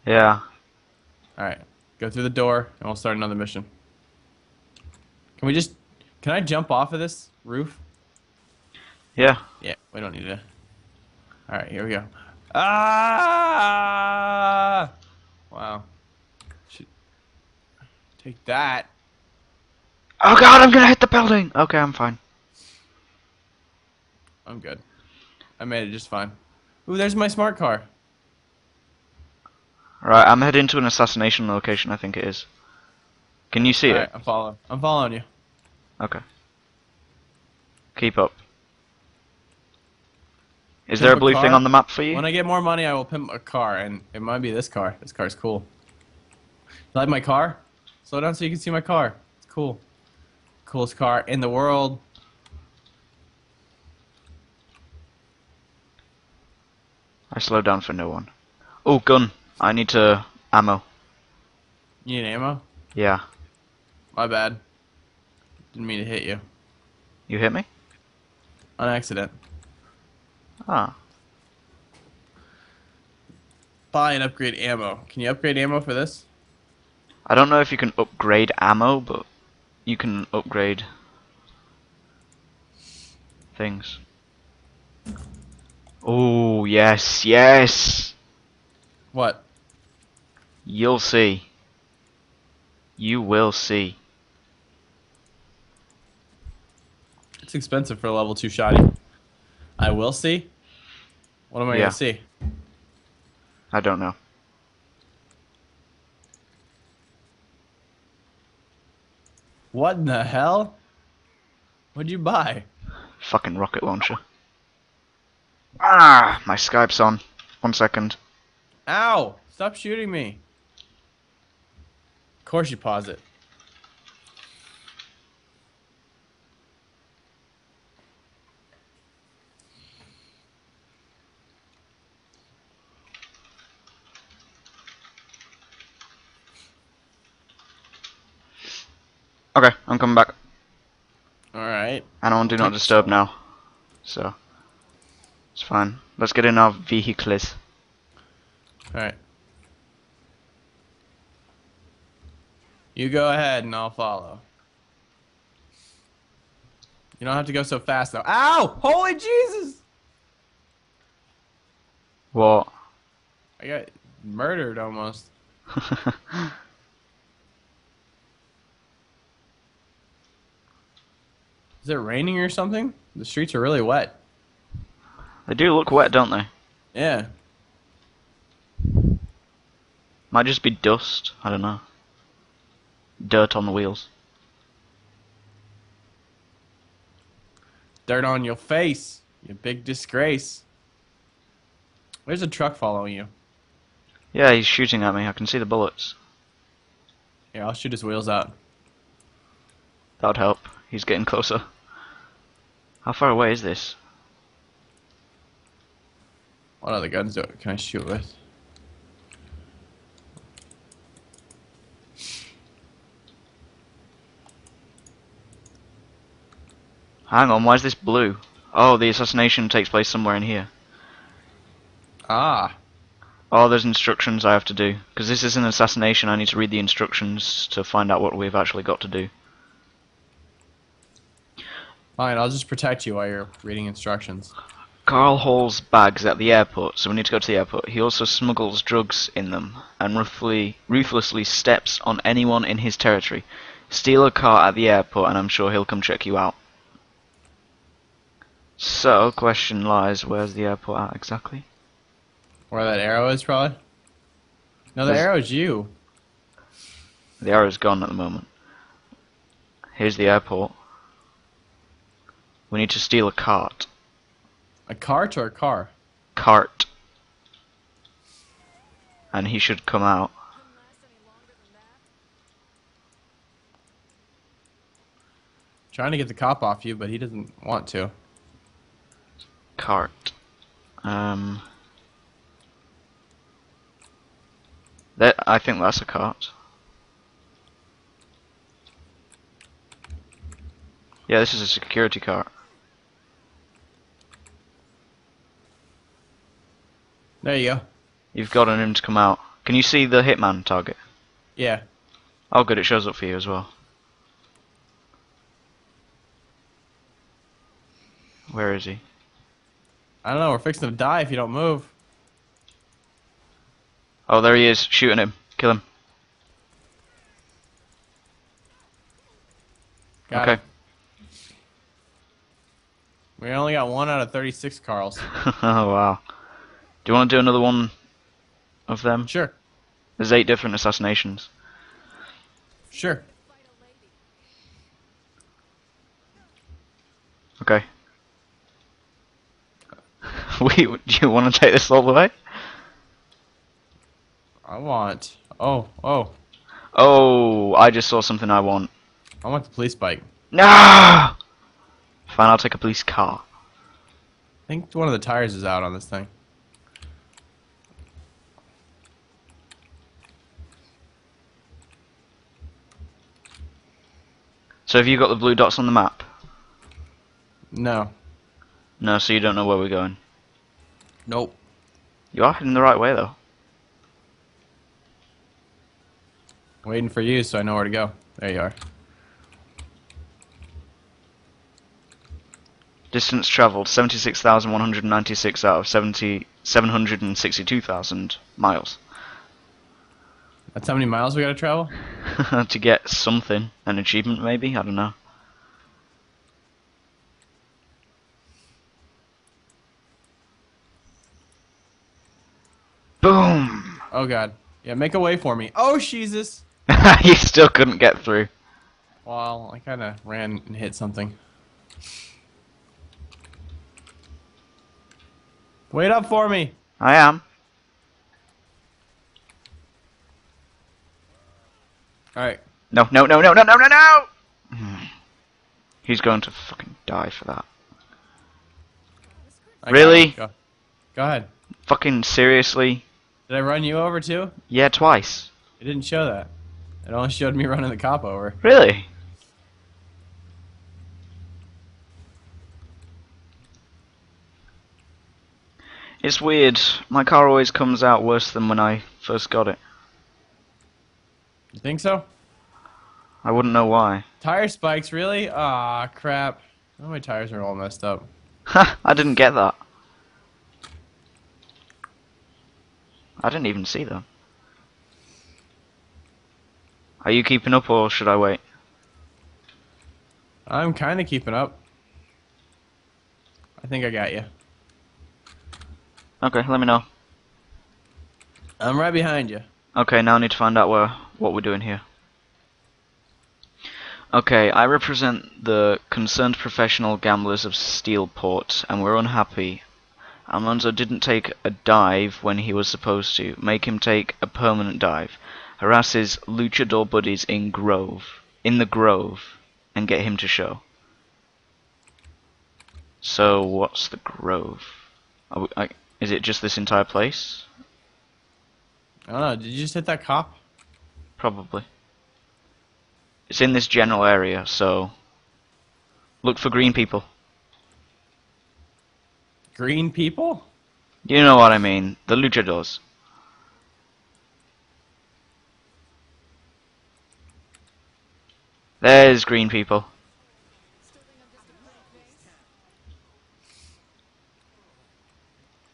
Yeah. All right. Go through the door, and we'll start another mission. Can we just? Can I jump off of this roof? Yeah. Yeah, we don't need to. Alright, here we go. Ah! Wow. Should take that. Oh god, I'm gonna hit the building! Okay, I'm fine. I'm good. I made it just fine. Ooh, there's my smart car. Right, I'm heading to an assassination location, I think it is. Can you see it? Alright, I'm following you. Okay. Keep up. Is there a blue thing on the map for you? When I get more money, I will pimp a car, and it might be this car. This car's cool. You like my car? Slow down so you can see my car. It's cool. Coolest car in the world. I slow down for no one. Oh, gun. I need to ammo. You need ammo? Yeah. My bad. Didn't mean to hit you. You hit me? On accident. Ah. Buy and upgrade ammo. Can you upgrade ammo for this? I don't know if you can upgrade ammo, but you can upgrade things. Oh, yes, yes! What? You'll see. You will see. It's expensive for a level 2 shotty. I will see? What am I going to see? I don't know. What in the hell? What'd you buy? Fucking rocket launcher. Ah! My Skype's on. 1 second. Ow! Stop shooting me. Of course you pause it. Okay, I'm coming back. Alright. And I'm on Do Not Disturb now. So. It's fine. Let's get in our vehicles. Alright. You go ahead and I'll follow. You don't have to go so fast though. Ow! Holy Jesus! What? I got murdered almost. Is it raining or something? The streets are really wet. They do look wet, don't they? Yeah. Might just be dust. I don't know. Dirt on the wheels. Dirt on your face, you big disgrace. There's a truck following you. Yeah, he's shooting at me. I can see the bullets. Yeah, I'll shoot his wheels out. That would help. He's getting closer. How far away is this? What other guns can I shoot with? Hang on, why is this blue? Oh, the assassination takes place somewhere in here. Ah. Oh, there's instructions I have to do. Because this is an assassination, I need to read the instructions to find out what we've actually got to do. Fine, I'll just protect you while you're reading instructions. Carl hauls bags at the airport, so we need to go to the airport. He also smuggles drugs in them, and ruthlessly steps on anyone in his territory. Steal a car at the airport, and I'm sure he'll come check you out. So, question lies, where's the airport at exactly? Where that arrow is, probably? No, the arrow's you. The arrow's gone at the moment. Here's the airport. We need to steal a cart. A cart or a car? Cart. And he should come out. Trying to get the cop off you, but he doesn't want to. Cart. That I think that's a cart. Yeah, this is a security cart. There you go. You've gotten him to come out. Can you see the hitman target? Yeah. Oh good, it shows up for you as well. Where is he? I don't know, we're fixing to die if you don't move. Oh, there he is. Shooting him. Kill him. Got okay. Him. We only got 1 out of 36 Carls. Oh, wow. Do you want to do another one of them? Sure. There's 8 different assassinations. Sure. Okay. Wait, do you want to take this all the way? I want. Oh, I just saw something I want. I want the police bike. No! Fine, I'll take a police car. I think one of the tires is out on this thing. So have you got the blue dots on the map? No. No, so you don't know where we're going? Nope. You are heading the right way, though. Waiting for you, so I know where to go. There you are. Distance traveled, 76,196 out of 762,000 miles. That's how many miles we gotta travel? To get something. An achievement, maybe? I don't know. Boom! Oh god. Yeah, make a way for me. Oh, Jesus! You still couldn't get through. Well, I kinda ran and hit something. Wait up for me! I am. Alright. No! He's going to fucking die for that. Really? Go ahead. Fucking seriously? Did I run you over too? Yeah, twice. It didn't show that. It only showed me running the cop over. Really? It's weird. My car always comes out worse than when I first got it. You think so? I wouldn't know why. Tire spikes, really? Ah, crap. Oh, my tires are all messed up. Ha! I didn't get that. I didn't even see them. Are you keeping up or should I wait? I'm kind of keeping up. I think I got you. Okay, let me know. I'm right behind you. Okay, now I need to find out what we're doing here. Okay, I represent the concerned professional gamblers of Steelport, and we're unhappy. Alonso didn't take a dive when he was supposed to. Make him take a permanent dive. Harass his luchador buddies in the grove, and get him to show. So what's the grove? Is it just this entire place? I don't know. Did you just hit that cop? Probably. It's in this general area, so look for green people. Green people? You know what I mean. The luchadors. There's green people.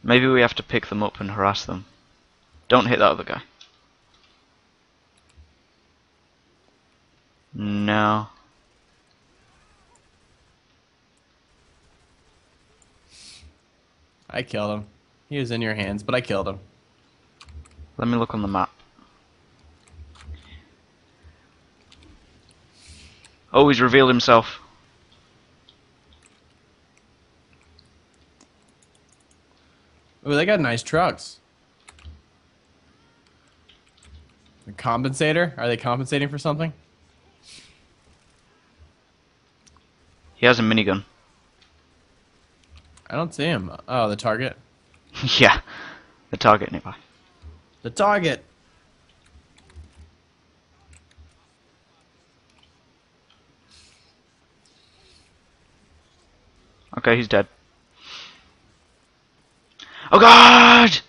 Maybe we have to pick them up and harass them. Don't hit that other guy. No. I killed him. He was in your hands, but I killed him. Let me look on the map. Oh, he's revealed himself. Oh, they got nice trucks. The compensator? Are they compensating for something? He has a minigun. I don't see him. Oh, the target? Yeah. The target nearby. The target! Okay, he's dead. Oh god!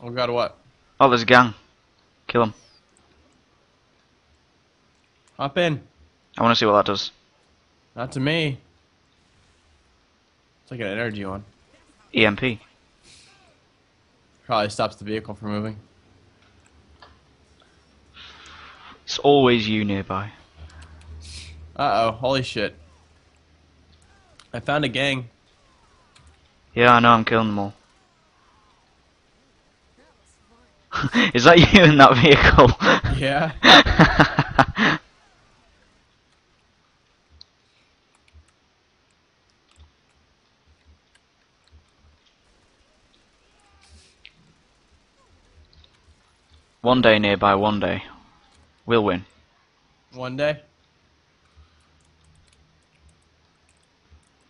Oh god, what? Oh, there's a gang. Kill him. Hop in. I want to see what that does. Not to me. It's like an energy one. EMP. Probably stops the vehicle from moving. It's always you nearby. Uh-oh, holy shit. I found a gang. Yeah, I know, I'm killing them all. Is that you in that vehicle? Yeah. One day nearby, one day. We'll win. One day?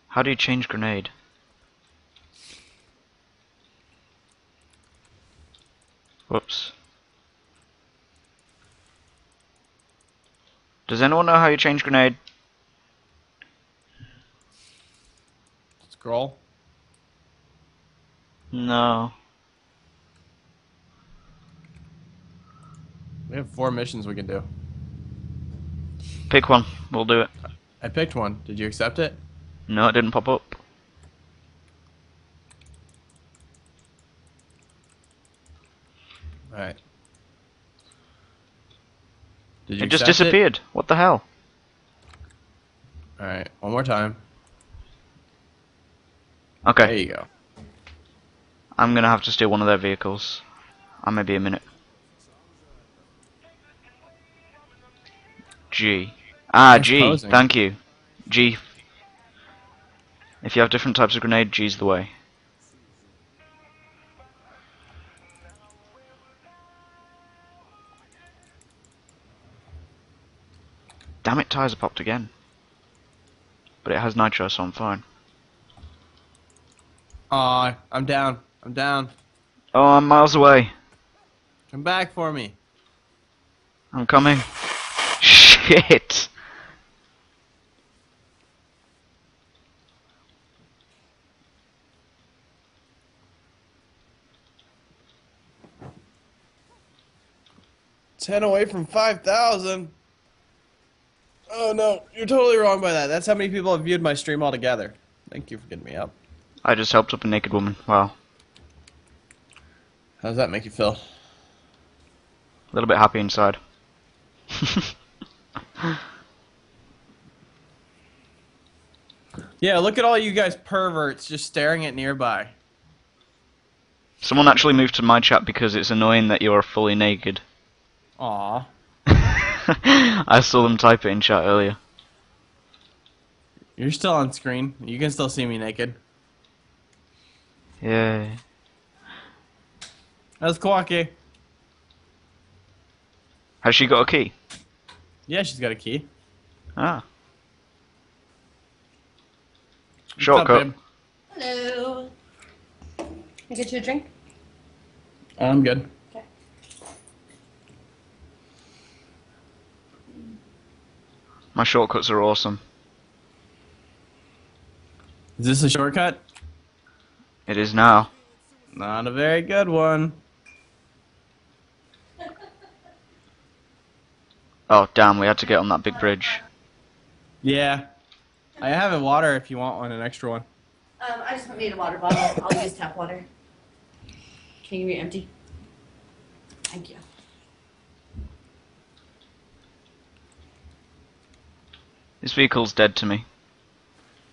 How do you change grenade? Whoops. Does anyone know how you change grenade? Scroll? No. We have 4 missions we can do. Pick one. We'll do it. I picked one. Did you accept it? No, it didn't pop up. Alright. Did you accept it? It just disappeared. What the hell? Alright, one more time. Okay. There you go. I'm gonna have to steal one of their vehicles. I may be a minute. G. Ah, G. Exposing. Thank you. G. If you have different types of grenade, G's the way. Damn it, tires are popped again. But it has nitro, so I'm fine. Aw, I'm down. I'm down. Oh, I'm miles away. Come back for me. I'm coming. Shit. $10 away from 5,000. Oh no, you're totally wrong by that. That's how many people have viewed my stream altogether. Thank you for getting me up. I just helped up a naked woman. Wow. How does that make you feel? A little bit happy inside. Yeah, look at all you guys perverts just staring at nearby. Someone actually moved to my chat because it's annoying that you're fully naked. Aww. I saw them type it in chat earlier. You're still on screen. You can still see me naked. Yeah. That's Quirky. Has she got a key? Yeah, she's got a key. Ah. Shortcut. Hello. Can I get you a drink? I'm good. Okay. My shortcuts are awesome. Is this a shortcut? It is now. Not a very good one. Oh, damn, we had to get on that big bridge. Yeah. I have a water if you want one, an extra one. I just need a water bottle. I'll use tap water. Can you be empty? Thank you. This vehicle's dead to me.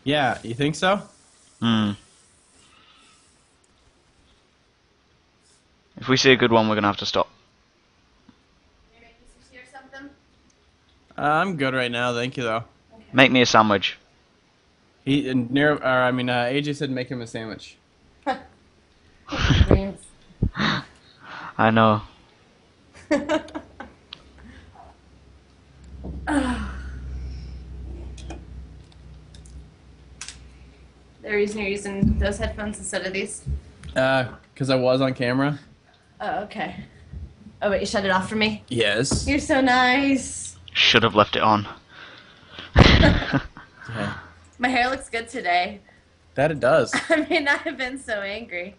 Yeah, you think so? Hmm. If we see a good one, we're going to have to stop. Can you make me sushi or something? I'm good right now, thank you, though. Okay. Make me a sandwich. AJ said make him a sandwich. I know. The reason you're using those headphones instead of these? Because I was on camera. Oh, okay. Oh, wait, you shut it off for me? Yes. You're so nice. Should have left it on. Yeah. My hair looks good today. That it does. I mean, I have been so angry.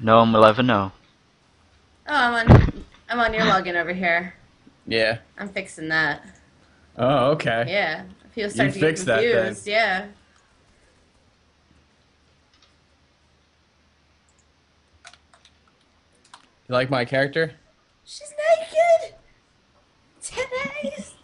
No one will ever know. Oh, I'm on your login over here. Yeah. I'm fixing that. Oh, okay. Yeah. If you'll start to get confused, that, yeah. You like my character? She's naked. Today's.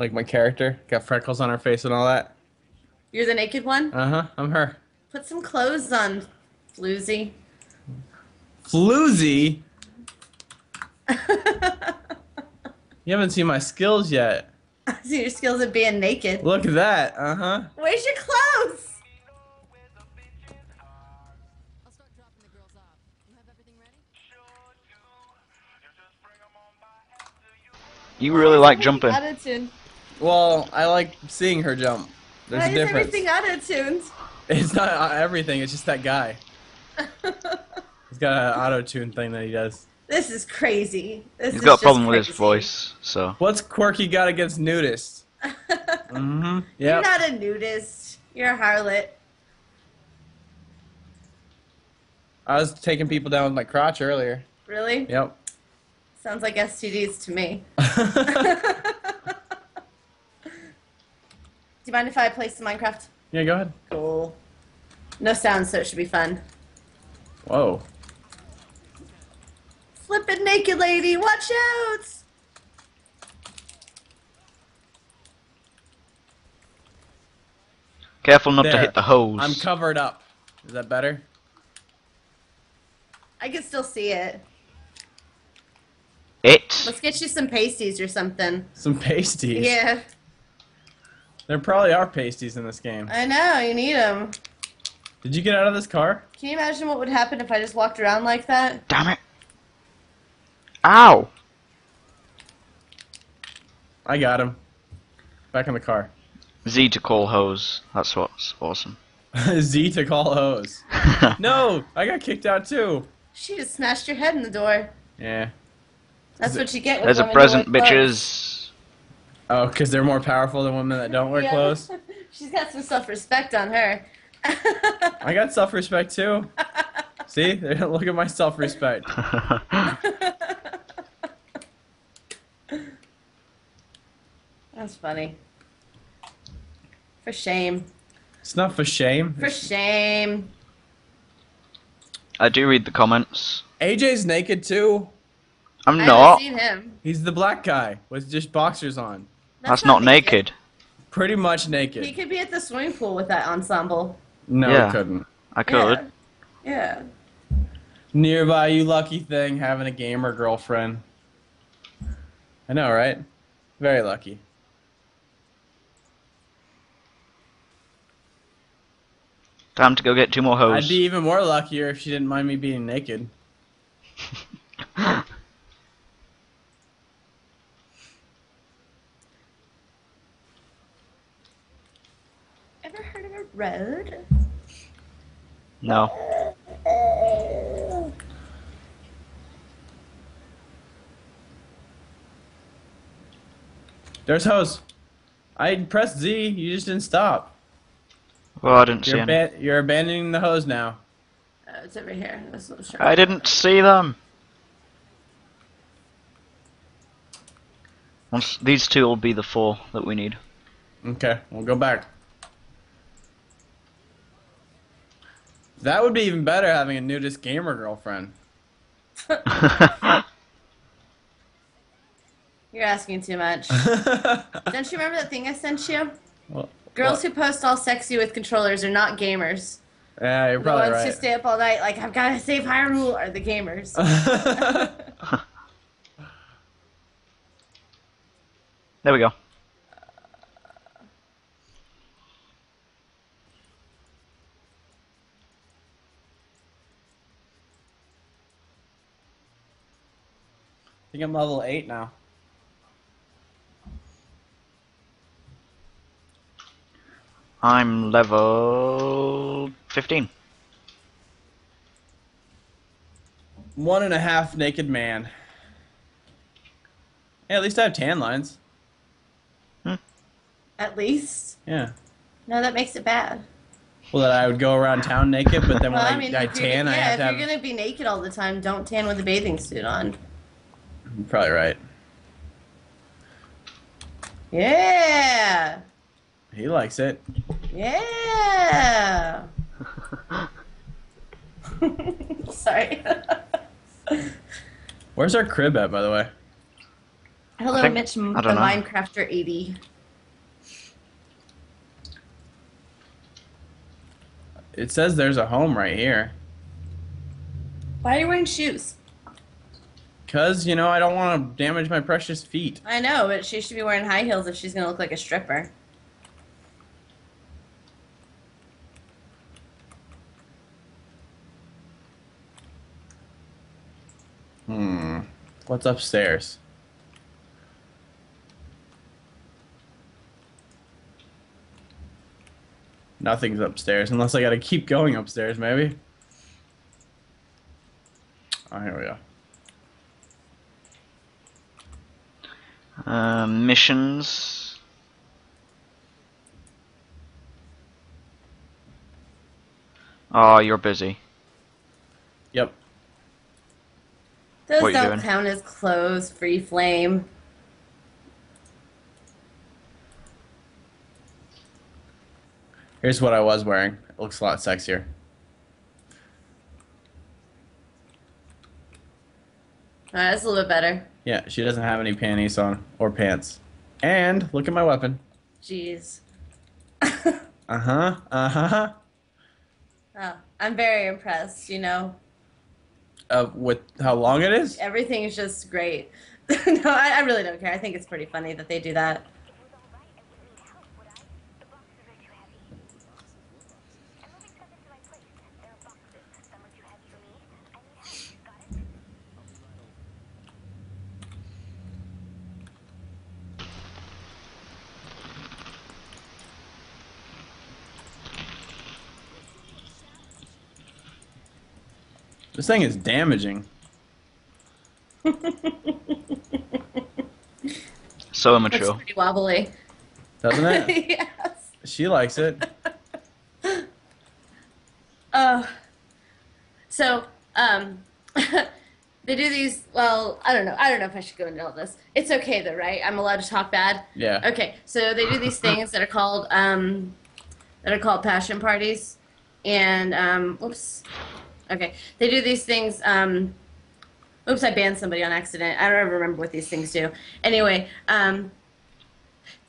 Like my character, got freckles on her face and all that. You're the naked one? Uh-huh, I'm her. Put some clothes on, floozy. Floozy? You haven't seen my skills yet. I've seen your skills at being naked. Look at that, uh-huh. Where's your clothes? I'll start dropping the girls off. You have everything ready? You really like jumping. Attitude. Well, I like seeing her jump. There's a difference. Why is everything auto-tuned? It's not everything, it's just that guy. He's got an auto-tune thing that he does. This is crazy. He's got a problem with his voice, so. What's Quirky got against nudists? Mm-hmm. Yep. You're not a nudist. You're a harlot. I was taking people down with my crotch earlier. Really? Yep. Sounds like STDs to me. Do you mind if I play some Minecraft? Yeah, go ahead. Cool. No sound, so it should be fun. Whoa. Flippin' naked lady, watch out! Careful not to hit the hose. I'm covered up. Is that better? I can still see it. Let's get you some pasties or something. Some pasties? Yeah. There probably are pasties in this game. I know, you need them. Did you get out of this car? Can you imagine what would happen if I just walked around like that? Damn it. Ow! I got him. Back in the car. Z to call hose. That's what's awesome. Z to call hose. No! I got kicked out too. She just smashed your head in the door. Yeah. That's what you get with women who wear clothes. There's a present, bitches. Oh, because they're more powerful than women that don't wear clothes? She's got some self-respect on her. I got self-respect too. See? Look at my self-respect. That's funny. For shame. It's not for shame. For shame. I do read the comments. AJ's naked too. I'm not. I haven't seen him. He's the black guy with just boxers on. That's not naked. Pretty much naked. He could be at the swimming pool with that ensemble. No, yeah. He couldn't. I could. Yeah. Nearby, you lucky thing, having a gamer girlfriend. I know, right? Very lucky. Time to go get 2 more hoes. I'd be even more luckier if she didn't mind me being naked. Ever heard of a road? No. There's hoes. I pressed Z, you just didn't stop. Well, I didn't see any. You're abandoning the hose now. It's over here. That's not sure. I didn't see them. These 2 will be the 4 that we need. Okay, we'll go back. That would be even better, having a nudist gamer girlfriend. You're asking too much. Don't you remember that thing I sent you? Well, girls who post all sexy with controllers are not gamers. Yeah, you're probably right. The ones who stay up all night like, I've got to save Hyrule, are the gamers. There we go. I think I'm level 8 now. I'm level 15. 1.5 naked man. Hey, at least I have tan lines. Hmm. At least? Yeah. No, that makes it bad. Well, that I would go around town naked, but then well, when I tan, I have to have... if you're going to be naked all the time, don't tan with a bathing suit on. You're probably right. Yeah! He likes it. Yeah. Sorry. Where's our crib at, by the way? Hello, Mitch, the Minecrafter 80. It says there's a home right here. Why are you wearing shoes? Because, you know, I don't want to damage my precious feet. I know, but she should be wearing high heels if she's going to look like a stripper. Hmm. What's upstairs? Nothing's upstairs, unless I gotta keep going upstairs, maybe. Oh, here we go. Missions. Oh, you're busy. Yep. Those don't count as clothes, free flame. Here's what I was wearing. It looks a lot sexier. Alright, that's a little bit better. Yeah, she doesn't have any panties on, or pants. And, look at my weapon. Jeez. Oh, I'm very impressed, you know. With how long it is? Everything is just great. No, I really don't care. I think it's pretty funny that they do that. This thing is damaging. So immature. It's pretty wobbly. Doesn't it? Yes. She likes it. They do these, well, I don't know if I should go into all this. It's okay though, right? I'm allowed to talk bad? Yeah. Okay, so they do these things that are called passion parties, and, whoops. Okay, they do these things, oops, I banned somebody on accident. I don't ever remember what these things do. Anyway,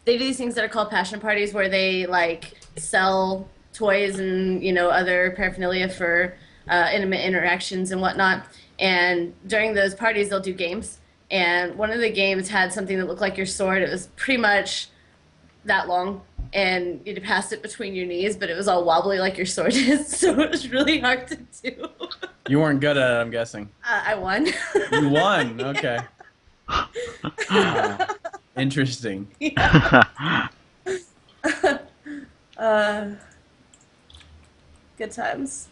they do these things that are called passion parties where they, like, sell toys and, you know, other paraphernalia for intimate interactions and whatnot. And during those parties, they'll do games. And one of the games had something that looked like your sword. It was pretty much that long. And you'd pass it between your knees, but it was all wobbly like your sword is, so it was really hard to do. You weren't good at it, I'm guessing. I won. You won? Okay. Yeah. Interesting. Yeah. Good times.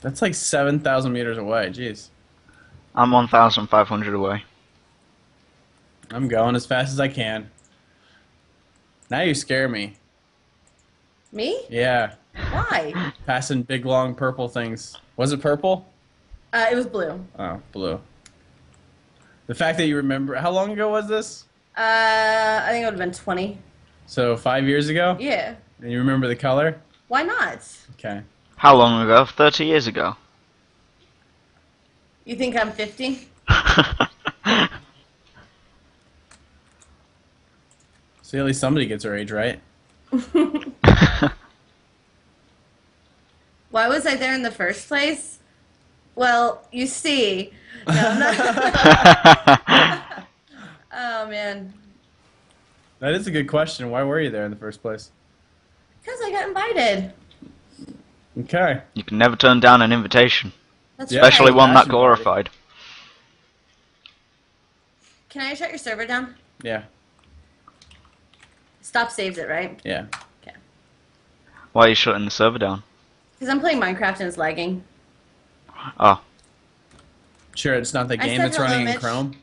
That's like 7,000 meters away, jeez. I'm 1,500 away. I'm going as fast as I can. Now you scare me. Me? Yeah. Why? Passing big, long, purple things. Was it purple? It was blue. Oh, blue. The fact that you remember... How long ago was this? I think it would have been 20. So 5 years ago? Yeah. And you remember the color? Why not? Okay. How long ago? 30 years ago. You think I'm 50? See, at least somebody gets her age right. Why was I there in the first place? Well, you see. No, I'm not. Oh, man. That is a good question. Why were you there in the first place? Because I got invited. Okay. You can never turn down an invitation. That's especially right. One that glorified. Can I shut your server down? Yeah. Stop saves it, right? Yeah. Okay. Why are you shutting the server down? Because I'm playing Minecraft and it's lagging. Oh. Sure, it's not the game that's running in Chrome?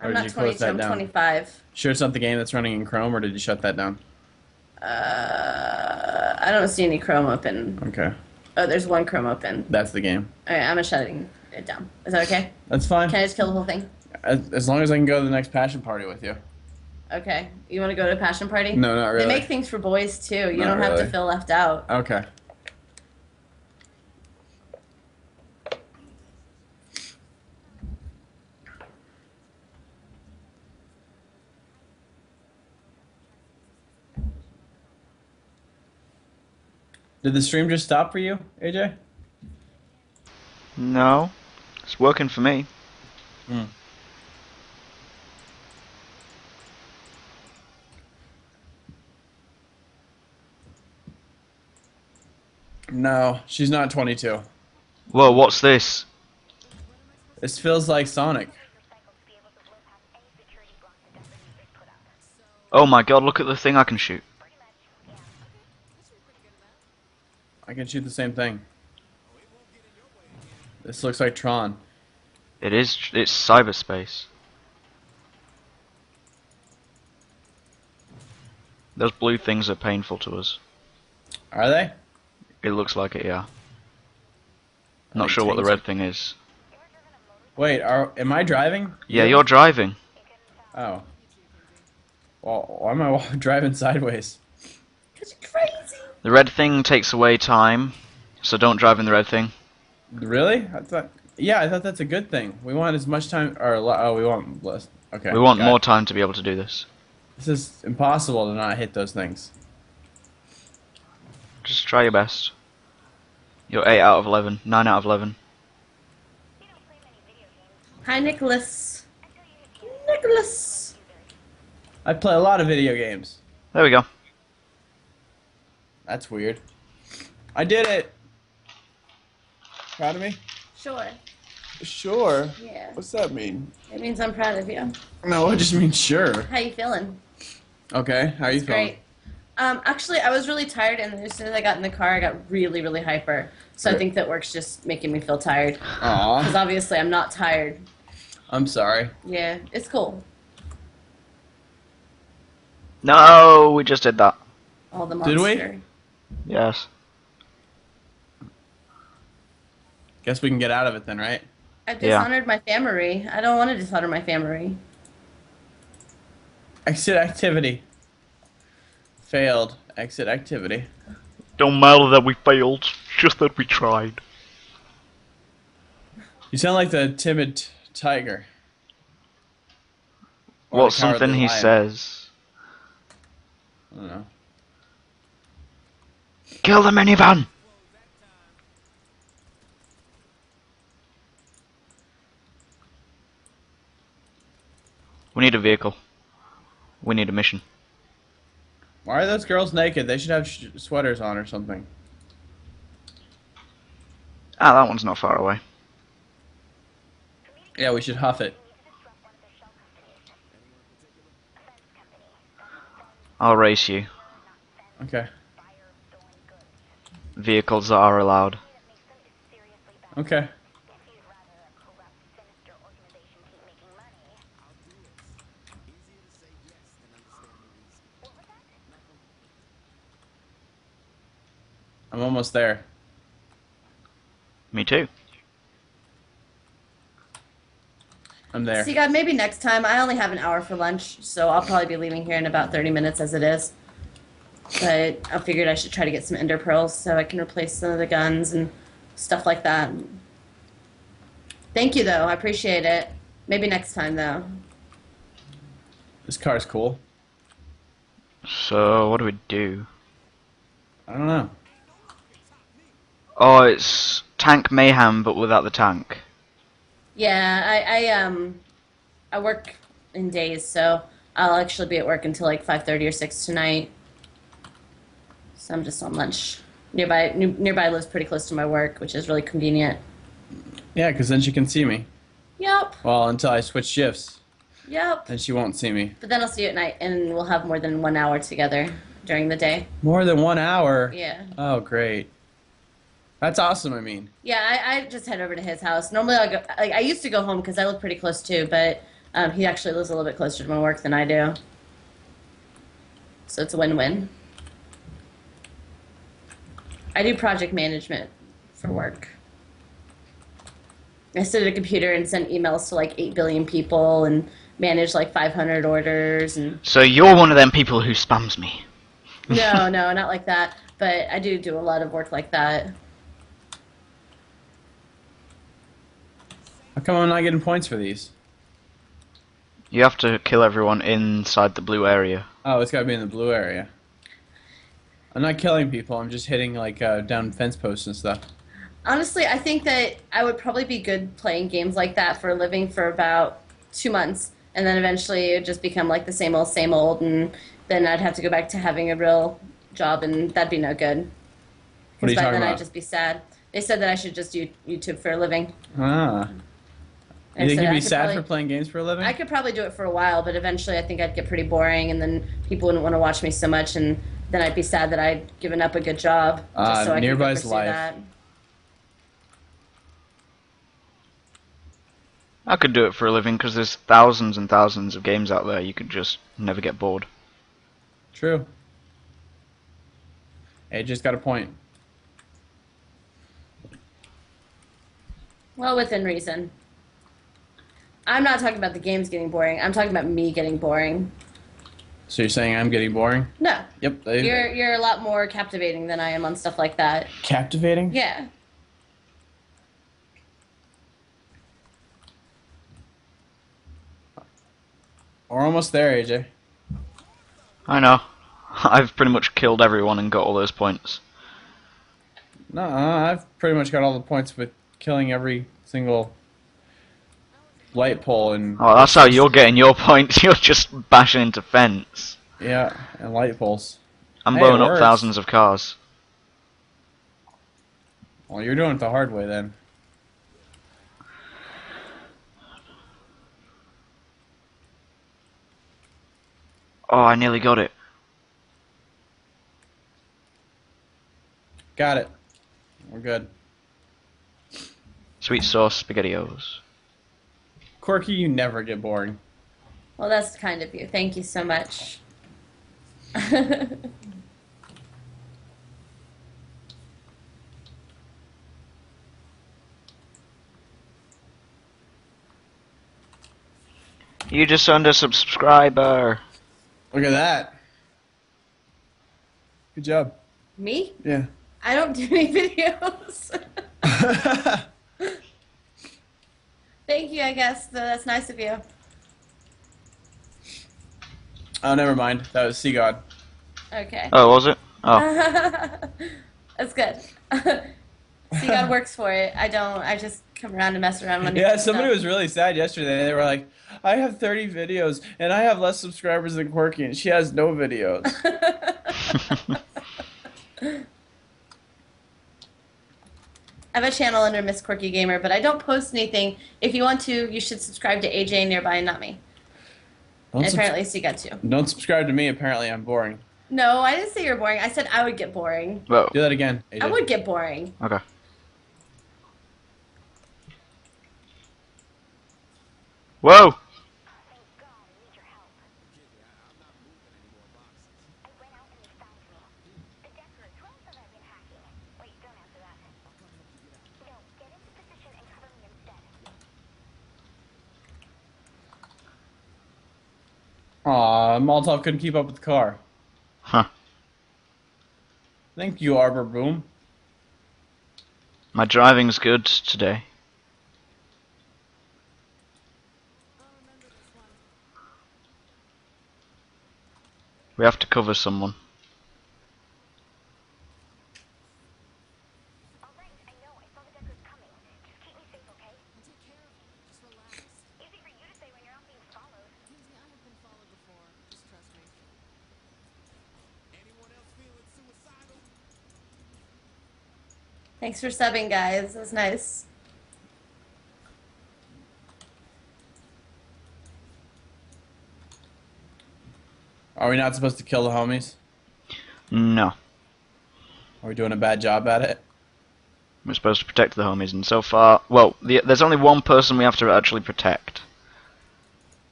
I'm not 22, I'm 25. Sure, it's not the game that's running in Chrome, or did you shut that down? I don't see any Chrome open. Okay. Oh, there's one Chrome open. That's the game. Alright, I'm shutting it down. Is that okay? That's fine. Can I just kill the whole thing? As long as I can go to the next passion party with you. Okay. You want to go to a passion party? No, not really. They make things for boys, too. You don't have to feel left out. Okay. Did the stream just stop for you, AJ? No. It's working for me. Mm. No, she's not 22. Whoa, what's this? This feels like Sonic. Oh my god, look at the thing I can shoot. I can shoot the same thing. This looks like Tron. It is, it's cyberspace. Those blue things are painful to us. Are they? It looks like it, yeah. Not sure what the red thing is. Wait, am I driving? Yeah, you're driving. Oh. Well, why am I driving sideways? Because you're crazy. The red thing takes away time, so don't drive in the red thing. Really? I thought. Yeah, I thought that's a good thing. We want as much time, or oh, we want less. Okay. We want more time to be able to do this. This is impossible to not hit those things. Just try your best. You're 8 out of 11. 9 out of 11. Hi, Nicholas. Nicholas! I play a lot of video games. There we go. That's weird. I did it! Proud of me? Sure. Sure? Yeah. What's that mean? It means I'm proud of you. No, it just means sure. How you feeling? Okay, how you feeling? Great. Actually, I was really tired, and as soon as I got in the car, I got really, really hyper. So I think that work's just making me feel tired. Aww. Because obviously I'm not tired. I'm sorry. Yeah, it's cool. No, we just did that. All the monster. Did we? Yes. Guess we can get out of it then, right? I dishonored my family. I don't want to dishonor my family. Exit activity. Failed. Exit activity. Don't matter that we failed, just that we tried. You sound like the timid tiger. Or well, something he says. I don't know. Kill the minivan! We need a vehicle. We need a mission. Why are those girls naked? They should have sweaters on or something. Ah, that one's not far away. Yeah, we should huff it. I'll race you. Okay. Vehicles that are allowed. Okay. I'm almost there. Me too. I'm there. See, God, maybe next time. I only have an hour for lunch, so I'll probably be leaving here in about 30 minutes as it is. But I figured I should try to get some ender pearls so I can replace some of the guns and stuff like that. Thank you, though. I appreciate it. Maybe next time, though. This car's cool. So, what do we do? I don't know. Oh, it's Tank Mayhem, but without the tank. Yeah, I work in days, so I'll actually be at work until like 5:30 or 6 tonight. So I'm just on lunch. Nearby lives pretty close to my work, which is really convenient. Yeah, because then she can see me. Yep. Well, until I switch shifts. Yep. Then she won't see me. But then I'll see you at night, and we'll have more than 1 hour together during the day. More than 1 hour? Yeah. Oh, great. That's awesome, I mean. Yeah, I just head over to his house. Normally, I'll go, like, I used to go home because I live pretty close, too, but he actually lives a little bit closer to my work than I do. So it's a win-win. I do project management for work. I sit at a computer and send emails to, like, 8 billion people and manage, like, 500 orders. And so you're one of them people who spams me. No, not like that. But I do a lot of work like that. How come I'm not getting points for these? You have to kill everyone inside the blue area. Oh, it's gotta be in the blue area. I'm not killing people, I'm just hitting like down fence posts and stuff. Honestly, I think that I would probably be good playing games like that for a living for about 2 months, and then eventually it would just become like the same old, and then I'd have to go back to having a real job, and that'd be no good. What are you talking about? Because by then I'd just be sad. They said that I should just do YouTube for a living. Ah. You think you'd be sad for playing games for a living? I could probably do it for a while, but eventually I think I'd get pretty boring, and then people wouldn't want to watch me so much, and then I'd be sad that I'd given up a good job. Just so I could pursue that. I could do it for a living because there's thousands and thousands of games out there. You could just never get bored. True. AJ's got a point. Well, within reason. I'm not talking about the games getting boring. I'm talking about me getting boring. So you're saying I'm getting boring? No. Yep. You're a lot more captivating than I am on stuff like that. Captivating? Yeah. We're almost there, AJ. I know. I've pretty much killed everyone and got all those points. No, I've pretty much got all the points with killing every single light pole and... Oh, that's how you're getting your points. You're just bashing into fence. Yeah, and light poles. I'm blowing up thousands of cars. Well, you're doing it the hard way then. Oh, I nearly got it. Got it. We're good. Sweet sauce SpaghettiOs. Quirky, you never get boring. Well, that's kind of you. Thank you so much. You just earned a subscriber. Look at that. Good job. Me? Yeah. I don't do any videos. Thank you, I guess. That's nice of you. Oh, never mind. That was Sea God. Okay. Oh, was it? Oh. That's good. Sea God works for it. I don't. I just come around and mess around. Yeah, somebody was really sad yesterday. They were like, I have 30 videos, and I have less subscribers than Quirky, and she has no videos. I have a channel under Miss Quirky Gamer, but I don't post anything. If you want to, you should subscribe to AJ Nearby and not me. And apparently, so you got to. Don't subscribe to me. Apparently, I'm boring. No, I didn't say you're boring. I said I would get boring. Whoa. Do that again, AJ. I would get boring. Okay. Whoa. Aw, Molotov couldn't keep up with the car. Huh. Thank you, Arbor Boom. My driving's good today. We have to cover someone. Thanks for subbing, guys. It was nice. Are we not supposed to kill the homies? No. Are we doing a bad job at it? We're supposed to protect the homies, and so far... Well, there's only one person we have to actually protect.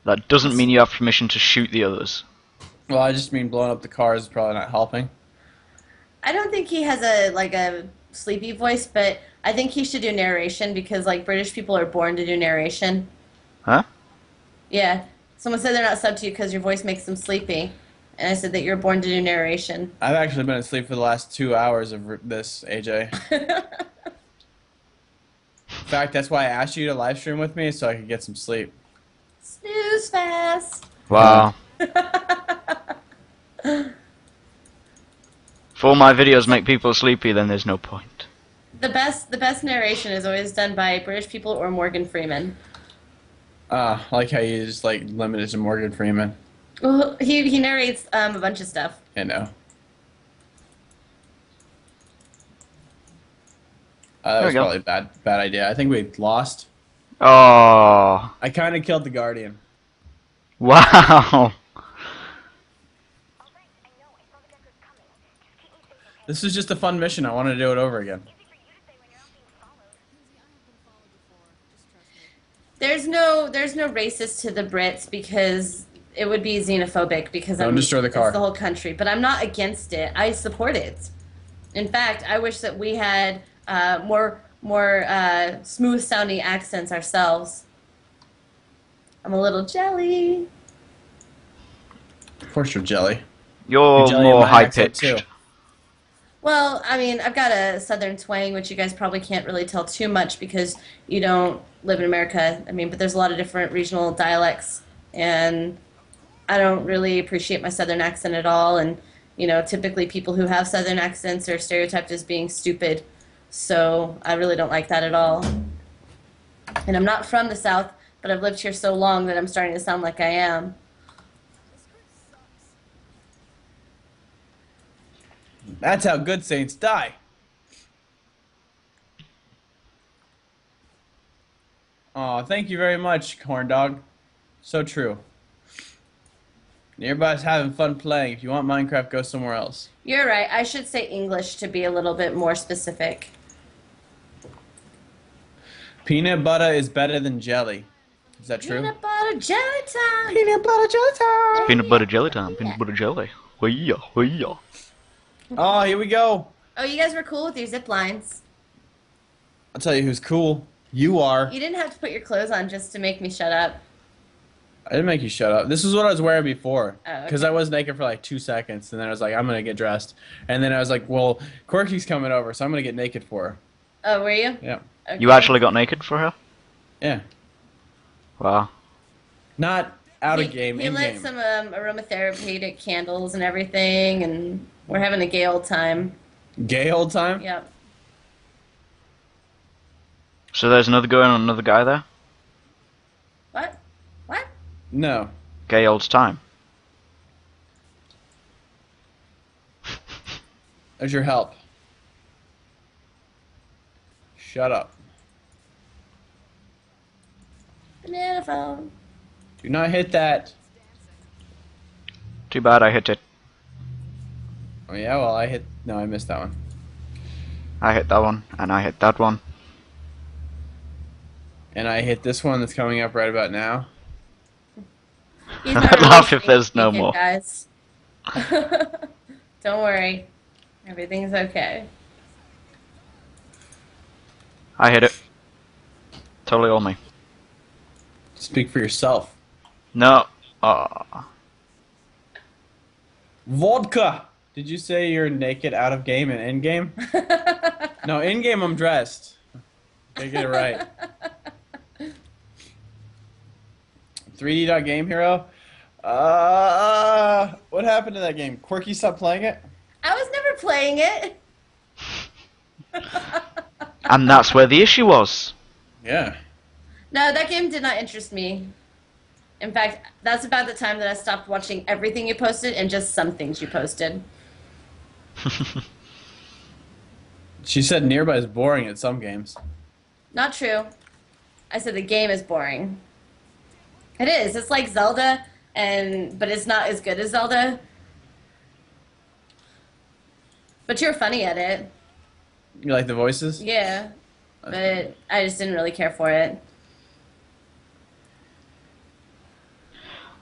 That doesn't mean you have permission to shoot the others. Well, I just mean blowing up the car is probably not helping. I don't think he has a, like, a... sleepy voice, but I think he should do narration because, like, British people are born to do narration. Huh? Yeah. Someone said they're not sub to you because your voice makes them sleepy, and I said that you're born to do narration. I've actually been asleep for the last 2 hours of this, AJ. In fact, that's why I asked you to live stream with me so I could get some sleep. Snooze fast. Wow. If all my videos make people sleepy, then there's no point. The best narration is always done by British people or Morgan Freeman. I like how you just like limited to Morgan Freeman. Well, he narrates a bunch of stuff. I know. That was probably a bad idea. I think we lost. Oh. I kind of killed the Guardian. Wow. This is just a fun mission. I want to do it over again. There's no racist to the Brits because it would be xenophobic because don't destroy the car. It's the whole country. But I'm not against it. I support it. In fact, I wish that we had more smooth sounding accents ourselves. I'm a little jelly. Of course, you're jelly. You're jelly more high pitched. Well, I mean, I've got a southern twang, which you guys probably can't really tell too much because you don't live in America. I mean, but there's a lot of different regional dialects, and I don't really appreciate my southern accent at all. And, you know, typically people who have southern accents are stereotyped as being stupid, so I really don't like that at all. And I'm not from the South, but I've lived here so long that I'm starting to sound like I am. That's how good saints die. Aw, thank you very much, Corndog. So true. Nearby's having fun playing. If you want Minecraft, go somewhere else. You're right. I should say English to be a little bit more specific. Peanut butter is better than jelly. Is that true? Peanut butter jelly time! Peanut butter jelly time! Peanut butter jelly time! Peanut butter jelly! Oh, here we go. Oh, you guys were cool with your zip lines. I'll tell you who's cool. You are. You didn't have to put your clothes on just to make me shut up. I didn't make you shut up. This is what I was wearing before. Oh, okay. 'Cause I was naked for like 2 seconds, and then I was like, I'm going to get dressed. And then I was like, well, Quirky's coming over, so I'm going to get naked for her. Oh, were you? Yeah. Okay. You actually got naked for her? Yeah. Wow. Not out of game, in game. He lit some aromatherapeutic candles and everything, and we're having a gay old time. Gay old time? Yep. So there's another girl and another guy there? What? What? No. Gay old time. There's your help. Shut up. Banana phone. Do not hit that. Too bad I hit it. Oh yeah, well I hit... No, I missed that one. I hit that one, and I hit that one. And I hit this one that's coming up right about now. I'd laugh if there's no more. Guys. Don't worry. Everything's okay. I hit it. Totally on me. Speak for yourself. No. Vodka! Did you say you're naked out of game and in game? No, in game I'm dressed. They get it right. 3D.GameHero? What happened to that game? Quirky stopped playing it? I was never playing it. And that's where the issue was. Yeah. No, that game did not interest me. In fact, that's about the time that I stopped watching everything you posted and just some things you posted. She said Nearby is boring at some games. Not true. I said the game is boring. It is. It's like Zelda, but it's not as good as Zelda. But you're funny at it. You like the voices? Yeah, but I just didn't really care for it.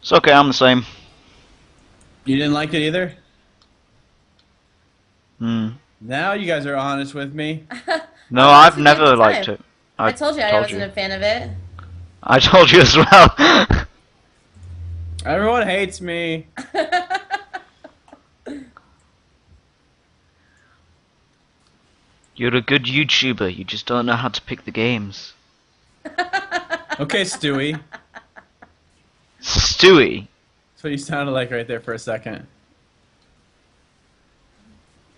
It's okay, I'm the same. You didn't like it either? Hmm. Now you guys are honest with me. No, I've never liked it. I told you I wasn't a fan of it. I told you as well. Everyone hates me. You're a good YouTuber, you just don't know how to pick the games. Okay, Stewie. Stewie. That's what you sounded like right there for a second.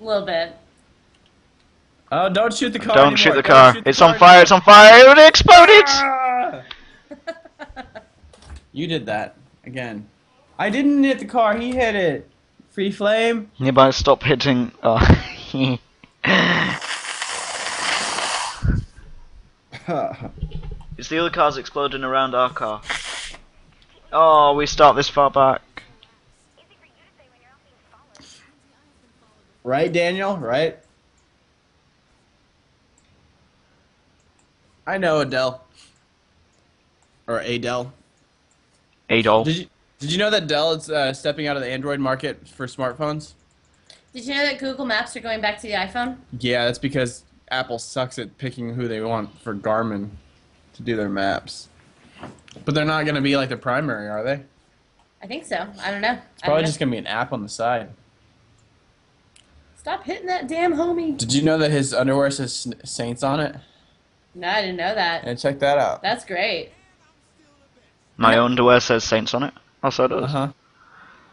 A little bit. Oh, don't shoot the car. Don't shoot the car. It's on fire. It's on fire. It exploded. Ah! You did that again. I didn't hit the car. He hit it. Free flame. Nearby, stop hitting. Oh. It's the other cars exploding around our car. Oh, we start this far back. Right, Daniel? Right? I know Adele. Or Adele. Adele. Did you know that Dell is stepping out of the Android market for smartphones? Did you know that Google Maps are going back to the iPhone? Yeah, that's because Apple sucks at picking who they want for Garmin to do their maps. But they're not going to be like the primary, are they? I think so. I don't know. It's probably just going to be an app on the side. Stop hitting that damn homie. Did you know that his underwear says Saints on it? No, I didn't know that. And check that out. That's great. My underwear says Saints on it. Also it does. Uh-huh.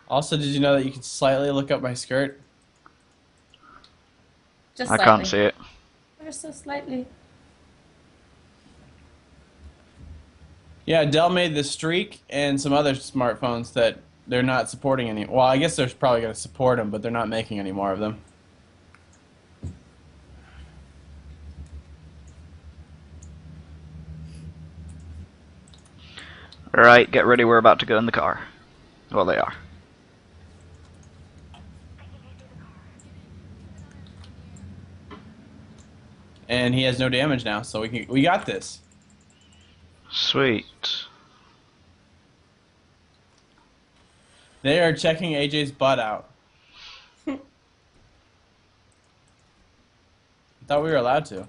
Also, did you know that you can slightly look up my skirt? Just slightly. I can't see it. Ever so slightly. Yeah, Dell made the Streak and some other smartphones that they're not supporting any. Well, I guess they're probably going to support them, but they're not making any more of them. Alright, get ready. We're about to go in the car. Well, they are. And he has no damage now, so we got this. Sweet. They are checking AJ's butt out. I thought we were allowed to.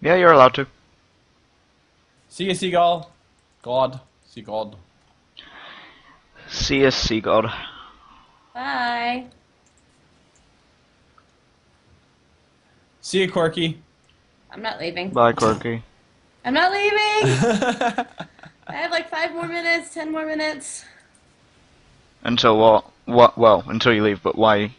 Yeah, you're allowed to. See you, seagull. God. Seagull. See you, seagull. Bye. See you, Quirky. I'm not leaving. Bye, Quirky. I'm not leaving! I have like 5 more minutes, 10 more minutes. Until what? Well, until you leave, but why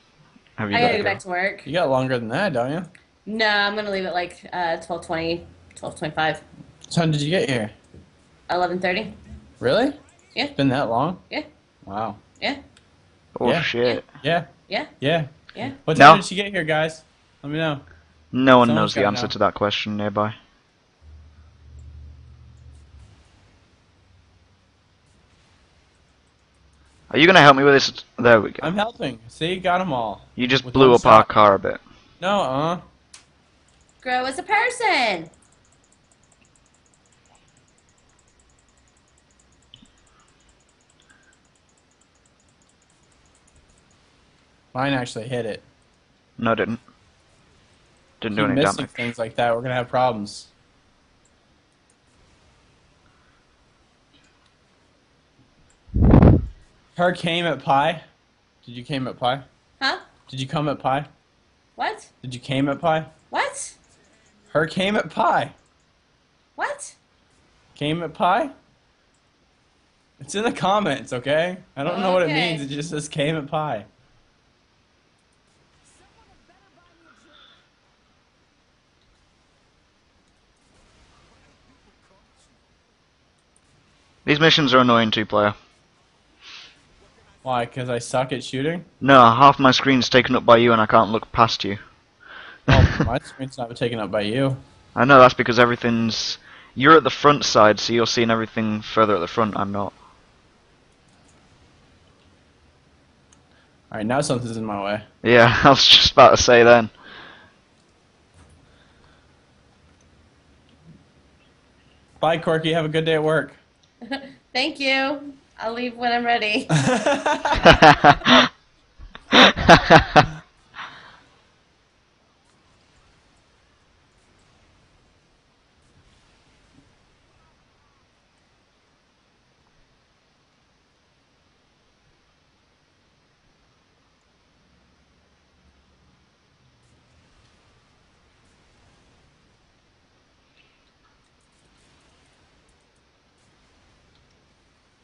have you I gotta go back to work. You got longer than that, don't you? No, I'm gonna leave at like 12:20, 12:25. So when did you get here? 11:30. Really? Yeah. It's been that long? Yeah. Wow. Yeah. Oh, yeah. Shit. Yeah. Yeah. Yeah. Yeah. What time did she get here, guys? Let me know. No one knows the answer to that question nearby. Are you gonna help me with this? There we go. I'm helping. See, got them all. You just blew up our car a bit. No, Grow as a person. Mine actually hit it. No, it didn't. Didn't do any damage. Things like that, we're gonna have problems. Her came at pie. Did you came at pie? Huh? Did you come at pie? What? Did you came at pie? What? Her came at pie. What? Came at pie? It's in the comments, okay? I don't know what it means. It just says came at pie. These missions are annoying two-player. Why? Because I suck at shooting? No, half my screen's taken up by you and I can't look past you. Well, my screen's not taken up by you. I know, that's because everything's... You're at the front side, so you're seeing everything further at the front. I'm not. Alright, now something's in my way. Yeah, I was just about to say then. Bye, Quirky. Have a good day at work. Thank you. I'll leave when I'm ready.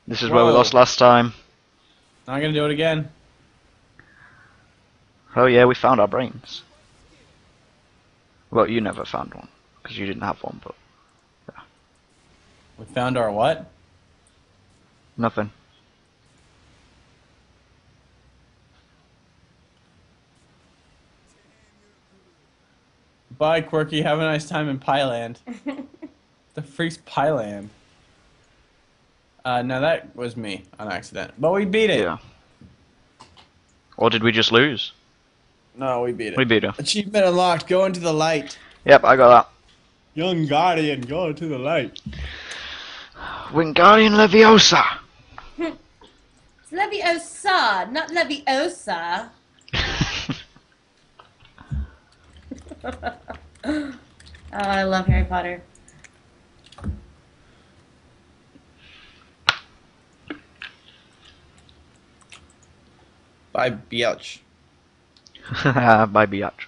This is where we lost last time. Not gonna do it again. Oh yeah, we found our brains. Well, you never found one, because you didn't have one, but... Yeah. We found our what? Nothing. Bye, Quirky. Have a nice time in Pyland. The freak's Pyland. No, that was me on accident. But we beat it. Yeah. Or did we just lose? No, we beat it. We beat it. Achievement unlocked. Go into the light. Yep, I got that. Young Guardian, go into the light. Wingardium Leviosa. It's Leviosa, not Leviosa. Oh, I love Harry Potter. Bye, biatch. Bye, biatch.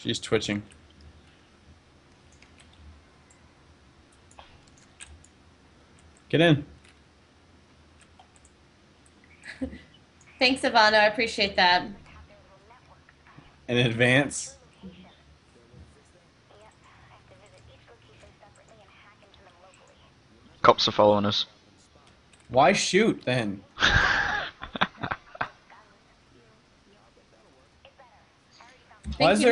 She's twitching. Get in. Thanks, Ivana. I appreciate that. In advance. Cops are following us. Why shoot, then? Why is,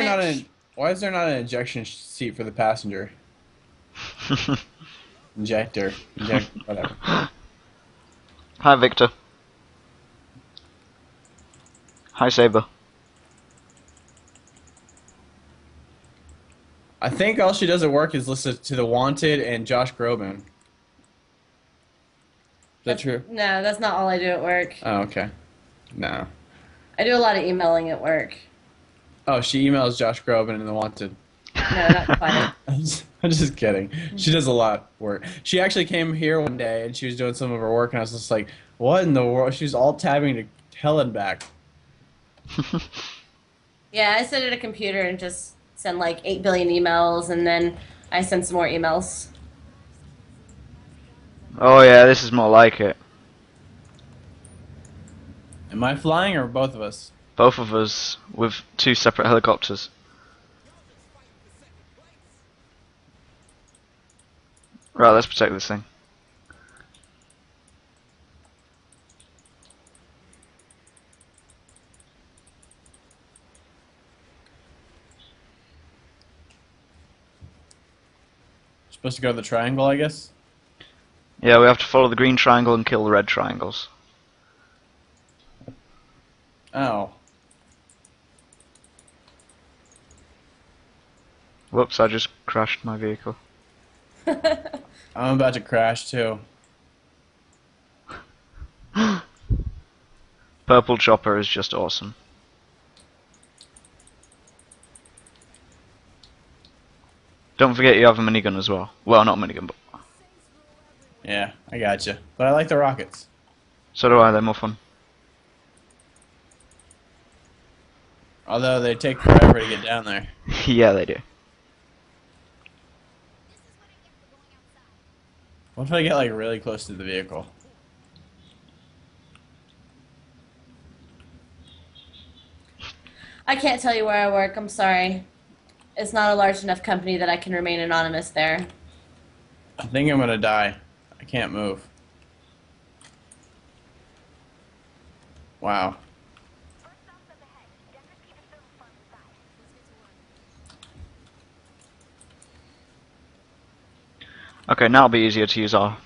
why is there not an ejection seat for the passenger? Injector. Injector, whatever. Hi, Victor. Hi, Saber. I think all she does at work is listen to The Wanted and Josh Groban. that true? No, that's not all I do at work. Oh, okay. No. I do a lot of emailing at work. Oh, she emails Josh Groban and The Wanted. No, not quite. I'm just kidding. She does a lot of work. She actually came here one day and she was doing some of her work and I was just like, what in the world? She was alt-tabbing to hell and back. Yeah, I sit at a computer and just send like 8 billion emails and then I send some more emails. Oh yeah, this is more like it. Am I flying or both of us? Both of us with two separate helicopters. Right, let's protect this thing. Supposed to go to the triangle, I guess? Yeah, we have to follow the green triangle and kill the red triangles. Oh. Whoops, I just crashed my vehicle. I'm about to crash too. Purple chopper is just awesome. Don't forget you have a minigun as well. Well, not a minigun, but... Yeah, I gotcha. But I like the rockets. So do I, they're more fun. Although they take forever to get down there. Yeah, they do. What if I get like really close to the vehicle? I can't tell you where I work, I'm sorry. It's not a large enough company that I can remain anonymous there. I think I'm gonna die. I can't move. Wow. Okay, now it'll be easier to use our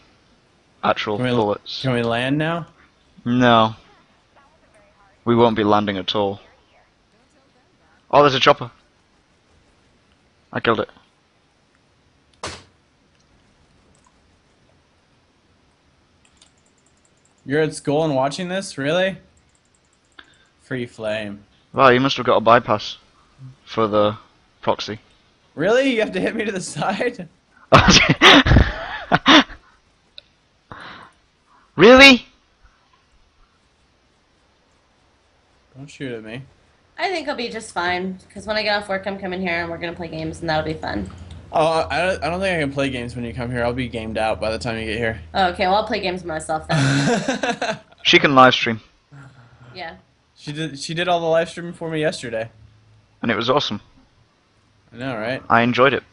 actual bullets. Can we land now? No. We won't be landing at all. Oh, there's a chopper. I killed it. You're at school and watching this? Really? Free flame. Wow, you must have got a bypass for the proxy. Really? You have to hit me to the side? Really? Don't shoot at me. I think I'll be just fine, because when I get off work I'm coming here and we're going to play games and that'll be fun. Oh, I don't think I can play games when you come here. I'll be gamed out by the time you get here. Oh, okay, well I'll play games myself then. She can live stream. Yeah. She did all the live streaming for me yesterday. And it was awesome. I know, right? I enjoyed it.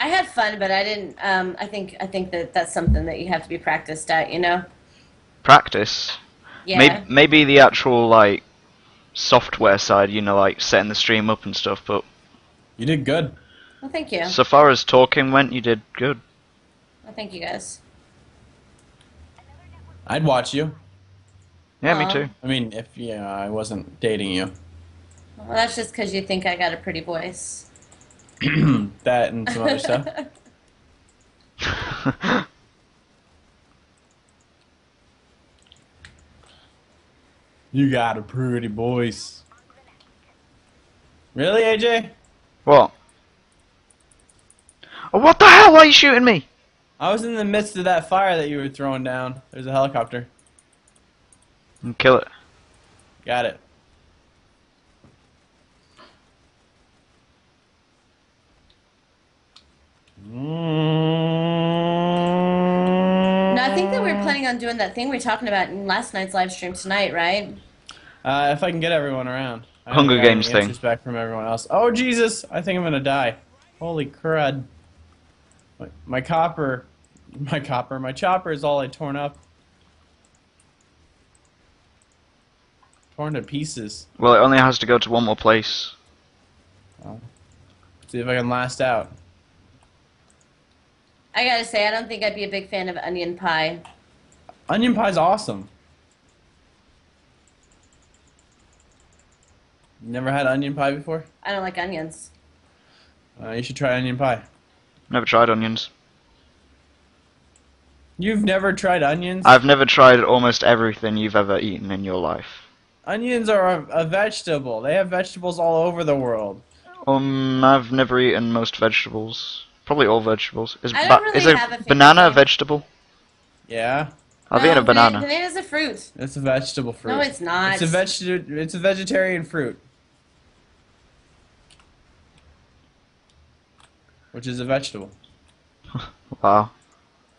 I had fun, but I didn't. I think that that's something that you have to be practiced at, you know. Practice. Yeah. Maybe the actual like software side, you know, like setting the stream up and stuff, but you did good. Well, thank you. So far as talking went, you did good. Well, thank you guys. I'd watch you. Yeah, me too. I mean, if I wasn't dating you. Well, that's just because you think I got a pretty voice. That and some other stuff. You got a pretty voice. Really, AJ? What? Oh, what the hell? Why are you shooting me? I was in the midst of that fire that you were throwing down. There's a helicopter. And kill it. Got it. No, I think that we're planning on doing that thing we were talking about in last night's live stream tonight, right? If I can get everyone around. Hunger Games thing. Back from everyone else. Oh Jesus! I think I'm gonna die. Holy crud! My chopper is all I torn up. Torn to pieces. Well, it only has to go to one more place. Oh. See if I can last out. I gotta say, I don't think I'd be a big fan of onion pie. Onion pie's awesome. Never had onion pie before? I don't like onions. You should try onion pie. Never tried onions. You've never tried onions? I've never tried almost everything you've ever eaten in your life. Onions are a vegetable. They have vegetables all over the world. I've never eaten most vegetables. Probably all vegetables. Is a banana a vegetable? Yeah. I've eaten a banana. Banana's a fruit. It's a vegetable fruit. No, it's not. It's a vegetarian fruit. Which is a vegetable. Wow.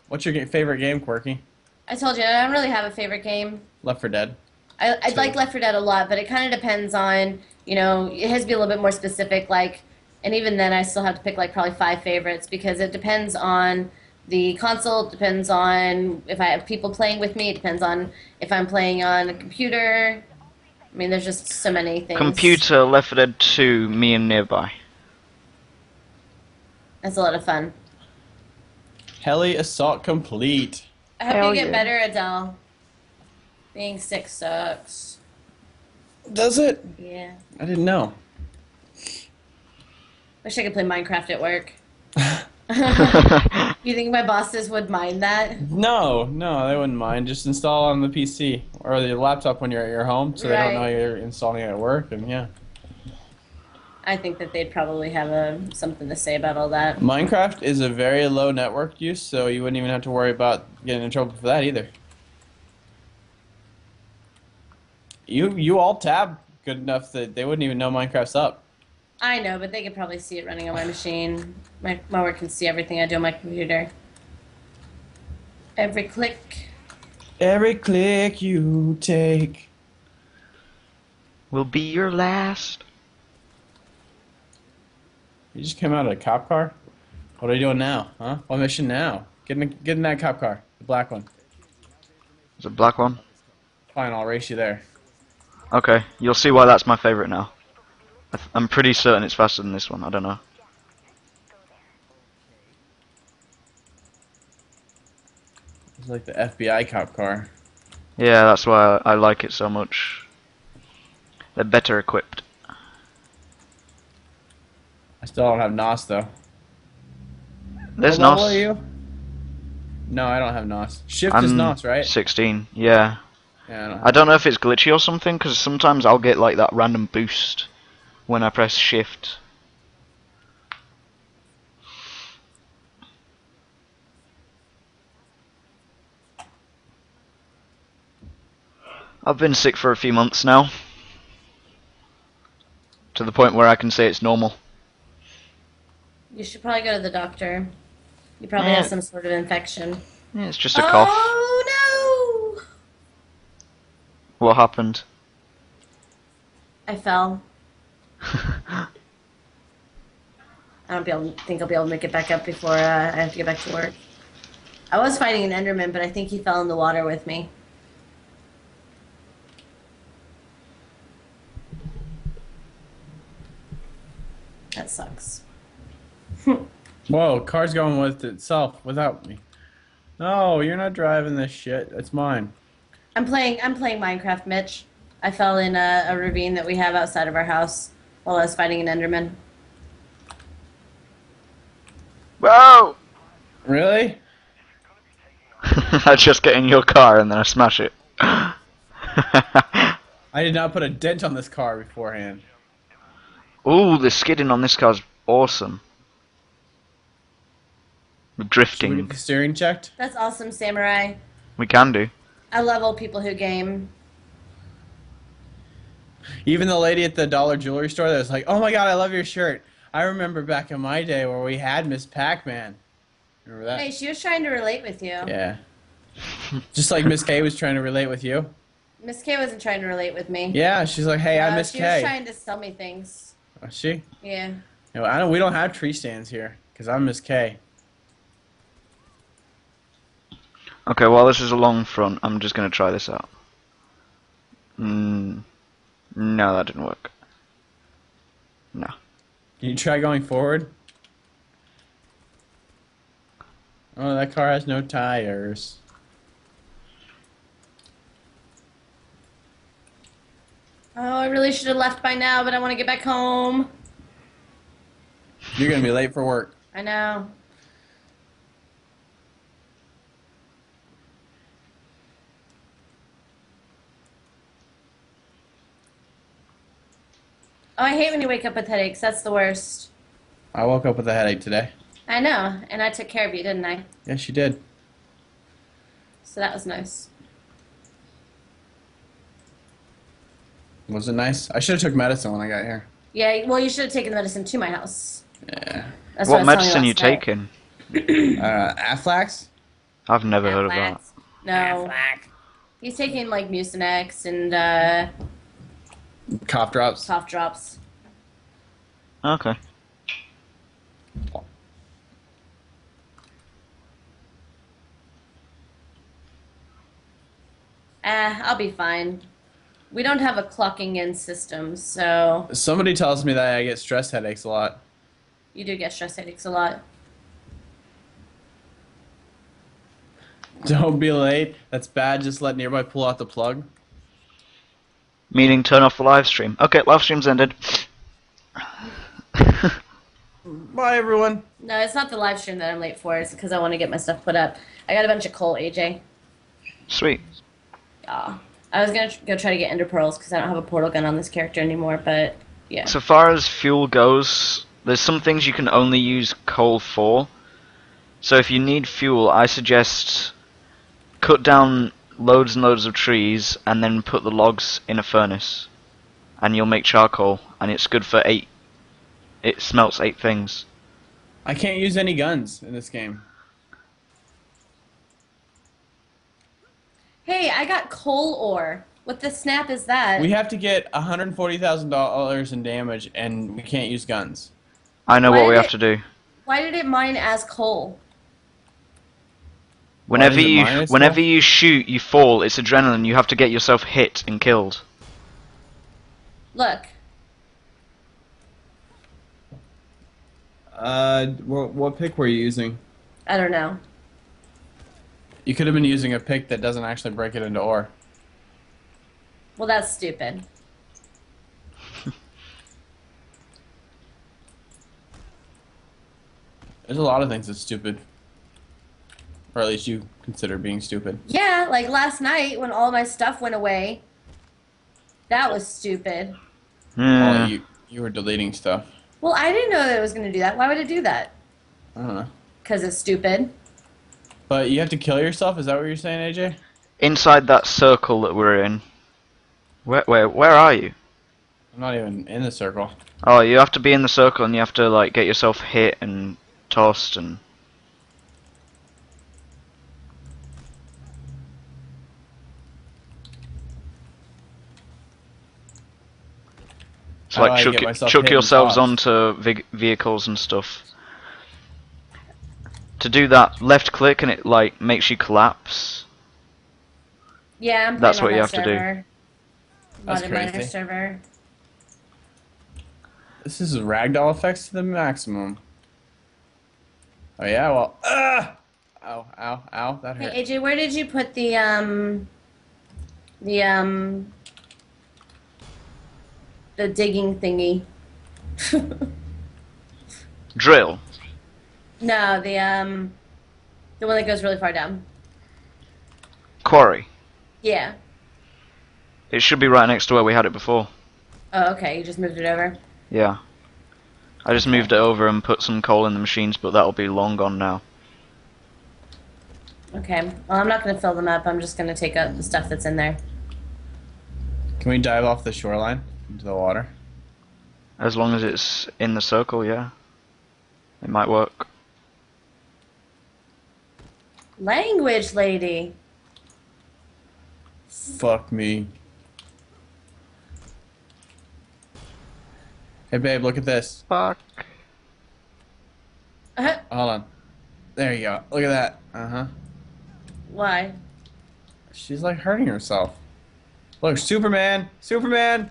What's your favorite game, Quirky? I told you, I don't really have a favorite game. Left 4 Dead. I like Left 4 Dead a lot, but it kind of depends on, you know, it has to be a little bit more specific, like, and even then I still have to pick like probably 5 favorites because it depends on the console, it depends on if I have people playing with me, it depends on if I'm playing on a computer. I mean, there's just so many things. Computer, Left 4 Dead 2, me and Nearby. That's a lot of fun. Heli Assault Complete. I hope you get better, Adele. Being sick sucks. Does it? Yeah. I didn't know. Wish I could play Minecraft at work. You think my bosses would mind that? No, no, they wouldn't mind. Just install on the PC or the laptop when you're at your home so they don't know you're installing it at work, and yeah. I think that they'd probably have something to say about all that. Minecraft is a very low network use, so you wouldn't even have to worry about getting in trouble for that either. You alt tab good enough that they wouldn't even know Minecraft's up. I know, but they could probably see it running on my machine. My work can see everything I do on my computer. Every click. Every click you take will be your last. You just came out of a cop car? What are you doing now, huh? What mission now? Get in that cop car. The black one. Is it a black one? Fine, I'll race you there. Okay, you'll see why that's my favorite now. I'm pretty certain it's faster than this one, I don't know. It's like the FBI cop car. Yeah, that's why I like it so much. They're better equipped. I still don't have NOS though. There's NOS. What level are you? No, I don't have NOS. Shift is NOS, right? 16. Yeah. I don't know if it's glitchy or something, because sometimes I'll get like that random boost when I press Shift. I've been sick for a few months now, to the point where I can say it's normal. You should probably go to the doctor. You probably have some sort of infection. Yeah, it's just a cough. Oh no! What happened? I fell. I don't think I'll be able to make it back up before I have to get back to work. I was fighting an Enderman, but I think he fell in the water with me. That sucks. Whoa, car's going with itself without me. No, you're not driving this shit. It's mine. I'm playing Minecraft, Mitch. I fell in a ravine that we have outside of our house while I was fighting an Enderman. Whoa! Really? I just get in your car and then I smash it. I did not put a dent on this car beforehand. Ooh, the skidding on this car's awesome. Drifting. Should we get the steering checked? That's awesome, Samurai. We can do. I love old people who game. Even the lady at the dollar jewelry store that was like, oh my god, I love your shirt. I remember back in my day where we had Miss Pac-Man. Remember that? Hey, she was trying to relate with you. Yeah. Just like Miss K was trying to relate with you. Miss K wasn't trying to relate with me. Yeah, she's like, hey, I'm Miss K. She was trying to sell me things. Was she? Yeah. No, we don't have tree stands here because I'm Miss K. Okay, while this is a long front, I'm just going to try this out. No, that didn't work. No. Can you try going forward? Oh, that car has no tires. Oh, I really should have left by now, but I want to get back home. You're going to be late for work. I know. Oh, I hate when you wake up with headaches. That's the worst. I woke up with a headache today. I know, and I took care of you, didn't I? Yes, you did. So that was nice. Was it nice? I should have took medicine when I got here. Yeah, well, you should have taken medicine to my house. Yeah. That's what medicine you taking? Aflax? I've never heard of that. No. Aflac. He's taking, like, Mucinex and, cough drops? Cough drops. Okay. I'll be fine. We don't have a clocking in system, so... Somebody tells me that I get stress headaches a lot. You do get stress headaches a lot. Don't be late. That's bad. Just let Nearby pull out the plug. Meaning turn off the live stream. Okay, live stream's ended. Bye, everyone. No, it's not the live stream that I'm late for. It's because I want to get my stuff put up. I got a bunch of coal, AJ. Sweet. Yeah. I was going to go try to get ender pearls because I don't have a portal gun on this character anymore, but yeah. So far as fuel goes, there's some things you can only use coal for. So if you need fuel, I suggest cut down loads and loads of trees and then put the logs in a furnace. And you'll make charcoal, and it's good for 8. It smelts 8 things. I can't use any guns in this game. Hey, I got coal ore. What the snap is that? We have to get $140,000 in damage, and we can't use guns. I know what we have to do. Why did it mine as coal? Whenever you shoot, you fall. It's adrenaline. You have to get yourself hit and killed. Look. What pick were you using? I don't know. You could have been using a pick that doesn't actually break it into ore. Well, that's stupid. There's a lot of things that's stupid. Or at least you consider being stupid. Yeah, like last night when all my stuff went away. That was stupid. Yeah. Oh, you were deleting stuff. Well, I didn't know that it was going to do that. Why would it do that? I don't know. Because it's stupid. But you have to kill yourself? Is that what you're saying, AJ? Inside that circle that we're in. Where are you? I'm not even in the circle. Oh, you have to be in the circle and you have to like get yourself hit and tossed and... So like chuck yourselves onto vehicles and stuff. To do that, left click and it like makes you collapse. Yeah, I'm that's what you have to do. That's crazy. Server. This is ragdoll effects to the maximum. Oh yeah, well. Ow, ow, ow! That hurt. Hey AJ, where did you put the digging thingy? Drill. No, the one that goes really far down. Quarry. Yeah. It should be right next to where we had it before. Oh, okay. You just moved it over? Yeah. I just moved it over and put some coal in the machines, but that'll be long gone now. Okay. Well, I'm not going to fill them up. I'm just going to take out the stuff that's in there. Can we dive off the shoreline into the water? As long as it's in the circle, yeah. It might work. Language lady. Fuck me. Hey babe, look at this. Fuck. Hold on. There you go. Look at that. Uh-huh. Why? She's like hurting herself. Look, Superman! Superman!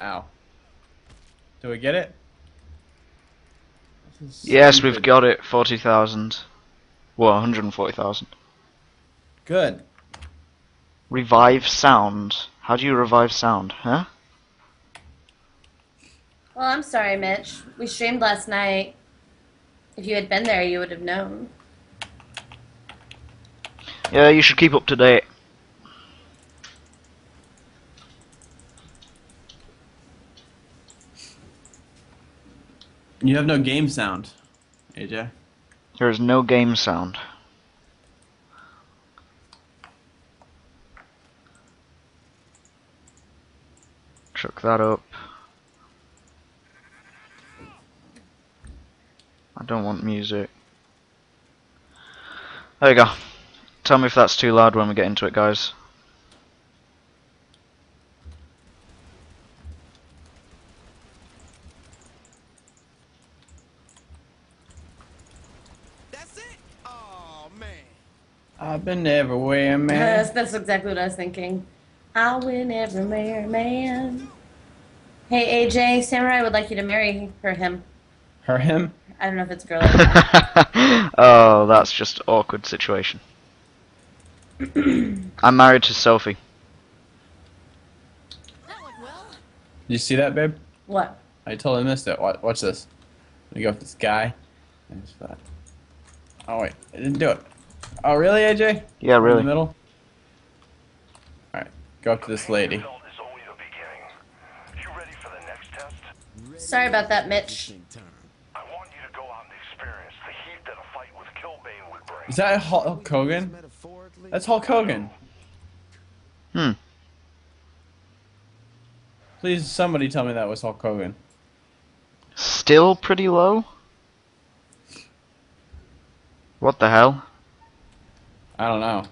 Ow. Do we get it? Yes, we've got it. 40,000. Well, 140,000. Good. Revive sound. How do you revive sound, huh? Well, I'm sorry, Mitch. We streamed last night. If you had been there, you would have known. Yeah, you should keep up to date. You have no game sound, AJ. There's no game sound. Chuck that up. I don't want music. There you go. Tell me if that's too loud when we get into it, guys. That's it. Oh man. I've been everywhere, man. That's exactly what I was thinking. I win everywhere, man. Hey AJ, Samurai would like you to marry her him. Her him? I don't know if it's a girl or not. Oh, that's just an awkward situation. I'm married to Sophie. That went well. Did you see that, babe? What? I totally missed it. Watch this. Let me go with this guy. I just thought. Oh wait, I didn't do it. Oh really, AJ? Yeah, really. In the middle. All right, go up to this lady. Sorry about that, Mitch. Is that Hulk Hogan? That's Hulk Hogan. Hmm. Please, somebody tell me that was Hulk Hogan. Still pretty low? What the hell? I don't know.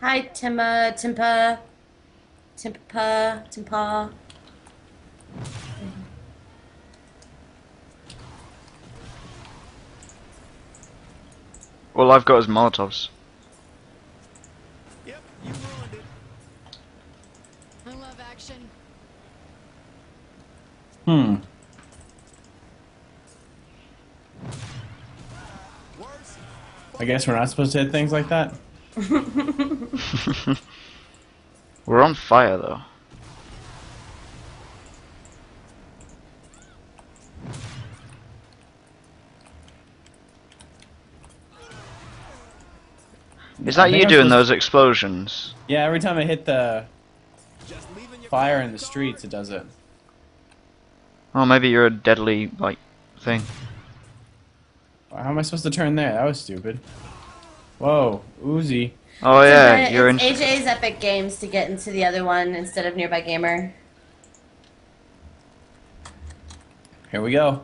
Hi, Timpa. All I've got is Molotovs. Yep, you ruined it. I love action. Hmm. I guess we're not supposed to hit things like that. We're on fire, though. Is that you doing those explosions? Yeah, every time I hit the fire in the streets, it does it. Oh, maybe you're a deadly, like, thing. How am I supposed to turn there? That was stupid. Whoa, Uzi. Oh yeah, you're in... AJsEpicGames to get into the other one instead of Nearbygamer. Here we go.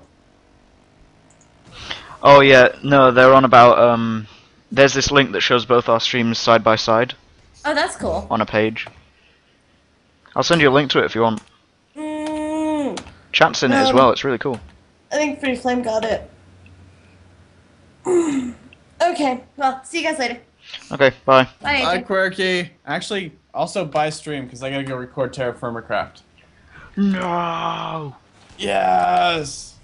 Oh yeah, no, they're on about, there's this link that shows both our streams side by side. Oh, that's cool. On a page. I'll send you a link to it if you want. Mm. Chat's in it as well, it's really cool. I think Pretty Flame got it. Okay, well, see you guys later. Okay, bye. Bye, bye Quirky. Actually, also bye stream, because I gotta go record Terrafirmacraft. No! Yes!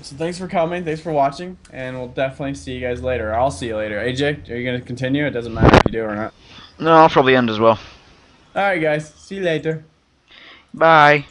So thanks for coming, thanks for watching, and we'll definitely see you guys later. I'll see you later. AJ, are you going to continue? It doesn't matter if you do or not. No, I'll probably end as well. Alright guys, see you later. Bye.